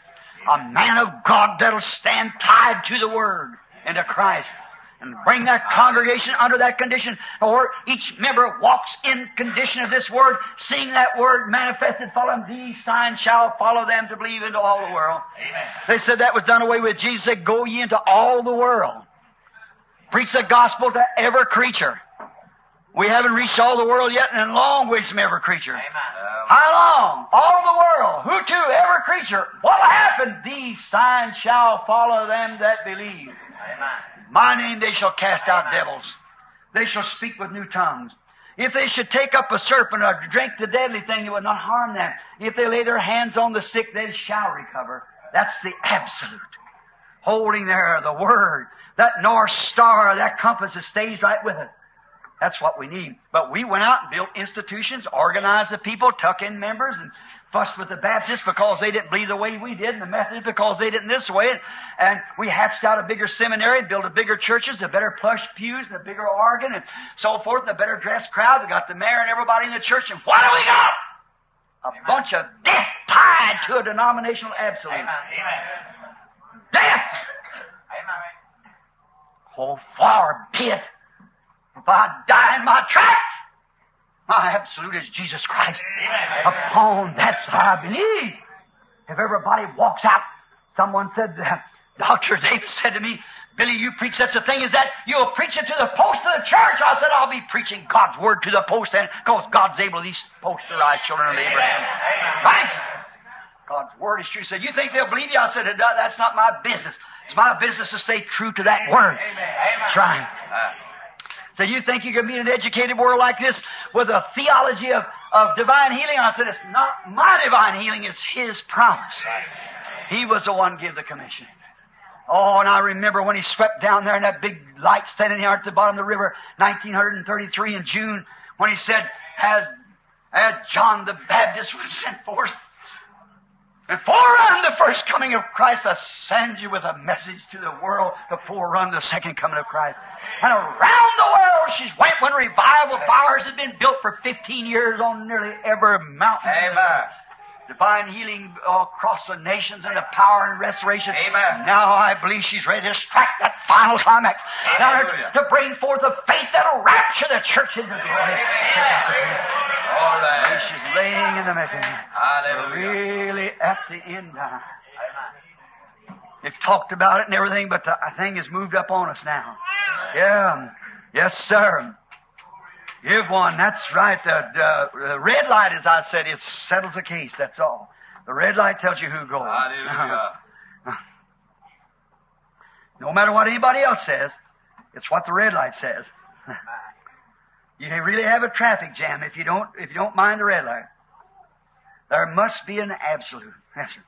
a man of God that'll stand tied to the Word and to Christ and bring that congregation under that condition, or each member walks in condition of this Word, seeing that Word manifested, following these signs shall follow them to believe into all the world. Amen. They said that was done away with. Jesus said, go ye into all the world. Preach the gospel to every creature. We haven't reached all the world yet, and in a long ways from every creature. Amen. How long? All the world. Who to? Every creature. What will happen? These signs shall follow them that believe. Amen. My name they shall cast out devils. They shall speak with new tongues. If they should take up a serpent or drink the deadly thing, it would not harm them. If they lay their hands on the sick, they shall recover. That's the absolute. Holding there the Word. That north star, that compass that stays right with it. That's what we need. But we went out and built institutions, organized the people, tuck in members, and fussed with the Baptists because they didn't believe the way we did, and the Methodists because they didn't this way. And we hatched out a bigger seminary, built a bigger churches, the better plush pews, the bigger organ, and so forth, the better dressed crowd. We got the mayor and everybody in the church, and what do we got? A Amen. Bunch of death tied to a denominational absolute. Amen. Amen. Death! Amen. Oh, far be it. If I die in my tracks, my absolute is Jesus Christ. Amen. Upon that I believe. If everybody walks out, someone said, Dr. Davis said to me, Billy, you preach such a thing as that, you'll preach it to the post of the church. I said, I'll be preaching God's word to the post, and because God's able to post the right children of Abraham. Amen. Right? God's word is true. He said, you think they'll believe you? I said, that's not my business. It's my business to stay true to that word. That's right. So you think you can be in an educated world like this with a theology of divine healing? I said, it's not my divine healing, it's His promise. He was the one who gave the commission. Oh, and I remember when He swept down there in that big light standing there at the bottom of the river, 1933 in June, when He said, as John the Baptist was sent forth, Beforerun the first coming of Christ, I send you with a message to the world to forerun the second coming of Christ. And around the world she's went when revival fires have been built for 15 years on nearly every mountain. Amen. Divine healing across the nations and the power and restoration. Amen. Now I believe she's ready to strike that final climax. Hallelujah. Now to bring forth the faith that'll rapture the church into glory. Amen. All right. She's laying in the making. Hallelujah. Really at the end now. They've talked about it and everything, but the thing has moved up on us now. Yeah. Yes, sir. Give one. That's right. The red light, as I said, it settles the case. That's all. The red light tells you who goes. Hallelujah. No matter what anybody else says, it's what the red light says. You really have a traffic jam if you don't mind the red light. There must be an absolute. Yes, sir.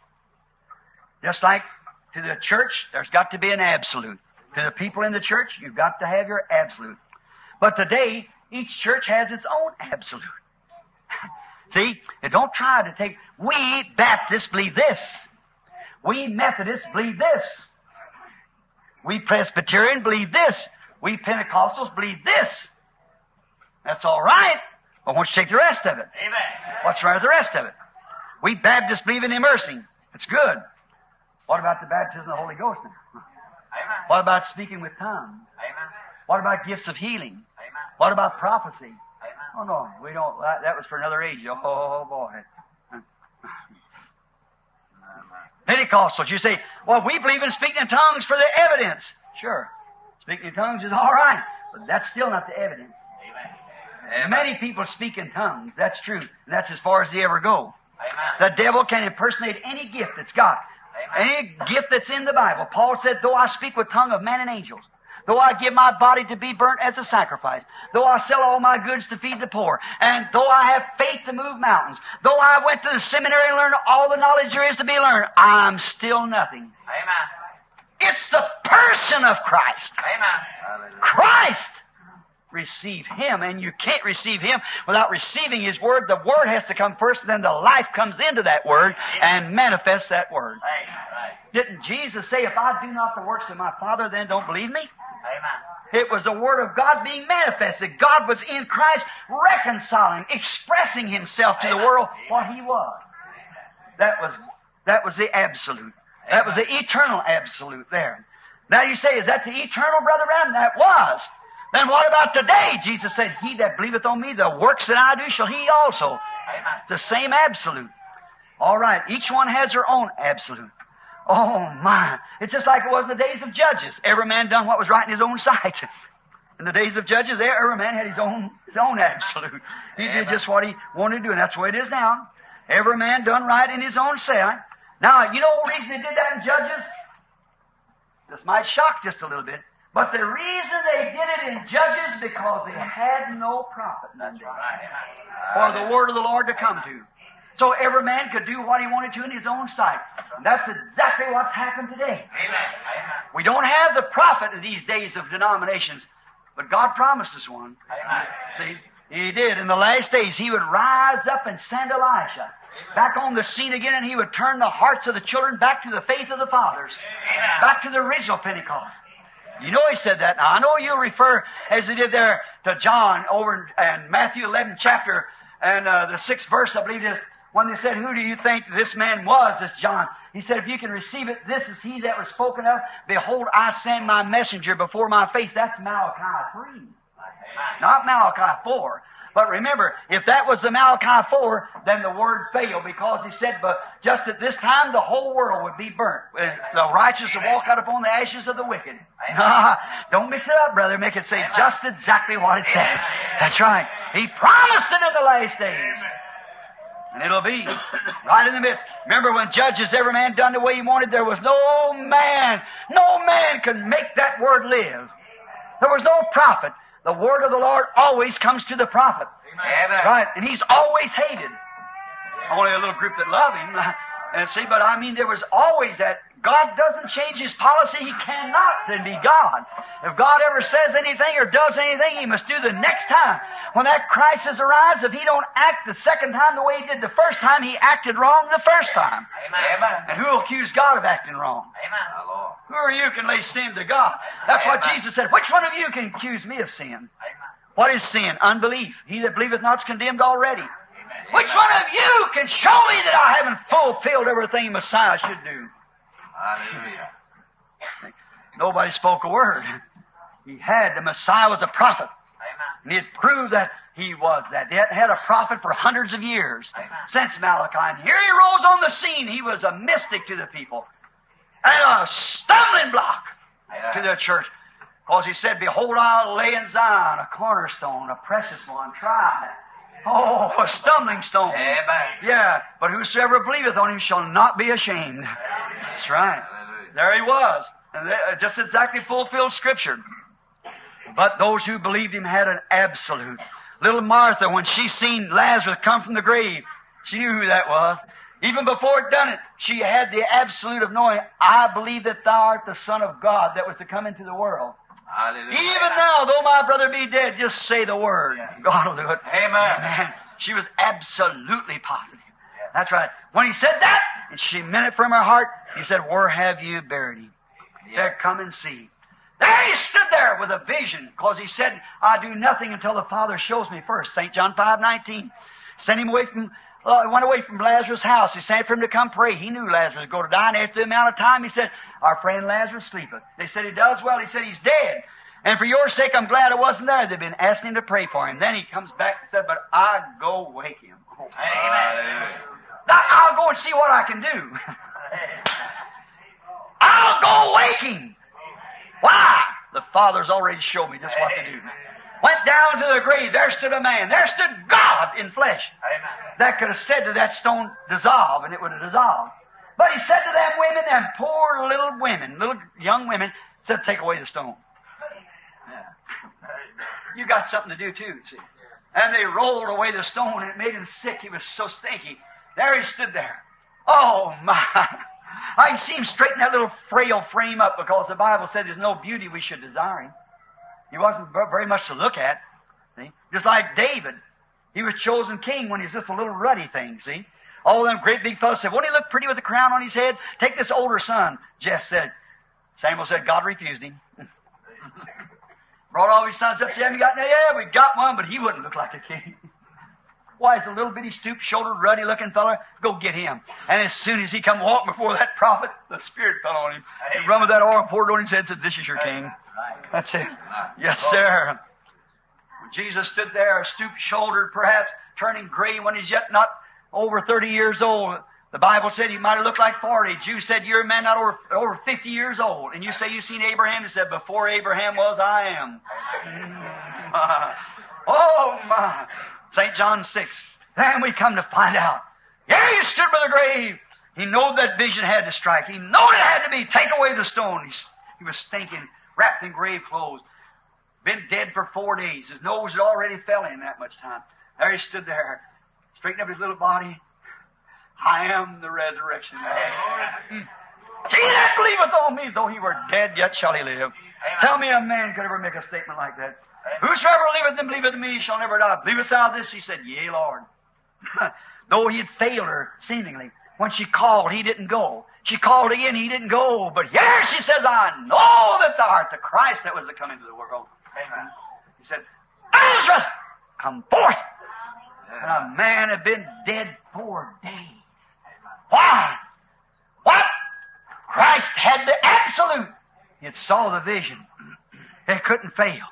Just like to the church, there's got to be an absolute. To the people in the church, you've got to have your absolute. But today, each church has its own absolute. See, and don't try to take, we Baptists believe this. We Methodists believe this. We Presbyterian believe this. We Pentecostals believe this. That's all right. But won't you take the rest of it? Amen. What's wrong with the rest of it? We Baptists believe in immersing. It's good. What about the baptism of the Holy Ghost? Amen. What about speaking with tongues? Amen. What about gifts of healing? Amen. What about prophecy? Amen. Oh, no, we don't. That was for another age. Oh, boy. Pentecostals, you say, well, we believe in speaking in tongues for the evidence. Sure. Speaking in tongues is all right. But that's still not the evidence. Amen. Amen. Many people speak in tongues. That's true. And that's as far as they ever go. Amen. The devil can impersonate any gift that's got. Amen. Any gift that's in the Bible. Paul said, though I speak with tongue of men and angels, though I give my body to be burnt as a sacrifice, though I sell all my goods to feed the poor, and though I have faith to move mountains, though I went to the seminary and learned all the knowledge there is to be learned, I'm still nothing. Amen. It's the person of Christ. Amen. Christ! Receive Him, and you can't receive Him without receiving His Word. The Word has to come first, and then the life comes into that Word and manifests that Word. Amen. Didn't Jesus say, if I do not the works of my Father, then don't believe me? Amen. It was the Word of God being manifested. God was in Christ reconciling, expressing Himself to Amen. The world what He was. That was the absolute. Amen. That was the eternal absolute there. Now you say, is that the eternal, Brother Branham? That was. Then what about today? Jesus said, he that believeth on me, the works that I do shall he also. Amen. The same absolute. All right, each one has their own absolute. Oh, my. It's just like it was in the days of Judges. Every man done what was right in his own sight. In the days of Judges, every man had his own absolute. He Amen. Did just what he wanted to do, and that's the way it is now. Every man done right in his own sight. Now, you know the reason they did that in Judges? This might shock just a little bit. But the reason they did it in Judges, because they had no prophet, nothing, for the word of the Lord to come to. So every man could do what he wanted to in his own sight. And that's exactly what's happened today. Amen. We don't have the prophet in these days of denominations, but God promised us one. Amen. See, He did. In the last days, He would rise up and send Elijah back on the scene again, and He would turn the hearts of the children back to the faith of the fathers, Amen. Back to the original Pentecost. You know He said that. Now, I know you refer, as they did there, to John over in Matthew 11 chapter and the 6th verse, I believe it is, when they said, who do you think this man was, this John? He said, if you can receive it, this is he that was spoken of. Behold, I send my messenger before my face. That's Malachi 3, not Malachi 4. But remember, if that was the Malachi 4, then the word failed, because He said, but just at this time the whole world would be burnt. The righteous will walk out upon the ashes of the wicked. Don't mix it up, brother. Make it say just exactly what it says. That's right. He promised it in the last days. And it'll be right in the midst. Remember when Judges, every man done the way he wanted, there was no man could make that word live. There was no prophet. The word of the Lord always comes to the prophet. Amen. Right? And he's always hated. Only a little group that love Him. And see, but I mean, there was always that. God doesn't change His policy. He cannot then be God. If God ever says anything or does anything, He must do the next time. When that crisis arrives, if He don't act the second time the way He did the first time, He acted wrong the first time. Amen. And who will accuse God of acting wrong? Amen. Lord. Who are you can lay sin to God? That's what Jesus said. Which one of you can accuse me of sin? Amen. What is sin? Unbelief. He that believeth not is condemned already. Amen. Which one of you can show me that I haven't fulfilled everything Messiah should do? Hallelujah. Nobody spoke a word. The Messiah was a prophet. Amen. And it proved that he was that. They had a prophet for hundreds of years. Amen. Since Malachi. And here he rose on the scene. He was a mystic to the people. And a stumbling block to the church. Because he said, behold, I'll lay in Zion a cornerstone, a precious one, tried. Oh, a stumbling stone. Amen. Yeah. But whosoever believeth on him shall not be ashamed. Amen. That's right. Hallelujah. There he was. And just exactly fulfilled Scripture. But those who believed him had an absolute. Little Martha, when she seen Lazarus come from the grave, she knew who that was. Even before it done it, she had the absolute of knowing, I believe that thou art the Son of God that was to come into the world. Hallelujah. Even now, though my brother be dead, just say the word. Yeah. God will do it. Amen. Amen. She was absolutely positive. Yeah. That's right. When he said that, and she meant it from her heart, he said, where have you buried him? Yeah. There, come and see. There he stood there with a vision, because he said, I do nothing until the Father shows me first. St. John 5:19. Sent him away from... went away from Lazarus' house. He sent for him to come pray. He knew Lazarus was going to die. And after the amount of time, he said, our friend Lazarus sleepeth. They said, he does well. He said, he's dead. And for your sake, I'm glad I wasn't there. They've been asking him to pray for him. Then he comes back and said, but I go wake him. Oh, amen. Now, I'll go and see what I can do. I'll go wake him. Why? The Father's already showed me just what to do. Went down to the grave. There stood a man. There stood God in flesh. Amen. That could have said to that stone, dissolve, and it would have dissolved. But he said to them women, and poor little women, little young women, said, take away the stone. Yeah. You got something to do too, see. And they rolled away the stone, and it made him sick. He was so stinky. There he stood there. Oh, my. I can see him straighten that little frail frame up, because the Bible said there's no beauty we should desire him. He wasn't very much to look at, see? Just like David. He was chosen king when he's just a little ruddy thing, see? All them great big fellas said, won't he look pretty with a crown on his head? Take this older son. Samuel said, God refused him. Brought all his sons up to him. Yeah, we got one, but he wouldn't look like a king. Why, is a little bitty, stoop-shouldered, ruddy-looking fella? Go get him. And as soon as he come walk before that prophet, the Spirit fell on him. He run with that oil, poured on his head, said, this is your king. That's it. Yes, sir. When Jesus stood there, stoop-shouldered, perhaps, turning gray when he's yet not over 30 years old. The Bible said he might have looked like 40. Jews said, you're a man not over 50 years old. And you say you've seen Abraham? He said, before Abraham was, I am. Oh, my. St. John 6. Then we come to find out. Yeah, he stood by the grave. He knowed that vision had to strike. He knowed it had to be. Take away the stone. He was stinking, wrapped in grave clothes. Been dead for 4 days. His nose had already fell in that much time. There he stood there, straightened up his little body. I am the resurrection. He that believeth on me, though he were dead, yet shall he live. Amen. Tell me a man could ever make a statement like that. Whosoever believeth and believeth in me shall never die. Believest thou this? He said, yea, Lord. Though he had failed her, seemingly. When she called, he didn't go. She called again, he didn't go. But here she says, I know that thou art the Christ that was to come into the world. Amen. He said, Lazarus, come forth. Yeah. And a man had been dead 4 days. Why? What? Christ had the absolute. It saw the vision. It couldn't fail.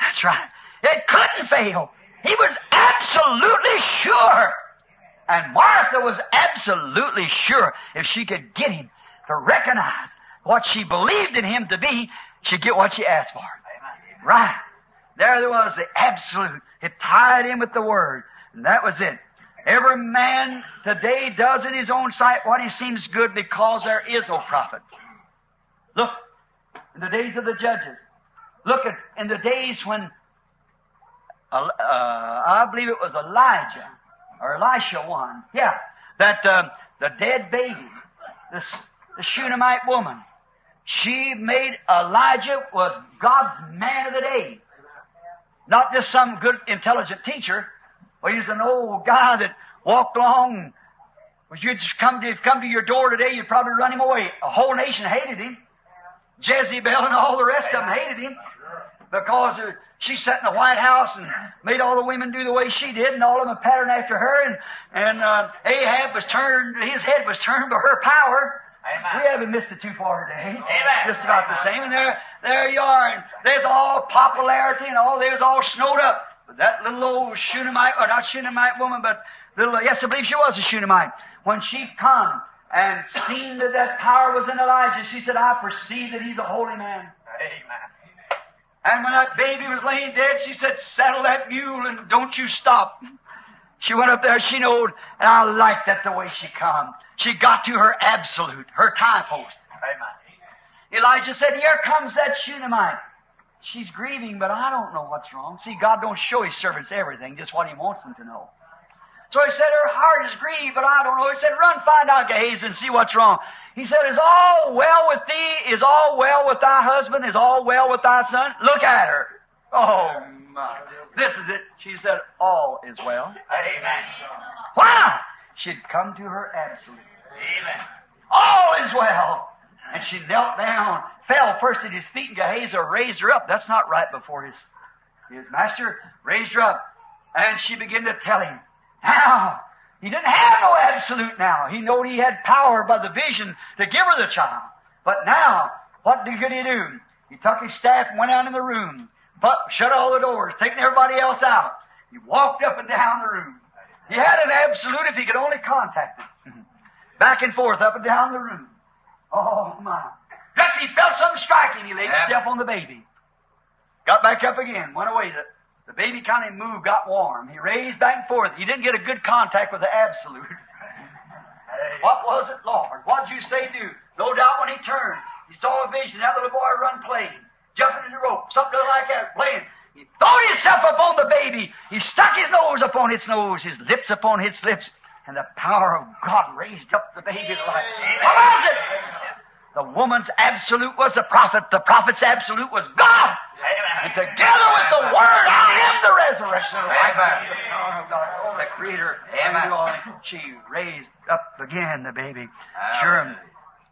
That's right. It couldn't fail. He was absolutely sure. And Martha was absolutely sure if she could get him to recognize what she believed in him to be, she'd get what she asked for. Amen. Right. There was the absolute. It tied in with the Word. And that was it. Every man today does in his own sight what he seems good because there is no prophet. Look, in the days of the judges, look at, in the days when, I believe it was Elijah, or Elisha one, yeah, that the dead baby, the Shunammite woman. She made Elijah was God's man of the day. Not just some good, intelligent teacher. Well, he's an old guy that walked along. If you'd come to your door today, you'd probably run him away. A whole nation hated him. Jezebel and all the rest of them hated him because she sat in the White House and made all the women do the way she did, and all of them patterned after her. And Ahab was turned; his head was turned by her power. Amen. We haven't missed it too far today. Amen. Just about the same. And there you are. And there's all popularity and all. There's all snowed up. But that little old Shunammite, or not Shunammite woman, but little, yes, I believe she was a Shunammite. When she come and seen that that power was in Elijah, she said, "I perceive that he's a holy man." Amen. And when that baby was laying dead, she said, "Saddle that mule and don't you stop." She went up there, she knowed, and I liked that the way she come. She got to her absolute, her tie post. Amen. Elijah said, "Here comes that Shunammite. She's grieving, but I don't know what's wrong." See, God don't show His servants everything, just what He wants them to know. So He said, "Her heart is grieved, but I don't know." He said, "Run, find out Gehazi and see what's wrong." He said, "Is all well with thee? Is all well with thy husband? Is all well with thy son?" Look at her. Oh, my. This is it. She said, "All is well." Amen. Why? She'd come to her absolute. Amen. All is well. And she knelt down, fell first at his feet, and Gehazi raised her up. That's not right before his master. Raised her up. And she began to tell him. Now, he didn't have no absolute now. He knew he had power by the vision to give her the child. But now, what could he do? He took his staff and went out in the room, but shut all the doors, taking everybody else out. He walked up and down the room. He had an absolute if he could only contact it. Back and forth, up and down the room. Oh, my. He felt something striking. He laid himself on the baby. Got back up again, went away. The baby kind of moved, got warm. He raised back and forth. He didn't get a good contact with the absolute. What was it, Lord? What did you say do? No doubt when he turned, he saw a vision. That little boy run playing, jumping in the rope, something like that, playing. He threw himself upon the baby. He stuck his nose upon its nose, his lips upon its lips, and the power of God raised up the baby to life. What was it? The woman's absolute was the prophet. The prophet's absolute was God. And together with the Word, I am the resurrection of life. The power of God, the Creator, and she raised up again the baby. Sure,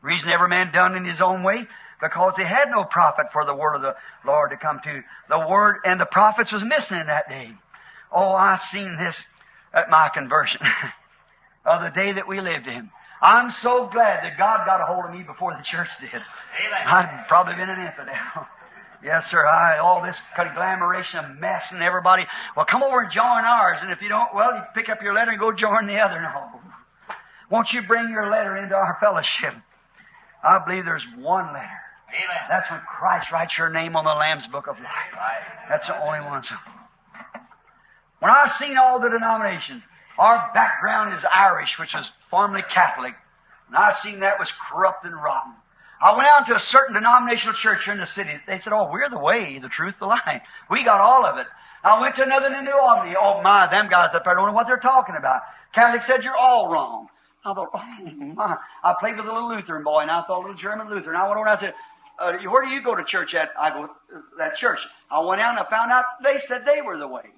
reason every man done in his own way, because he had no prophet for the word of the Lord to come to. The Word and the prophets was missing in that day. Oh, I seen this at my conversion, the day that we lived in. I'm so glad that God got a hold of me before the church did. I'd probably been an infidel. Yes, sir. All this conglomeration of mess and everybody. Well, come over and join ours. And if you don't, well, you pick up your letter and go join the other. No. Won't you bring your letter into our fellowship? I believe there's one letter. Amen. That's when Christ writes your name on the Lamb's Book of Life. That's the only one. When I've seen all the denominations, our background is Irish, which was formerly Catholic. And I've seen that was corrupt and rotten. I went out to a certain denominational church here in the city. They said, "Oh, we're the way, the truth, the life. We got all of it." I went to another in New Albany. Oh, my, them guys up there don't know what they're talking about. Catholic said, "You're all wrong." I thought, oh, my. I played with a little Lutheran boy, and I thought, a little German Lutheran. I went over and I said, "Where do you go to church at?" I go, "That church." I went out and I found out they said they were the way.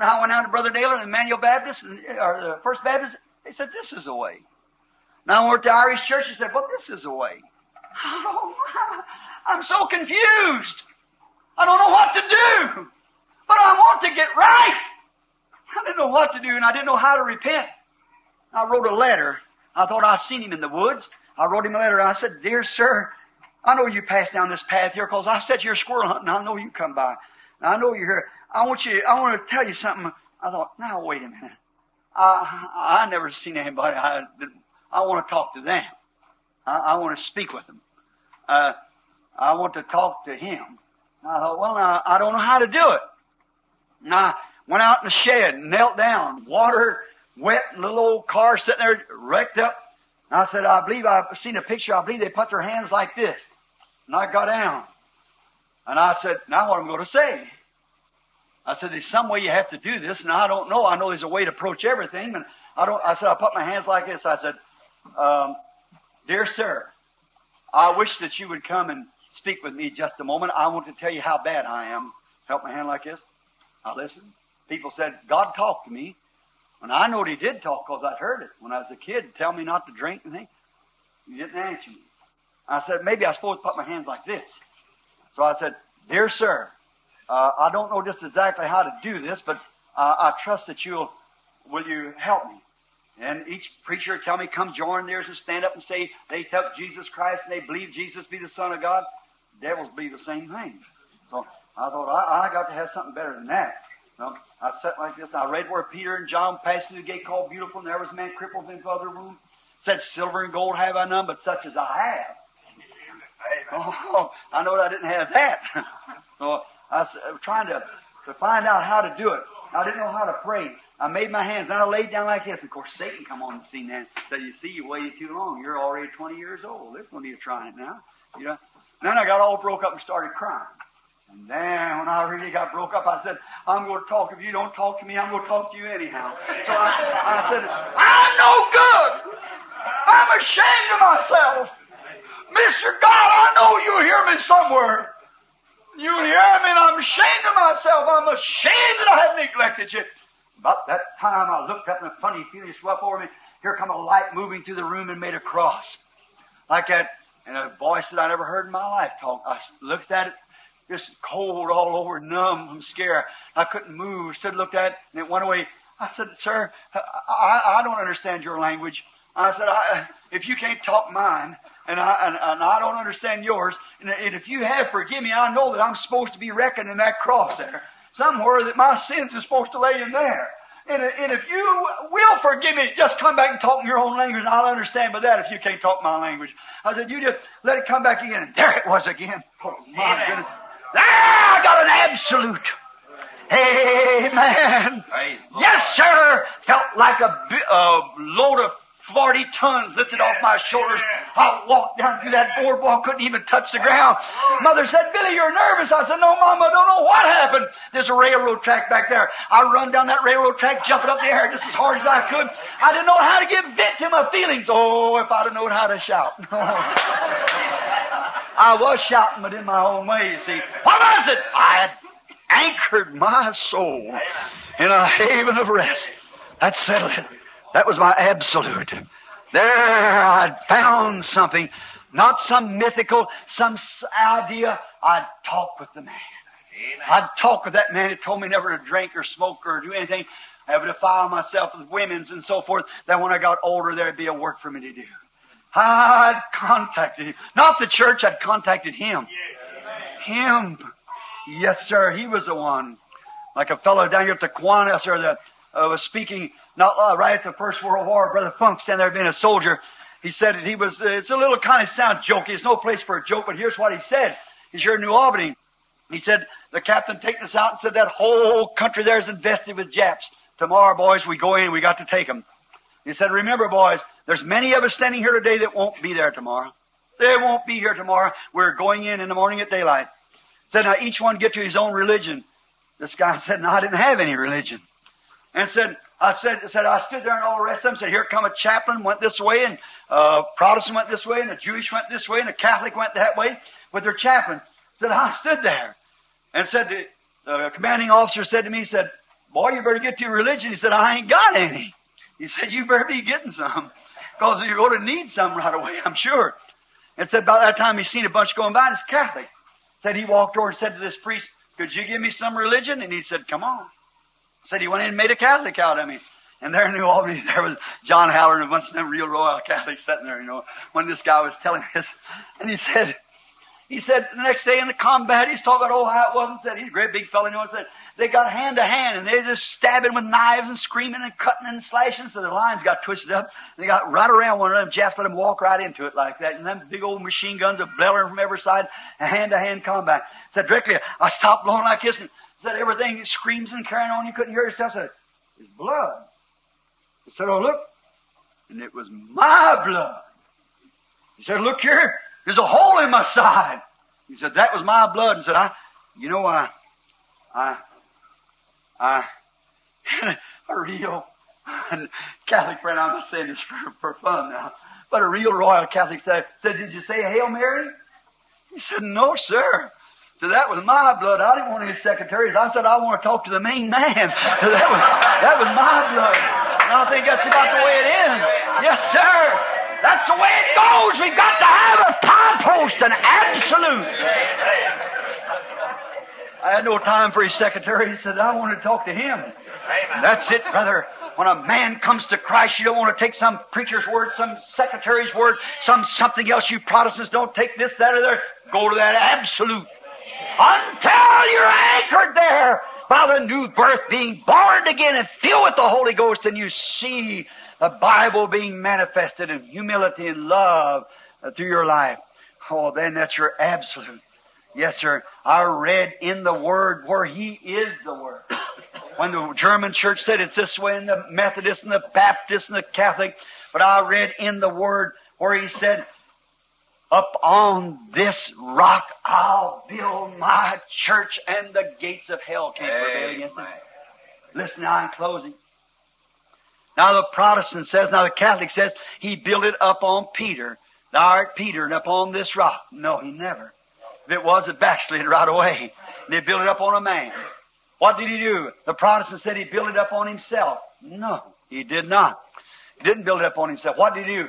And I went out to Brother Naylor and Emmanuel Baptist, or the First Baptist. They said, "This is the way." Now I went to the Irish church and said, "Well, this is the way." Oh, I'm so confused. I don't know what to do. But I want to get right. I didn't know what to do, and I didn't know how to repent. I wrote a letter. I thought I seen him in the woods. I wrote him a letter. I said, "Dear sir, I know you passed down this path here because I sat here squirrel hunting. I know you come by. And I know you're here. I want to tell you something." I thought, now wait a minute. I never seen anybody. I want to talk to them. I want to speak with them. I want to talk to him. And I thought, well, now, I don't know how to do it. And I went out in the shed, knelt down, water, wet, little old car sitting there, wrecked up. And I said, "I believe I've seen a picture. I believe they put their hands like this." And I got down. And I said, "Now what am I going to say?" I said, there's some way you have to do this, and I don't know. I know there's a way to approach everything, and I put my hands like this. I said, dear sir, I wish that you would come and speak with me just a moment. I want to tell you how bad I am. Held my hand like this. I listened. People said, God talked to me. And I know He did talk because I'd heard it when I was a kid. Tell me not to drink and think. He didn't answer me. I said, maybe I was supposed to put my hands like this. So I said, dear sir, I don't know just exactly how to do this, but I trust that will you help me? And each preacher tell me, come join theirs and stand up and say, they took Jesus Christ and they believe Jesus be the Son of God. Devils believe the same thing. So I thought, I got to have something better than that. So I sat like this, and I read where Peter and John passed through the gate called Beautiful, and there was a man crippled in the other room. Said, silver and gold have I none, but such as I have. Oh, I know I didn't have that. So I was trying to find out how to do it. I didn't know how to pray. I made my hands, and I laid down like this. Of course, Satan come on the scene then. Said, you see, you waited too long. You're already 20 years old. There's one of you trying it now. You know? And then I got all broke up and started crying. And then when I really got broke up, I said, I'm going to talk. If you don't talk to me, I'm going to talk to you anyhow. So I said, I'm no good. I'm ashamed of myself. Mr. God, I know You'll hear me somewhere. You'll hear me, and I'm ashamed of myself. I'm ashamed that I have neglected You. About that time, I looked up, and a funny feeling swept over me. Here come a light moving through the room and made a cross. Like that, and a voice that I never heard in my life talk. I looked at it, just cold all over, numb from scare. I couldn't move. Stood and looked at it, and it went away. I said, sir, I don't understand your language. I said, if you can't talk mine, and I don't understand yours, and if you have, forgive me. I know that I'm supposed to be reckoned in that cross there. Somewhere that my sins are supposed to lay in there. And if you will forgive me, just come back and talk in your own language, and I'll understand by that if you can't talk my language. I said, you just let it come back again. And there it was again. Oh, my goodness. Ah, I got an absolute. Amen. Yes, sir. Felt like a load of 40 tons lifted off my shoulders. I walked down through that boardwalk, couldn't even touch the ground. Mother said, Billy, you're nervous. I said, no, Mama, I don't know what happened. There's a railroad track back there. I run down that railroad track, jumping up in the air just as hard as I could. I didn't know how to give vent to my feelings. Oh, if I'd have known how to shout. I was shouting, but in my own way, you see. What was it? I had anchored my soul in a haven of rest. That settled it. That was my absolute. There I'd found something, not some mythical, some idea. I'd talk with the man. I'd talk with that man who told me never to drink or smoke or do anything. I would defile myself with women's and so forth. Then when I got older, there'd be a work for me to do. I'd contacted him. Not the church, I'd contacted him. Him. Yes, sir, he was the one. Like a fellow down here at the Kiwanis or the... was speaking not right at the First World War. Brother Funk standing there being a soldier. He said that he was, it's a little kind of sound jokey. It's no place for a joke, but here's what he said. He's here in New Albany. He said, the captain taking us out and said, that whole country there is invested with Japs. Tomorrow, boys, we go in. We got to take them. He said, remember, boys, there's many of us standing here today that won't be there tomorrow. They won't be here tomorrow. We're going in the morning at daylight. He said, now each one get to his own religion. This guy said, no, I didn't have any religion. And I said, I stood there and all the rest of them said, here come a chaplain, went this way, and Protestant went this way, and a Jewish went this way, and a Catholic went that way with their chaplain. Said, I stood there. And said, the commanding officer said to me, he said, boy, you better get to your religion. He said, I ain't got any. He said, you better be getting some, because you're going to need some right away, I'm sure. And said, by that time he seen a bunch going by, and it's Catholic. Said, he walked over and said to this priest, could you give me some religion? And he said, come on. Said he went in and made a Catholic out of me. And there in New Albany, there was John Hallard and a bunch of them real royal Catholics sitting there, you know, when this guy was telling this. And he said the next day in the combat, he's talking about how it was, and said, he's a great big fellow, you know, and said, they got hand to hand, and they just stabbing with knives and screaming and cutting and slashing, so the lines got twisted up. They got right around one another, and Japs let them walk right into it like that, and them big old machine guns are blaring from every side, a hand-to-hand combat. Said directly, I stopped blowing like this, and said everything screams and carrying on. You couldn't hear yourself. Said, it's blood. He said, oh, look. And it was my blood. He said, look here. There's a hole in my side. He said, that was my blood. And said, I, you know, I A real Catholic friend, I'm not saying this for fun now, but a real Royal Catholic said, "Did you say Hail Mary?" He said, "No, sir." So that was my blood. I didn't want any secretaries. I said, "I want to talk to the main man." So that was my blood. And I think that's about the way it is. Yes, sir. That's the way it goes. We've got to have a tie-post, an absolute. I had no time for his secretary. He said, "I want to talk to him." Amen. That's it, brother. When a man comes to Christ, you don't want to take some preacher's word, some secretary's word, some something else. You Protestants don't take this, that, or the other. Go to that absolute. Until you're anchored there by the new birth, being born again and filled with the Holy Ghost, and you see the Bible being manifested in humility and love through your life. Oh, then that's your absolute. Yes, sir. I read in the Word where He is the Word. When the German church said it's this way, and the Methodist and the Baptist and the Catholic, but I read in the Word where He said, "Up on this rock I'll build my church, and the gates of hell can't prevail against it." Listen now, in closing. Now the Protestant says, now the Catholic says, "He built it up on Peter. Thou art Peter, and upon this rock." No, He never. If it was, it backslid right away. They built it up on a man. What did He do? The Protestant said He built it up on himself. No, He did not. He didn't build it up on himself. What did He do?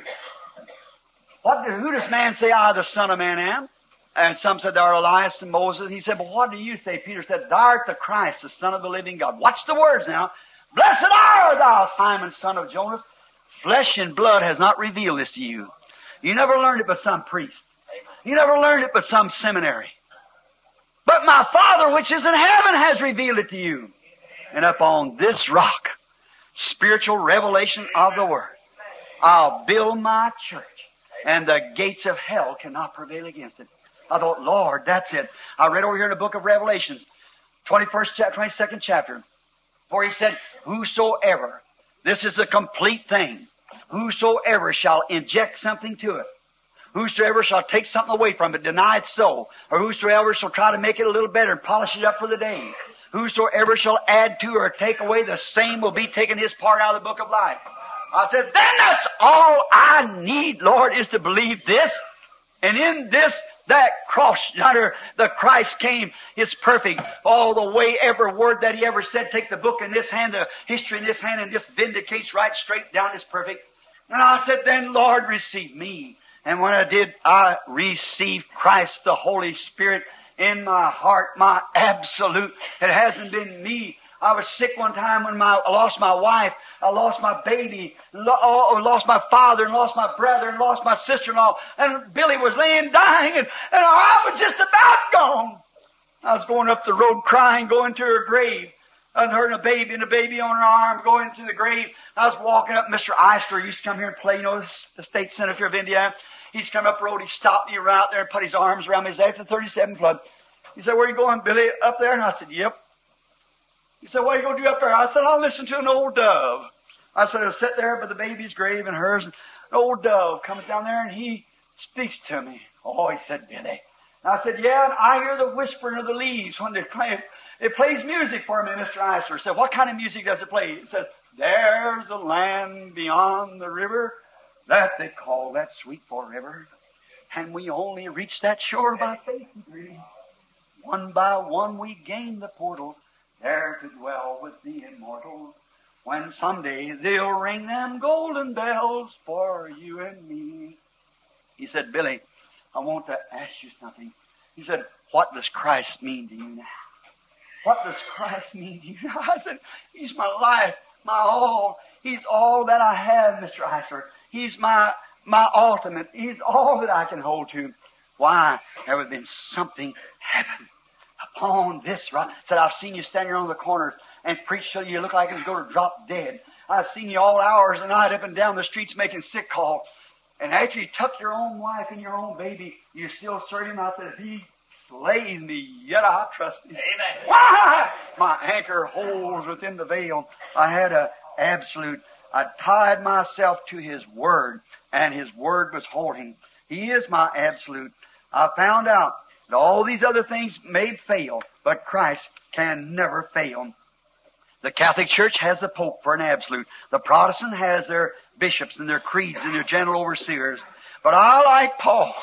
Who does man say, "I, the Son of Man, am"? And some said, "Thou art Elias and Moses." He said, "But what do you say?" Peter said, "Thou art the Christ, the Son of the living God." Watch the words now. "Blessed art thou, Simon, son of Jonas. Flesh and blood has not revealed this to you." You never learned it but some priest. You never learned it but some seminary. "But my Father which is in heaven has revealed it to you." And upon this rock, spiritual revelation of the Word, "I'll build my church, and the gates of hell cannot prevail against it." I thought, Lord, that's it. I read over here in the book of Revelations, 22nd chapter, for He said, "Whosoever," this is a complete thing, "whosoever shall inject something to it, whosoever shall take something away from it, deny it so, or whosoever shall try to make it a little better and polish it up for the day, whosoever shall add to or take away, the same will be taking his part out of the book of life." I said, then that's all I need, Lord, is to believe this. And in this, that cross, the Christ came. It's perfect all the way. Every word that He ever said, take the book in this hand, the history in this hand, and this vindicates right straight down. It's perfect. And I said, then, Lord, receive me. And when I did, I received Christ, the Holy Spirit, in my heart, my absolute. It hasn't been me. I was sick one time when I lost my wife. I lost my baby. Lost my father, and lost my brother, and lost my sister-in-law. And Billy was laying dying, and I was just about gone. I was going up the road crying, going to her grave. And her and a baby on her arm, going to the grave. I was walking up. Mr. Isler used to come here and play, the state senator of Indiana. He's come up the road. He stopped me right out there and put his arms around me. He's after the 37 flood. He said, "Where are you going, Billy? Up there?" And I said, "Yep." He said, "What are you going to do up there?" I said, "I'll listen to an old dove." I said, "I'll sit there by the baby's grave and hers. And an old dove comes down there and he speaks to me." "Oh," he said, "Billy." And I said, "Yeah, and I hear the whispering of the leaves when they play. It plays music for me." Mr. Isler said, "What kind of music does it play?" It says, "There's a land beyond the river that they call that sweet forever. And we only reach that shore by faith and greed. One by one we gain the portal. There to dwell with the immortal, when someday they'll ring them golden bells for you and me." He said, "Billy, I want to ask you something." He said, "What does Christ mean to you now? What does Christ mean to you now?" I said, "He's my life, my all. He's all that I have, Mr. Isler. He's my ultimate. He's all that I can hold to." Why? There would have been something happened. "Upon this rock," said, "I've seen you standing on the corners and preach till you look like you're going to drop dead. I've seen you all hours of the night up and down the streets making sick call. And after you tuck your own wife and your own baby, you still serve Him out there. He slays me, yet I trust Him." Amen. Why? My anchor holds within the veil. I had an absolute. I tied myself to His Word, and His Word was holding. He is my absolute. I found out all these other things may fail, but Christ can never fail. The Catholic Church has the Pope for an absolute. The Protestant has their bishops and their creeds and their general overseers. But I like Paul.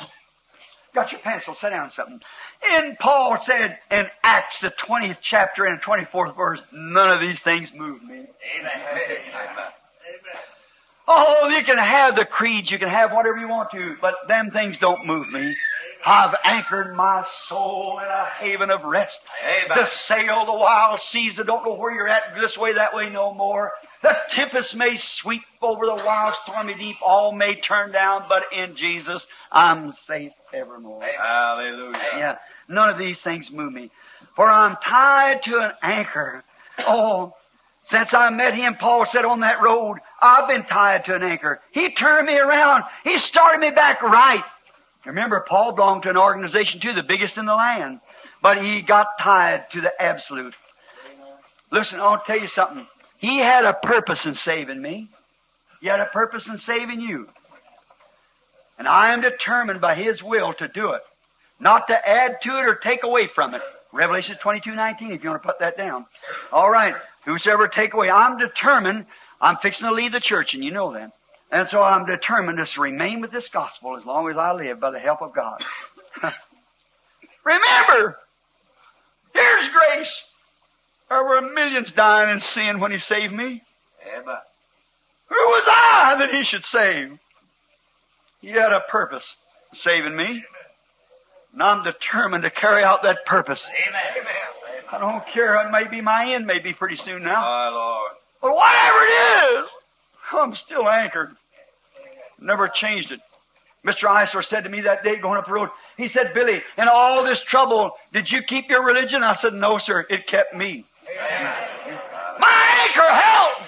Got your pencil, set down something. And Paul said in Acts, the 20th chapter and the 24th verse, none of these things move me. Amen. Amen. Amen. Oh, you can have the creeds, you can have whatever you want to, but them things don't move me. I've anchored my soul in a haven of rest. Amen. The sail, the wild seas, I don't know where you're at, this way, that way, no more. The tempest may sweep over the wild, stormy deep, all may turn down, but in Jesus I'm safe evermore. Amen. Hallelujah. Yeah, none of these things move me. For I'm tied to an anchor. Oh, since I met him, Paul said, on that road, I've been tied to an anchor. He turned me around. He started me back right. Remember, Paul belonged to an organization, too, the biggest in the land. But he got tied to the absolute. Listen, I'll tell you something. He had a purpose in saving me. He had a purpose in saving you. And I am determined by his will to do it. Not to add to it or take away from it. Revelation 22:19, if you want to put that down. All right. Whosoever take away. I'm determined. I'm fixing to leave the church, and you know that. And so I'm determined to remain with this gospel as long as I live by the help of God. Remember, here's grace. There were millions dying in sin when he saved me. Yeah, but who was I that he should save? He had a purpose in saving me. And I'm determined to carry out that purpose. Amen. I don't care. It may be my end, may be pretty soon now. My Lord. But whatever it is, I'm still anchored. Never changed it. Mr. Isler said to me that day going up the road, he said, Billy, in all this trouble, did you keep your religion? I said, no, sir. It kept me. Amen. My anchor held.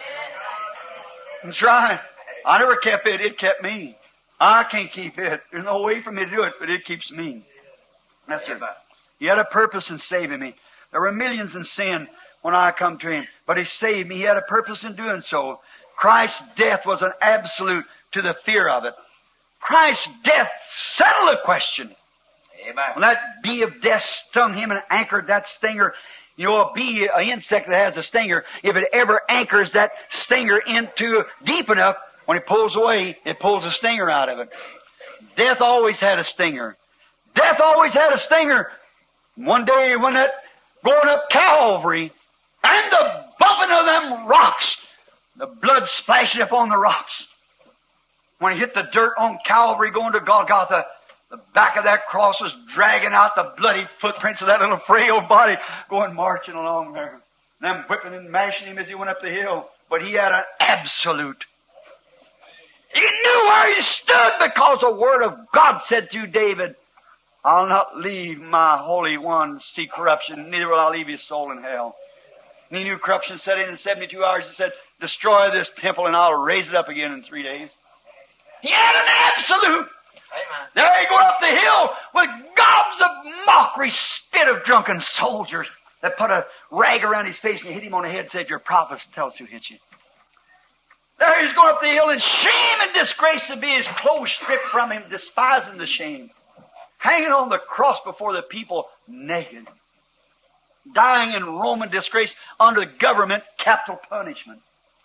That's right. I never kept it. It kept me. I can't keep it. There's no way for me to do it, but it keeps me. That's it. He had a purpose in saving me. There were millions in sin when I come to him. But he saved me. He had a purpose in doing so. Christ's death was an absolute to the fear of it. Christ's death settled the question. Amen. When that bee of death stung him and anchored that stinger, you know, a bee, an insect that has a stinger, if it ever anchors that stinger into deep enough, when it pulls away, it pulls a stinger out of it. Death always had a stinger. Death always had a stinger. One day when that going up Calvary, and the bumping of them rocks, the blood splashing upon the rocks. When he hit the dirt on Calvary going to Golgotha, the back of that cross was dragging out the bloody footprints of that little frail body going marching along there. And them whipping and mashing him as he went up the hill. But he had an absolute. He knew where he stood because the Word of God said through David, I'll not leave my Holy One to see corruption, neither will I leave his soul in hell. And he knew corruption set in 72 hours. He said, destroy this temple and I'll raise it up again in 3 days. He had an absolute. Amen. There he go up the hill with gobs of mockery, spit of drunken soldiers that put a rag around his face and hit him on the head and said, your prophets tell us who hit you. There he's going up the hill in shame and disgrace to be his clothes stripped from him, despising the shame. Hanging on the cross before the people naked. Dying in Roman disgrace under government capital punishment.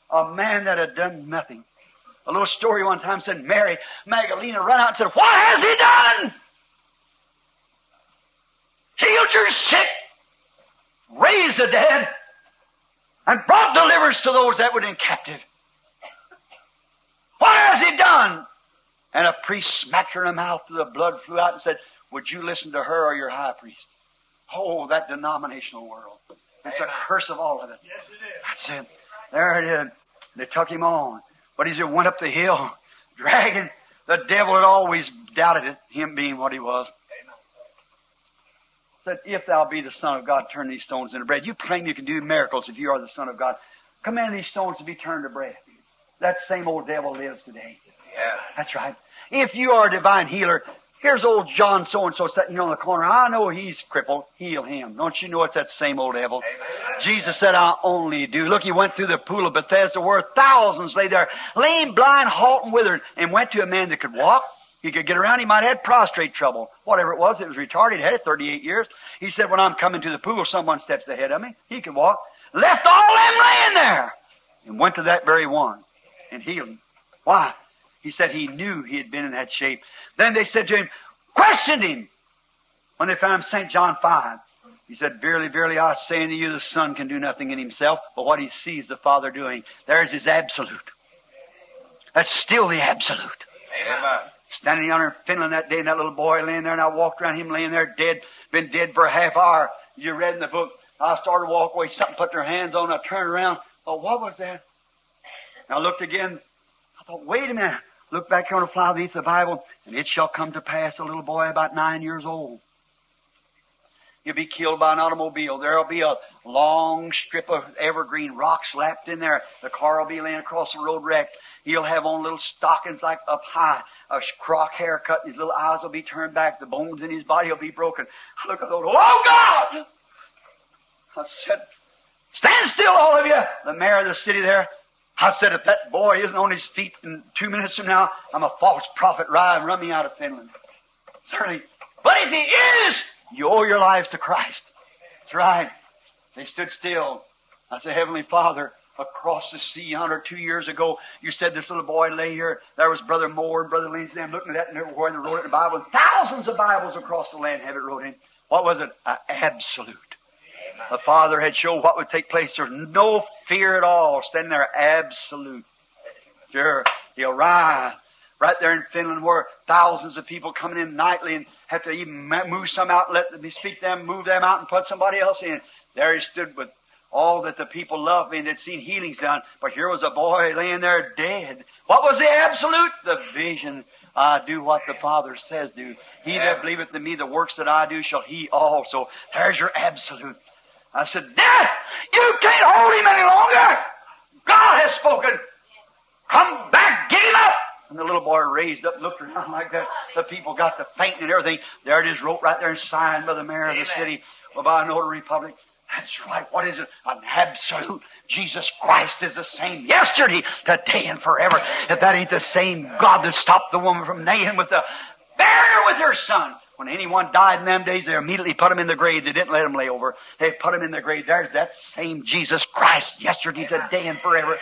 A man that had done nothing. A little story one time said Mary Magdalena ran out and said, what has he done? Healed your sick, raised the dead, and brought deliverance to those that were in captive. What has he done? And a priest smacked her in the mouth till the blood flew out and said, would you listen to her or your high priest? Oh, that denominational world. It's a curse of all of it. Yes, it is. That's it. There it is. They took him on. But as he went up the hill, dragging, the devil had always doubted it, him being what he was. Said, if thou be the Son of God, turn these stones into bread. You claim you can do miracles if you are the Son of God. Command these stones to be turned to bread. That same old devil lives today. Yeah. That's right. If you are a divine healer, here's old John so-and-so sitting here on the corner. I know he's crippled. Heal him. Don't you know it's that same old devil? Amen. Jesus said, I only do. Look, he went through the pool of Bethesda where thousands lay there, lame, blind, halt, and withered, and went to a man that could walk. He could get around. He might have had prostrate trouble. Whatever it was retarded. He had it 38 years. He said, when I'm coming to the pool, someone steps ahead of me. He could walk. left all them laying there, and went to that very one and healed him. Why? He said he knew he had been in that shape. Then they said to him, questioned him. When they found him, St. John 5, he said, verily, verily, I say unto you, the Son can do nothing in himself, but what he sees the Father doing, there's his absolute. That's still the absolute. Amen. Standing down in Finland that day, and that little boy laying there, and I walked around him laying there dead, been dead for a half hour. You read in the book, I started to walk away, something put their hands on, I turned around, oh, what was that? And I looked again, I thought, wait a minute, look back here on the fly beneath the Bible, and it shall come to pass, a little boy about 9 years old, you'll be killed by an automobile. There'll be a long strip of evergreen rocks lapped in there. The car will be laying across the road wrecked. He'll have on little stockings like up high, a croc haircut. His little eyes will be turned back. The bones in his body will be broken. I look at those, oh God! I said, stand still, all of you. The mayor of the city there, I said, if that boy isn't on his feet in 2 minutes from now, I'm a false prophet, and run me out of Finland. Certainly. But if he is, you owe your lives to Christ. That's right. They stood still. I said, Heavenly Father, across the sea 102 years ago, you said this little boy lay here. There was Brother Moore and Brother Lindsay. I'm looking at that and everywhere in the road in the Bible. And thousands of Bibles across the land have it wrote in. What was it? An absolute. The Father had shown what would take place. There's no fear at all. Standing there, absolute. Sure, he'll rise. Right there in Finland where thousands of people coming in nightly and have to even move some out, let them speak them, move them out and put somebody else in. There he stood with all that the people loved and had seen healings done. But here was a boy laying there dead. What was the absolute? The vision. I do what the Father says do. He that believeth in me, the works that I do shall he also. There's your absolute. I said, death, you can't hold him any longer. God has spoken. Come back, get him up. And the little boy raised up, looked around like that. The people got to fainting and everything. There it is, wrote right there and signed by the mayor of the city, by a notary public. That's right. What is it? An absolute. Jesus Christ is the same yesterday, today, and forever. If that ain't the same God that stopped the woman from neighing with the barrier with her son. When anyone died in them days, they immediately put him in the grave. They didn't let him lay over. They put him in the grave. There's that same Jesus Christ yesterday, today, and forever.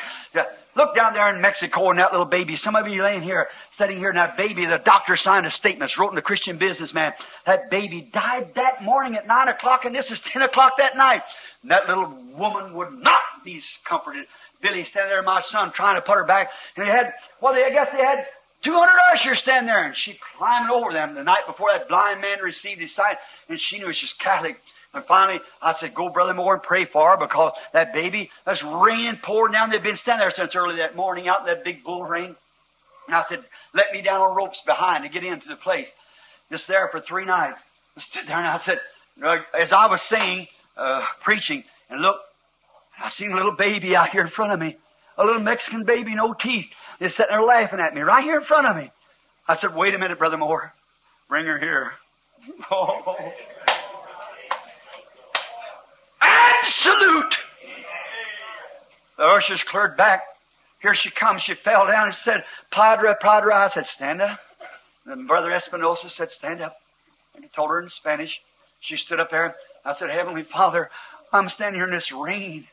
Look down there in Mexico and that little baby. Some of you laying here, sitting here, and that baby, the doctor signed a statement, wrote in the Christian Businessman. That baby died that morning at 9 o'clock, and this is 10 o'clock that night. And that little woman would not be comforted. Billy standing there, my son, trying to put her back. And they had, well, I guess they had 200 ushers stand there, and she climbed over them. The night before that blind man received his sight, and she knew she's Catholic. And finally, I said, go, Brother Moore, and pray for her, because that baby, that's raining, pouring down. They've been standing there since early that morning out in that big bull ring. And I said, let me down on ropes behind to get into the place. Just there for 3 nights. I stood there, and I said, as I was singing, preaching, and look, I seen a little baby out here in front of me, a little Mexican baby, no teeth. They're sitting there laughing at me right here in front of me. I said, wait a minute, Brother Moore. Bring her here. Oh. Absolute. The ushers cleared back. Here she comes. She fell down and said, Padre, Padre. I said, stand up. And Brother Espinosa said, stand up. And he told her in Spanish. She stood up there. I said, Heavenly Father, I'm standing here in this rain.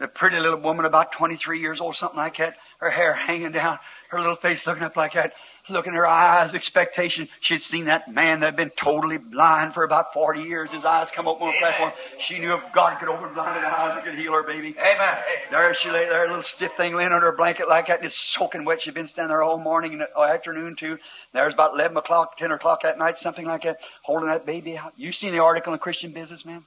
The pretty little woman, about 23 years old, something like that, her hair hanging down, her little face looking up like that, looking in her eyes, expectation. She'd seen that man that had been totally blind for about 40 years. His eyes come open on the platform. She knew if God could open blinded eyes, He could heal her baby. Amen. There she lay there, a little stiff thing laying under her blanket like that, just soaking wet. She'd been standing there all morning and afternoon, too. There's about 11 o'clock, 10 o'clock that night, something like that, holding that baby out. You seen the article in Christian Business, ma'am?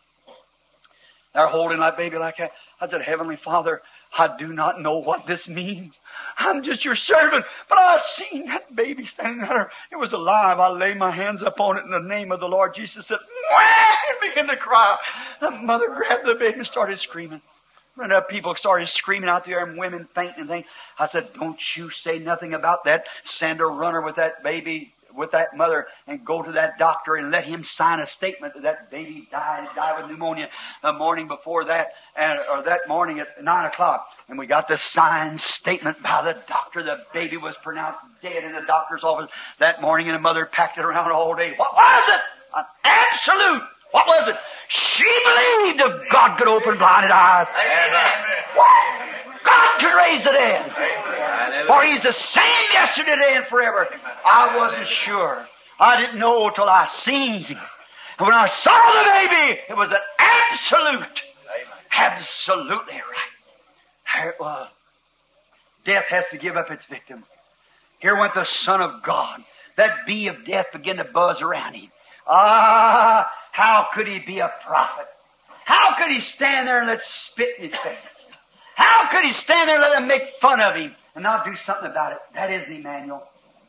They're holding that baby like that. I said, Heavenly Father, I do not know what this means. I'm just your servant. But I've seen that baby standing there. It was alive. I laid my hands upon it in the name of the Lord Jesus. Said, and began to cry. The mother grabbed the baby and started screaming. And people started screaming out there and women fainting and things. I said, don't you say nothing about that. Send a runner with that baby, with that mother, and go to that doctor and let him sign a statement that that baby died with pneumonia the morning before that, or that morning at 9 o'clock. And we got the signed statement by the doctor. The baby was pronounced dead in the doctor's office that morning, and the mother packed it around all day. What was it? An absolute. What was it? She believed that God could open blinded eyes. Amen. What? God could raise the dead. Amen. For He's the same yesterday, today, and forever. I wasn't sure. I didn't know till I seen Him. And when I saw the baby, it was an absolute, absolutely right. There it was. Death has to give up its victim. Here went the Son of God. That bee of death began to buzz around Him. Ah, how could He be a prophet? How could He stand there and let spit in His face? How could He stand there and let them make fun of Him and not do something about it? That isn't Emmanuel.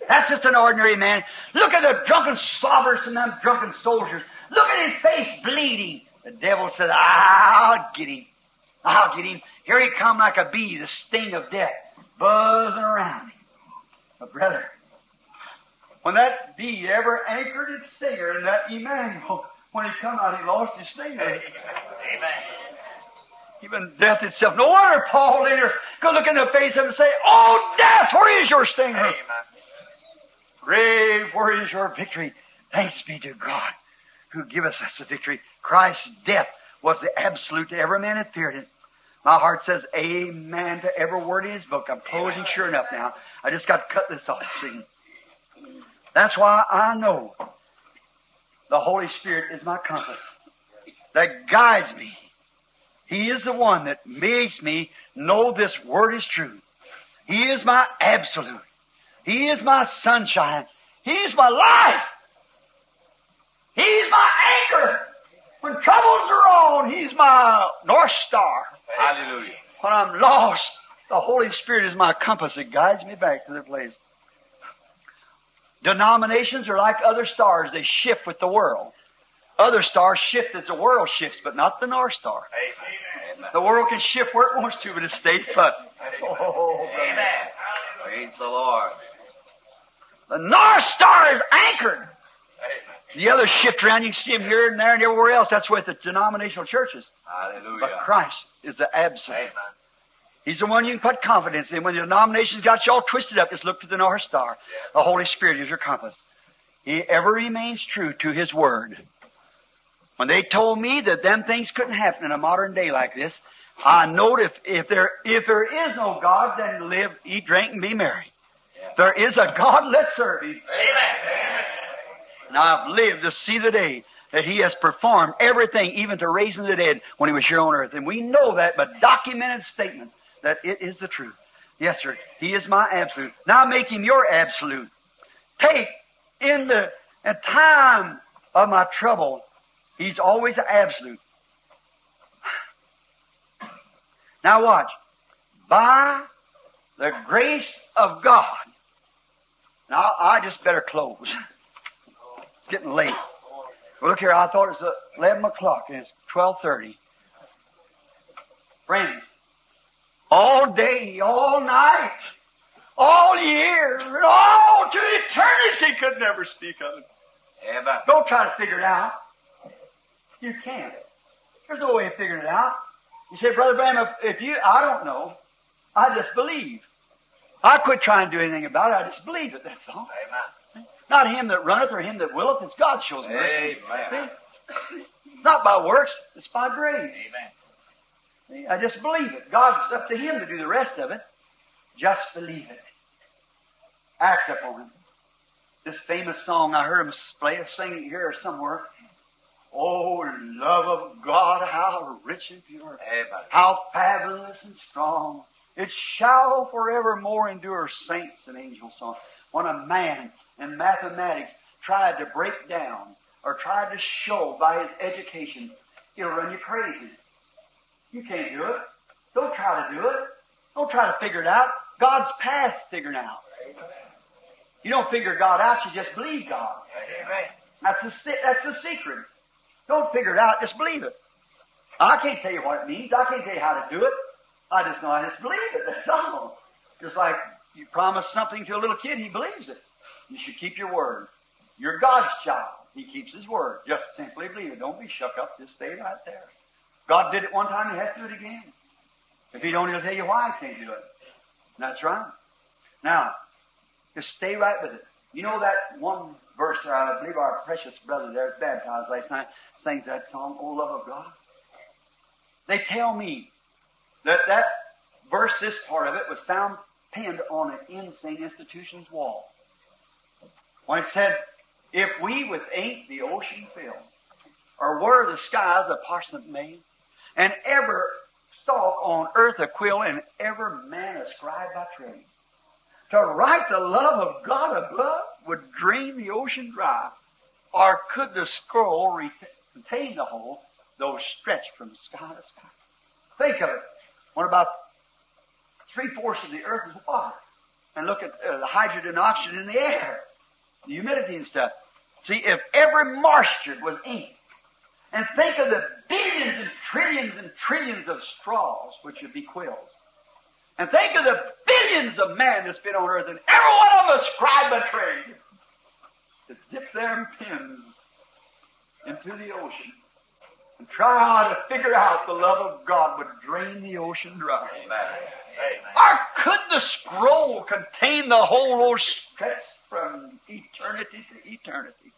That's just an ordinary man. Look at the drunken slobbers and them drunken soldiers. Look at His face bleeding. The devil says, I'll get Him. I'll get Him. Here He come like a bee, the sting of death, buzzing around Him. But brother, when that bee ever anchored its stinger in that Emmanuel, when he come out, he lost his stinger. Amen. Even death itself. No wonder Paul later could look in the face of him and say, "Oh, death, where is your stinger? Amen. Grave, where is your victory? Thanks be to God who giveth us the victory." Christ's death was the absolute to every man that feared it. My heart says amen to every word in His book. I'm closing amen. Sure enough now. I just got to cut this off. See? That's why I know the Holy Spirit is my compass that guides me. He is the one that makes me know this Word is true. He is my absolute. He is my sunshine. He is my life. He is my anchor. When troubles are on, He's my North Star. Hallelujah. When I'm lost, the Holy Spirit is my compass that guides me back to the place. Denominations are like other stars. They shift with the world. Other stars shift as the world shifts, but not the North Star. Amen. The world can shift where it wants to, but it stays put. Oh, amen. Praise the Lord. The North Star is anchored. Amen. The others shift around. You can see them here and there and everywhere else. That's with the denominational churches. Hallelujah. But Christ is the absolute. Amen. He's the one you can put confidence in. When the denomination's got you all twisted up, just look to the North Star. Yeah. The Holy Spirit is your compass. He ever remains true to His Word. When they told me that them things couldn't happen in a modern day like this, I know if there is no God, then live, eat, drink, and be merry. Yeah. There is a God, let's serve Him. Amen. And I've lived to see the day that He has performed everything, even to raising the dead when He was here on earth. And we know that, but documented statement. That it is the truth. Yes, sir. He is my absolute. Now make Him your absolute. Take in the time of my trouble. He's always the absolute. Now watch. By the grace of God. Now I just better close. It's getting late. Well, look here. I thought it was 11 o'clock and it's 12:30. Friends. All day, all night, all year, and all to eternity could never speak of it. Ever. Don't try to figure it out. You can't. There's no way of figuring it out. You say, Brother Branham, I don't know. I just believe. I quit trying to do anything about it. I just believe it, that's all. Amen. Not him that runneth or him that willeth. It's God shows mercy. Amen. Not by works. It's by grace. Amen. I just believe it. God's up to Him to do the rest of it. Just believe it. Act upon it. This famous song I heard him sing here somewhere. Oh, love of God, how rich and pure. Amen. How fabulous and strong. It shall forevermore endure. Saints and angels' song. When a man in mathematics tried to break down or tried to show by his education, he'll run you crazy. You can't do it. Don't try to do it. Don't try to figure it out. God's past figuring out. You don't figure God out. You just believe God. Amen. That's the secret. Don't figure it out. Just believe it. I can't tell you what it means. I can't tell you how to do it. I just know I just believe it. That's all. Just like you promise something to a little kid, he believes it. You should keep your word. You're God's child. He keeps His word. Just simply believe it. Don't be shook up. Just stay right there. God did it one time, He has to do it again. If He don't, He'll tell you why He can't do it. That's right. Now, just stay right with it. You know that one verse. I believe our precious brother there was baptized last night, sings that song, "O Love of God." They tell me that that verse, this part of it, was found pinned on an insane institution's wall. When it said, "If we with ain't the ocean filled, or were the skies a parchment made, and ever stalk on earth a quill, and ever man a scribe by trade, to write the love of God above would drain the ocean dry, or could the scroll contain the whole, though stretched from sky to sky." Think of it. When about 3/4 of the earth is water, and look at the hydrogen and oxygen in the air, the humidity and stuff. See, if every moisture was ink, and think of the billions and trillions of straws, which would be quills, and think of the billions of man that's been on earth, and every one of us scribe by trade, to dip their pins into the ocean and try to figure out the love of God would drain the ocean dry. Amen. Or could the scroll contain the whole stress from eternity to eternity?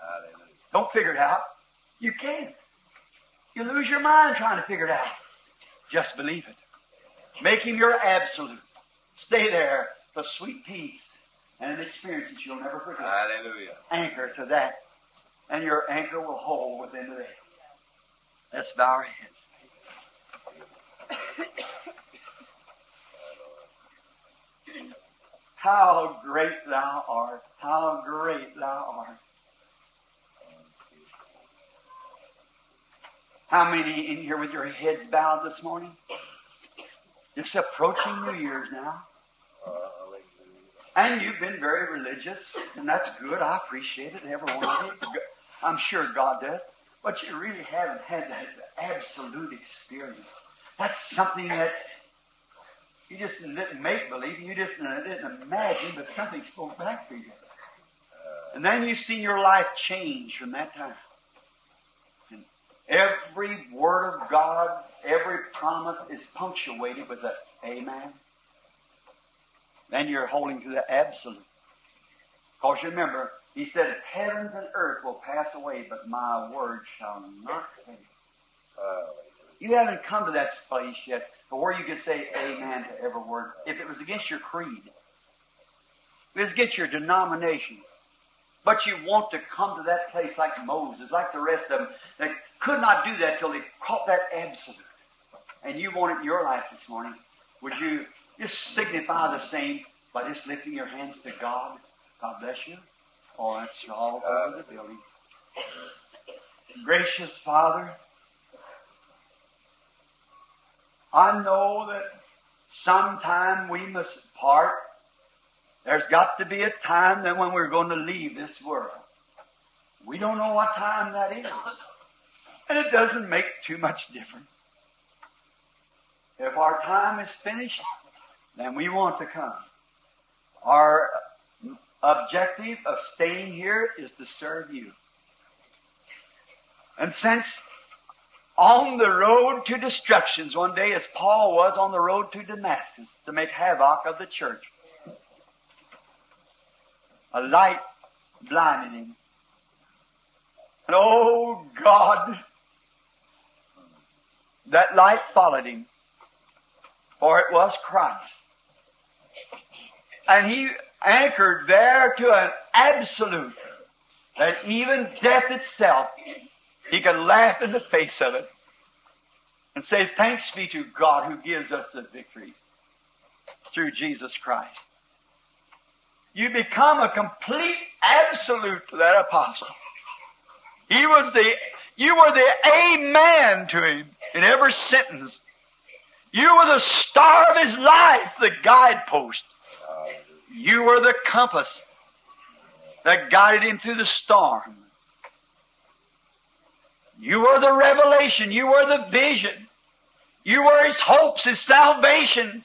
Hallelujah. Don't figure it out. You can't. You lose your mind trying to figure it out. Just believe it. Make Him your absolute. Stay there for sweet peace and an experience that you'll never forget. Hallelujah. Anchor to that, and your anchor will hold within the day. Let's bow our heads. How great Thou art! How great Thou art! How many in here with your heads bowed this morning? It's approaching New Year's now. And you've been very religious, and that's good. I appreciate it, every one of you. I'm sure God does. But you really haven't had that absolute experience. That's something that you just didn't make believe, you just didn't imagine, but something spoke back to you. And then you see your life change from that time. And every word of God, every promise is punctuated with an amen. Then you're holding to the absolute. Because remember, He said, "Heavens and earth will pass away, but my word shall not fail." You haven't come to that place yet where you can say amen to every word. If it was against your creed, if it was against your denomination, but you want to come to that place like Moses, like the rest of them, they could not do that till they caught that absolute. And you want it in your life this morning. Would you just signify the same by just lifting your hands to God? God bless you. Oh, it's all over the building. Gracious Father, I know that sometime we must part. There's got to be a time that when we're going to leave this world. We don't know what time that is. And it doesn't make too much difference. If our time is finished, then we want to come. Our objective of staying here is to serve You. And since on the road to destructions one day, as Paul was on the road to Damascus to make havoc of the church, a light blinded him. And oh God, that light followed him, for it was Christ. And he anchored there to an absolute that even death itself, he could laugh in the face of it and say, "Thanks be to God who gives us the victory through Jesus Christ." You become a complete absolute to that apostle. You were the amen to him in every sentence. You were the star of his life, the guidepost. You were the compass that guided him through the storm. You were the revelation. You were the vision. You were his hopes, his salvation.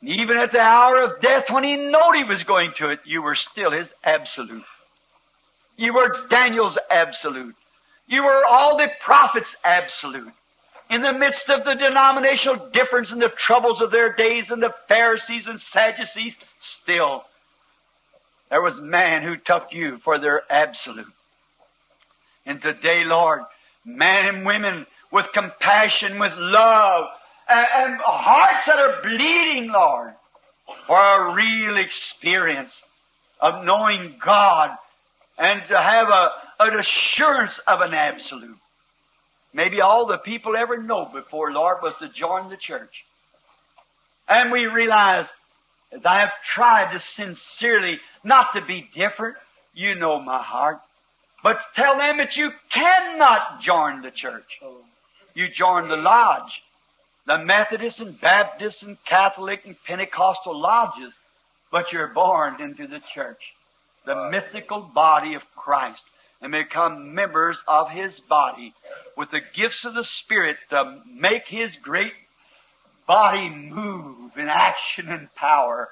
And even at the hour of death, when he knowed he was going to it, you were still his absolute. You were Daniel's absolute. You were all the prophets' absolute. In the midst of the denominational difference and the troubles of their days and the Pharisees and Sadducees, still There was man who took you for their absolute. And today, Lord, men and women with compassion, with love, and hearts that are bleeding, Lord, for a real experience of knowing God and to have an assurance of an absolute. Maybe all the people ever know before, Lord, was to join the church. And we realize that I have tried to sincerely, not to be different, you know my heart, but tell them that you cannot join the church. You join the lodge, the Methodist and Baptist and Catholic and Pentecostal lodges, but you're born into the church, the mythical body of Christ, and become members of His body with the gifts of the Spirit to make His great body move in action and power.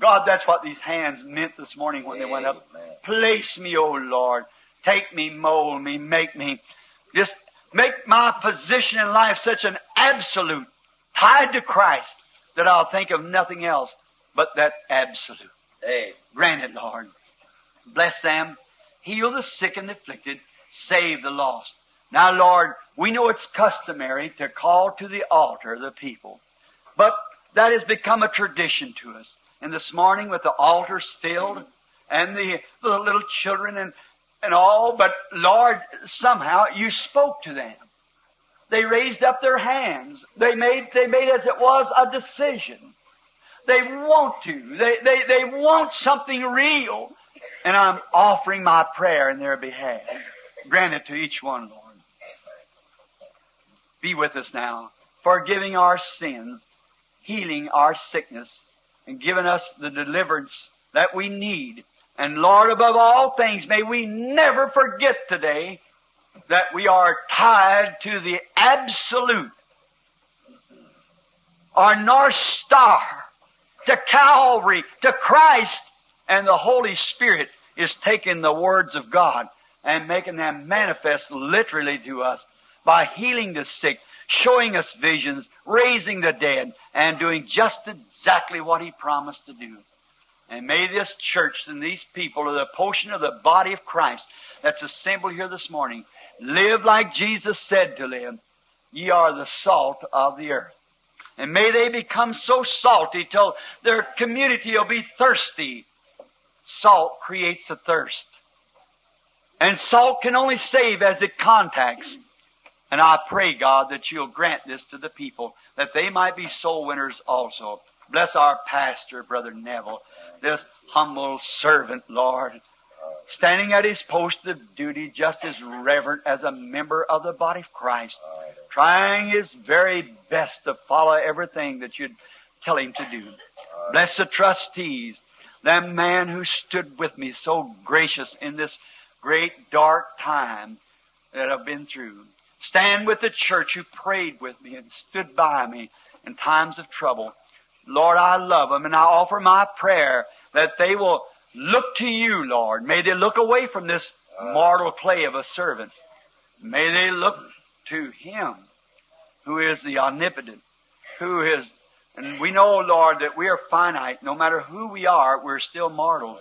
God, that's what these hands meant this morning when they went up. Place me, O Lord. Take me, mold me, make me. Just make my position in life such an absolute, tied to Christ, that I'll think of nothing else but that absolute. Grant it, Lord. Bless them. Heal the sick and afflicted. Save the lost. Now, Lord, we know it's customary to call to the altar the people. But that has become a tradition to us. And this morning with the altars filled and the little children and all, but Lord, somehow you spoke to them. They raised up their hands. They made as it was a decision. They want to. They want something real. And I'm offering my prayer in their behalf. Grant it to each one, Lord. Be with us now, forgiving our sins, healing our sickness, and giving us the deliverance that we need. And Lord, above all things, may we never forget today that we are tied to the absolute, our North Star, to Calvary, to Christ, and the Holy Spirit is taking the words of God and making them manifest literally to us by healing the sick, showing us visions, raising the dead, and doing just exactly what He promised to do. And may this church and these people, are the portion of the body of Christ that's assembled here this morning, live like Jesus said to live. Ye are the salt of the earth. And may they become so salty till their community will be thirsty. Salt creates a thirst. And salt can only save as it contacts. And I pray, God, that you'll grant this to the people, that they might be soul winners also. Bless our pastor, Brother Neville, this humble servant, Lord, standing at his post of duty just as reverent as a member of the body of Christ, trying his very best to follow everything that you'd tell him to do. Bless the trustees, that man who stood with me so gracious in this great dark time that I've been through. Stand with the church who prayed with me and stood by me in times of trouble. Lord, I love them, and I offer my prayer that they will look to you, Lord. May they look away from this mortal clay of a servant. May they look to Him who is the omnipotent, who is... And we know, Lord, that we are finite. No matter who we are, we're still mortal.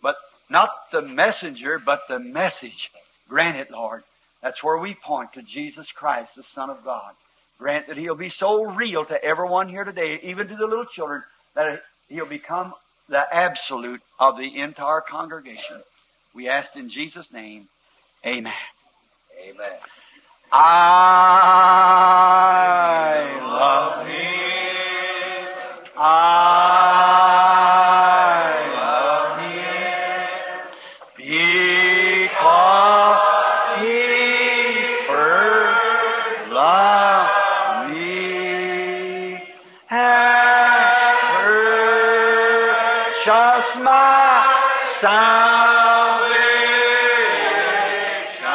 But not the messenger, but the message. Grant it, Lord. That's where we point to Jesus Christ, the Son of God. Grant that He'll be so real to everyone here today, even to the little children, that He'll become the absolute of the entire congregation. We ask in Jesus' name, amen. Amen. I love Him. Salvation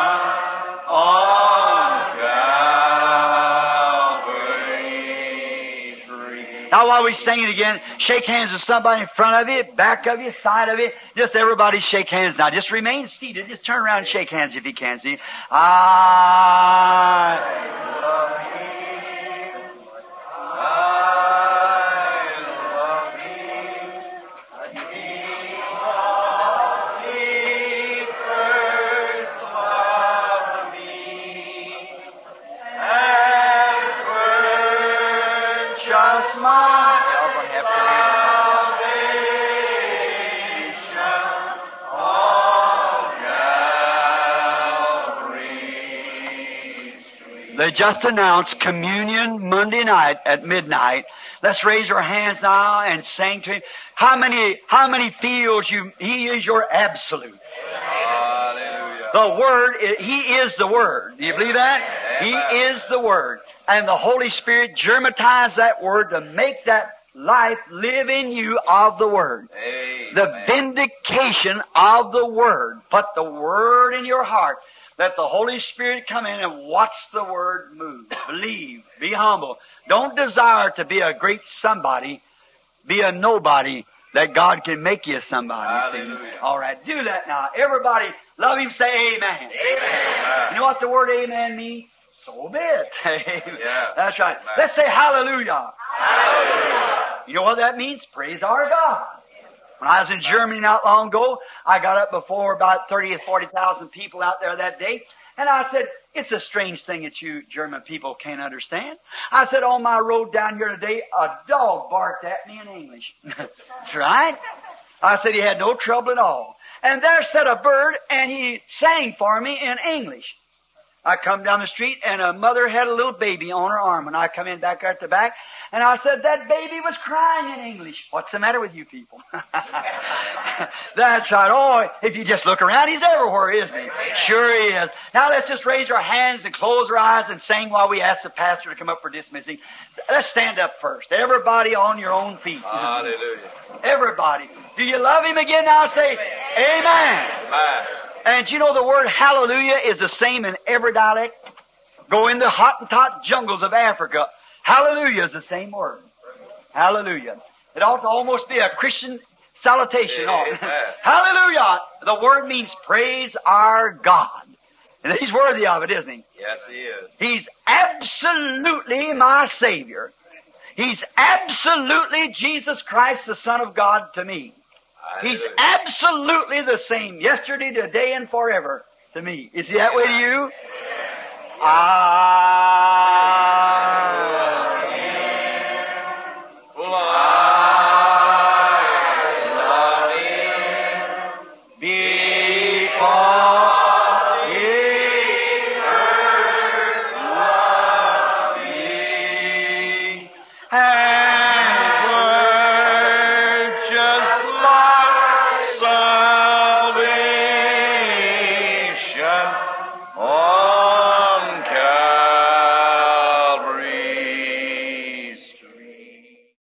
on Calvary's tree. Now while we sing it again, shake hands with somebody in front of you, back of you, side of you. Just everybody shake hands now. Just remain seated. Just turn around and shake hands if you can. See? I love Him. They just announced communion Monday night at midnight. Let's raise our hands now and sing to Him. How many feels you? He is your absolute. Hallelujah. The Word, He is the Word. Do you believe that? Amen. He is the Word. And the Holy Spirit germatized that Word to make that life live in you of the Word. Amen. The vindication of the Word. Put the Word in your heart. Let the Holy Spirit come in and watch the Word move. Believe. Be humble. Don't desire to be a great somebody. Be a nobody that God can make you somebody. All right. Do that now. Everybody love Him. Say amen. Amen. You know what the word amen means? So be it. Yeah. That's right. Amen. Let's say hallelujah. Hallelujah. You know what that means? Praise our God. When I was in Germany not long ago, I got up before about 30,000 to 40,000 people out there that day. And I said, it's a strange thing that you German people can't understand. I said, on my road down here today, a dog barked at me in English. That's right. I said he had no trouble at all. And there sat a bird, and he sang for me in English. I come down the street, and a mother had a little baby on her arm. And I come in back at the back, and I said, that baby was crying in English. What's the matter with you people? That's right. Oh, if you just look around, He's everywhere, isn't He? Amen. Sure He is. Now let's just raise our hands and close our eyes and sing while we ask the pastor to come up for dismissing. Let's stand up first. Everybody on your own feet. Hallelujah. Everybody. Do you love Him again now? Say, amen. Amen. Amen. And you know the word hallelujah is the same in every dialect. Go in the Hottentot jungles of Africa. Hallelujah is the same word. Hallelujah. It ought to almost be a Christian salutation. Hallelujah. The word means praise our God. And He's worthy of it, isn't He? Yes, He is. He's absolutely my Savior. He's absolutely Jesus Christ, the Son of God, to me. He's absolutely the same yesterday, today, and forever to me. Is He that way to you? Ah.